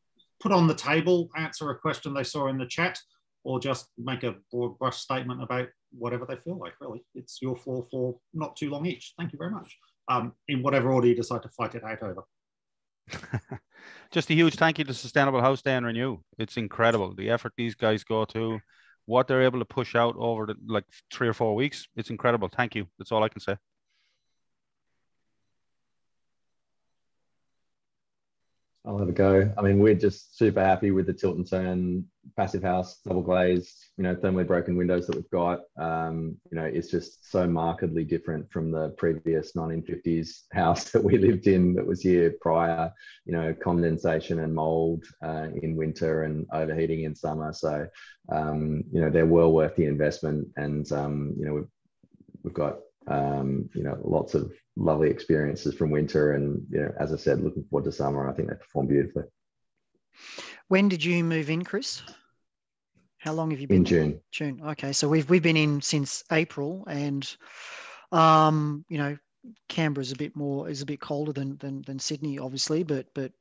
put on the table, answer a question they saw in the chat, or just make a broad brush statement about whatever they feel like, really. It's your floor for not too long each. Thank you very much. Um, in whatever order you decide to fight it out over. Just a huge thank you to Sustainable House Day and Renew. It's incredible, the effort these guys go to, what they're able to push out over the, like three or four weeks. It's incredible. Thank you. That's all I can say. I'll have a go. I mean, we're just super happy with the tilt and turn, passive house, double glazed, you know, thermally broken windows that we've got. Um, you know, it's just so markedly different from the previous nineteen fifties house that we lived in that was here prior, you know, condensation and mold uh, in winter and overheating in summer. So, um, you know, they're well worth the investment. And, um, you know, we've, we've got, um, you know, lots of lovely experiences from winter, and you know, as I said, looking forward to summer. I think they perform beautifully. When did you move in, Chris? How long have you been in? June. June. Okay, so we've we've been in since April, and um, you know, Canberra's a bit more is a bit colder than than than Sydney, obviously, but but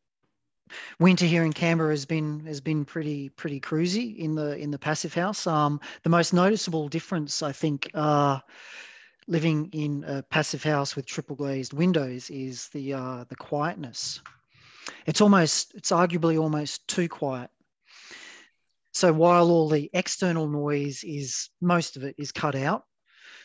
winter here in Canberra has been has been pretty pretty cruisy in the in the passive house. Um, the most noticeable difference, I think, uh, living in a passive house with triple glazed windows is the uh, the quietness. It's almost, it's arguably almost too quiet. So while all the external noise is, most of it is cut out,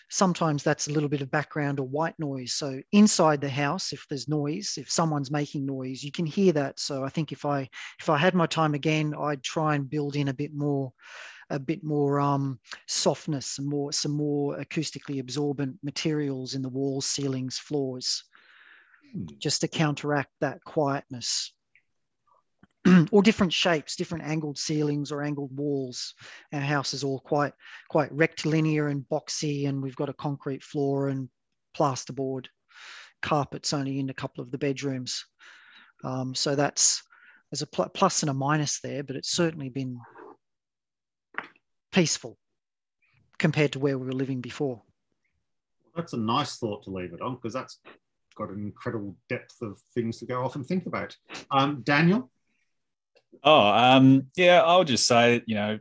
sometimes that's a little bit of background or white noise. So inside the house, if there's noise, if someone's making noise, you can hear that. So I think if I if I had my time again, I'd try and build in a bit more a bit more um, softness, some more, some more acoustically absorbent materials in the walls, ceilings, floors, mm. just to counteract that quietness. Or different shapes, different angled ceilings or angled walls. Our house is all quite, quite rectilinear and boxy, and we've got a concrete floor and plasterboard. Carpets only in a couple of the bedrooms. Um, so that's, there's a pl- plus and a minus there, but it's certainly been peaceful compared to where we were living before. That's a nice thought to leave it on, because that's got an incredible depth of things to go off and think about. Um, Daniel? Oh, um, yeah, I'll just say, you know,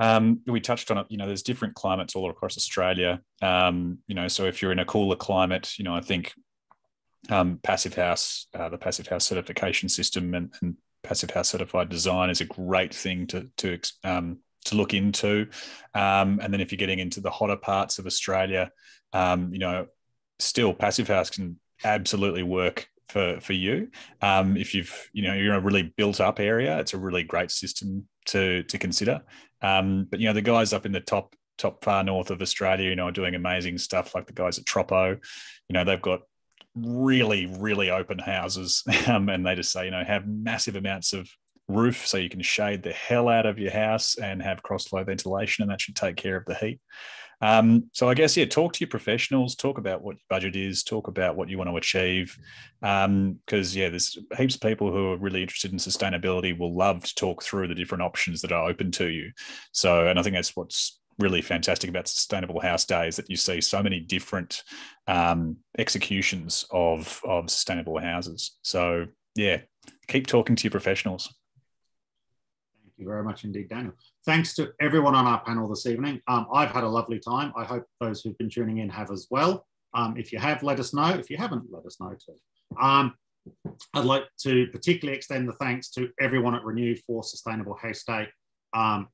um, we touched on it, you know, there's different climates all across Australia. Um, you know, so if you're in a cooler climate, you know, I think um, Passive House, uh, the Passive House certification system and, and Passive House certified design is a great thing to, to um, to look into. Um, and then if you're getting into the hotter parts of Australia, um, you know, still Passive House can absolutely work for, for you. Um, if you've, you know, you're in a really built up area, it's a really great system to, to consider. Um, but, you know, the guys up in the top, top far north of Australia, you know, are doing amazing stuff, like the guys at Troppo. You know, they've got really, really open houses. Um, and they just say, you know, have massive amounts of roof so you can shade the hell out of your house and have cross flow ventilation, and that should take care of the heat. Um, so I guess, yeah, talk to your professionals, talk about what your budget is, talk about what you want to achieve, because um, yeah, there's heaps of people who are really interested in sustainability will love to talk through the different options that are open to you. So, and I think that's what's really fantastic about Sustainable House Day, is that you see so many different um, executions of, of sustainable houses. So yeah, keep talking to your professionals. Thank you very much indeed, Daniel. Thanks to everyone on our panel this evening. Um, I've had a lovely time. I hope those who've been tuning in have as well. Um, if you have, let us know. If you haven't, let us know too. Um, I'd like to particularly extend the thanks to everyone at Renew for Sustainable House Day. Um,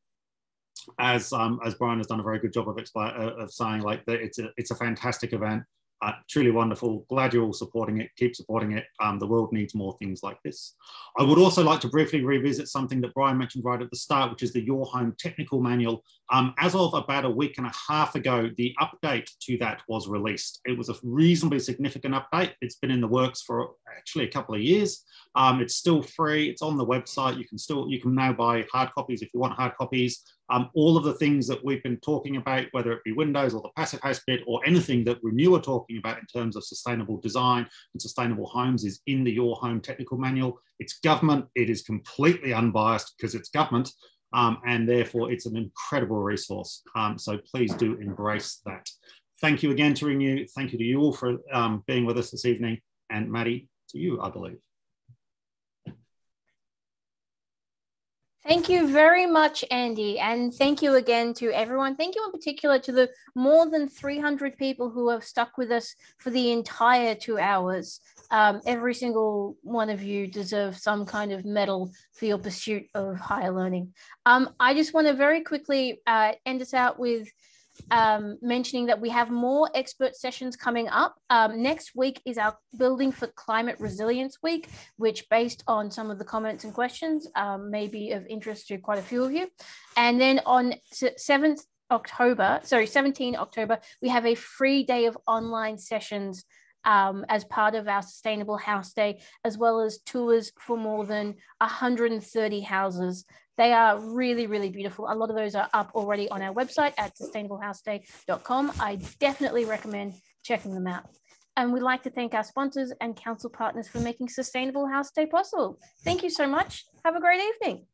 as, um, as Brian has done a very good job of, uh, of saying, like, that it's a, it's a fantastic event. Uh, truly wonderful. Glad you're all supporting it. Keep supporting it. Um, the world needs more things like this. I would also like to briefly revisit something that Brian mentioned right at the start, which is the Your Home Technical Manual. Um, as of about a week and a half ago, the update to that was released. It was a reasonably significant update. It's been in the works for actually a couple of years. Um, it's still free. It's on the website. You can still you can now buy hard copies if you want hard copies. Um, all of the things that we've been talking about, whether it be windows or the passive house bit or anything that Renew are talking about in terms of sustainable design and sustainable homes, is in the Your Home Technical Manual. It's government. It is completely unbiased because it's government, um, and therefore it's an incredible resource. Um, so please do embrace that. Thank you again to Renew. Thank you to you all for um, being with us this evening. And Maddie, to you, I believe. Thank you very much, Andy, and thank you again to everyone. Thank you in particular to the more than three hundred people who have stuck with us for the entire two hours. Um, every single one of you deserves some kind of medal for your pursuit of higher learning. Um, I just want to very quickly uh, end us out with Um, mentioning that we have more expert sessions coming up. Um, next week is our Building for Climate Resilience Week, which, based on some of the comments and questions, um, may be of interest to quite a few of you. And then on seventh October, sorry, seventeenth October, we have a free day of online sessions um, as part of our Sustainable House Day, as well as tours for more than one hundred thirty houses. They are really, really beautiful. A lot of those are up already on our website at sustainable house day dot com. I definitely recommend checking them out. And we'd like to thank our sponsors and council partners for making Sustainable House Day possible. Thank you so much. Have a great evening.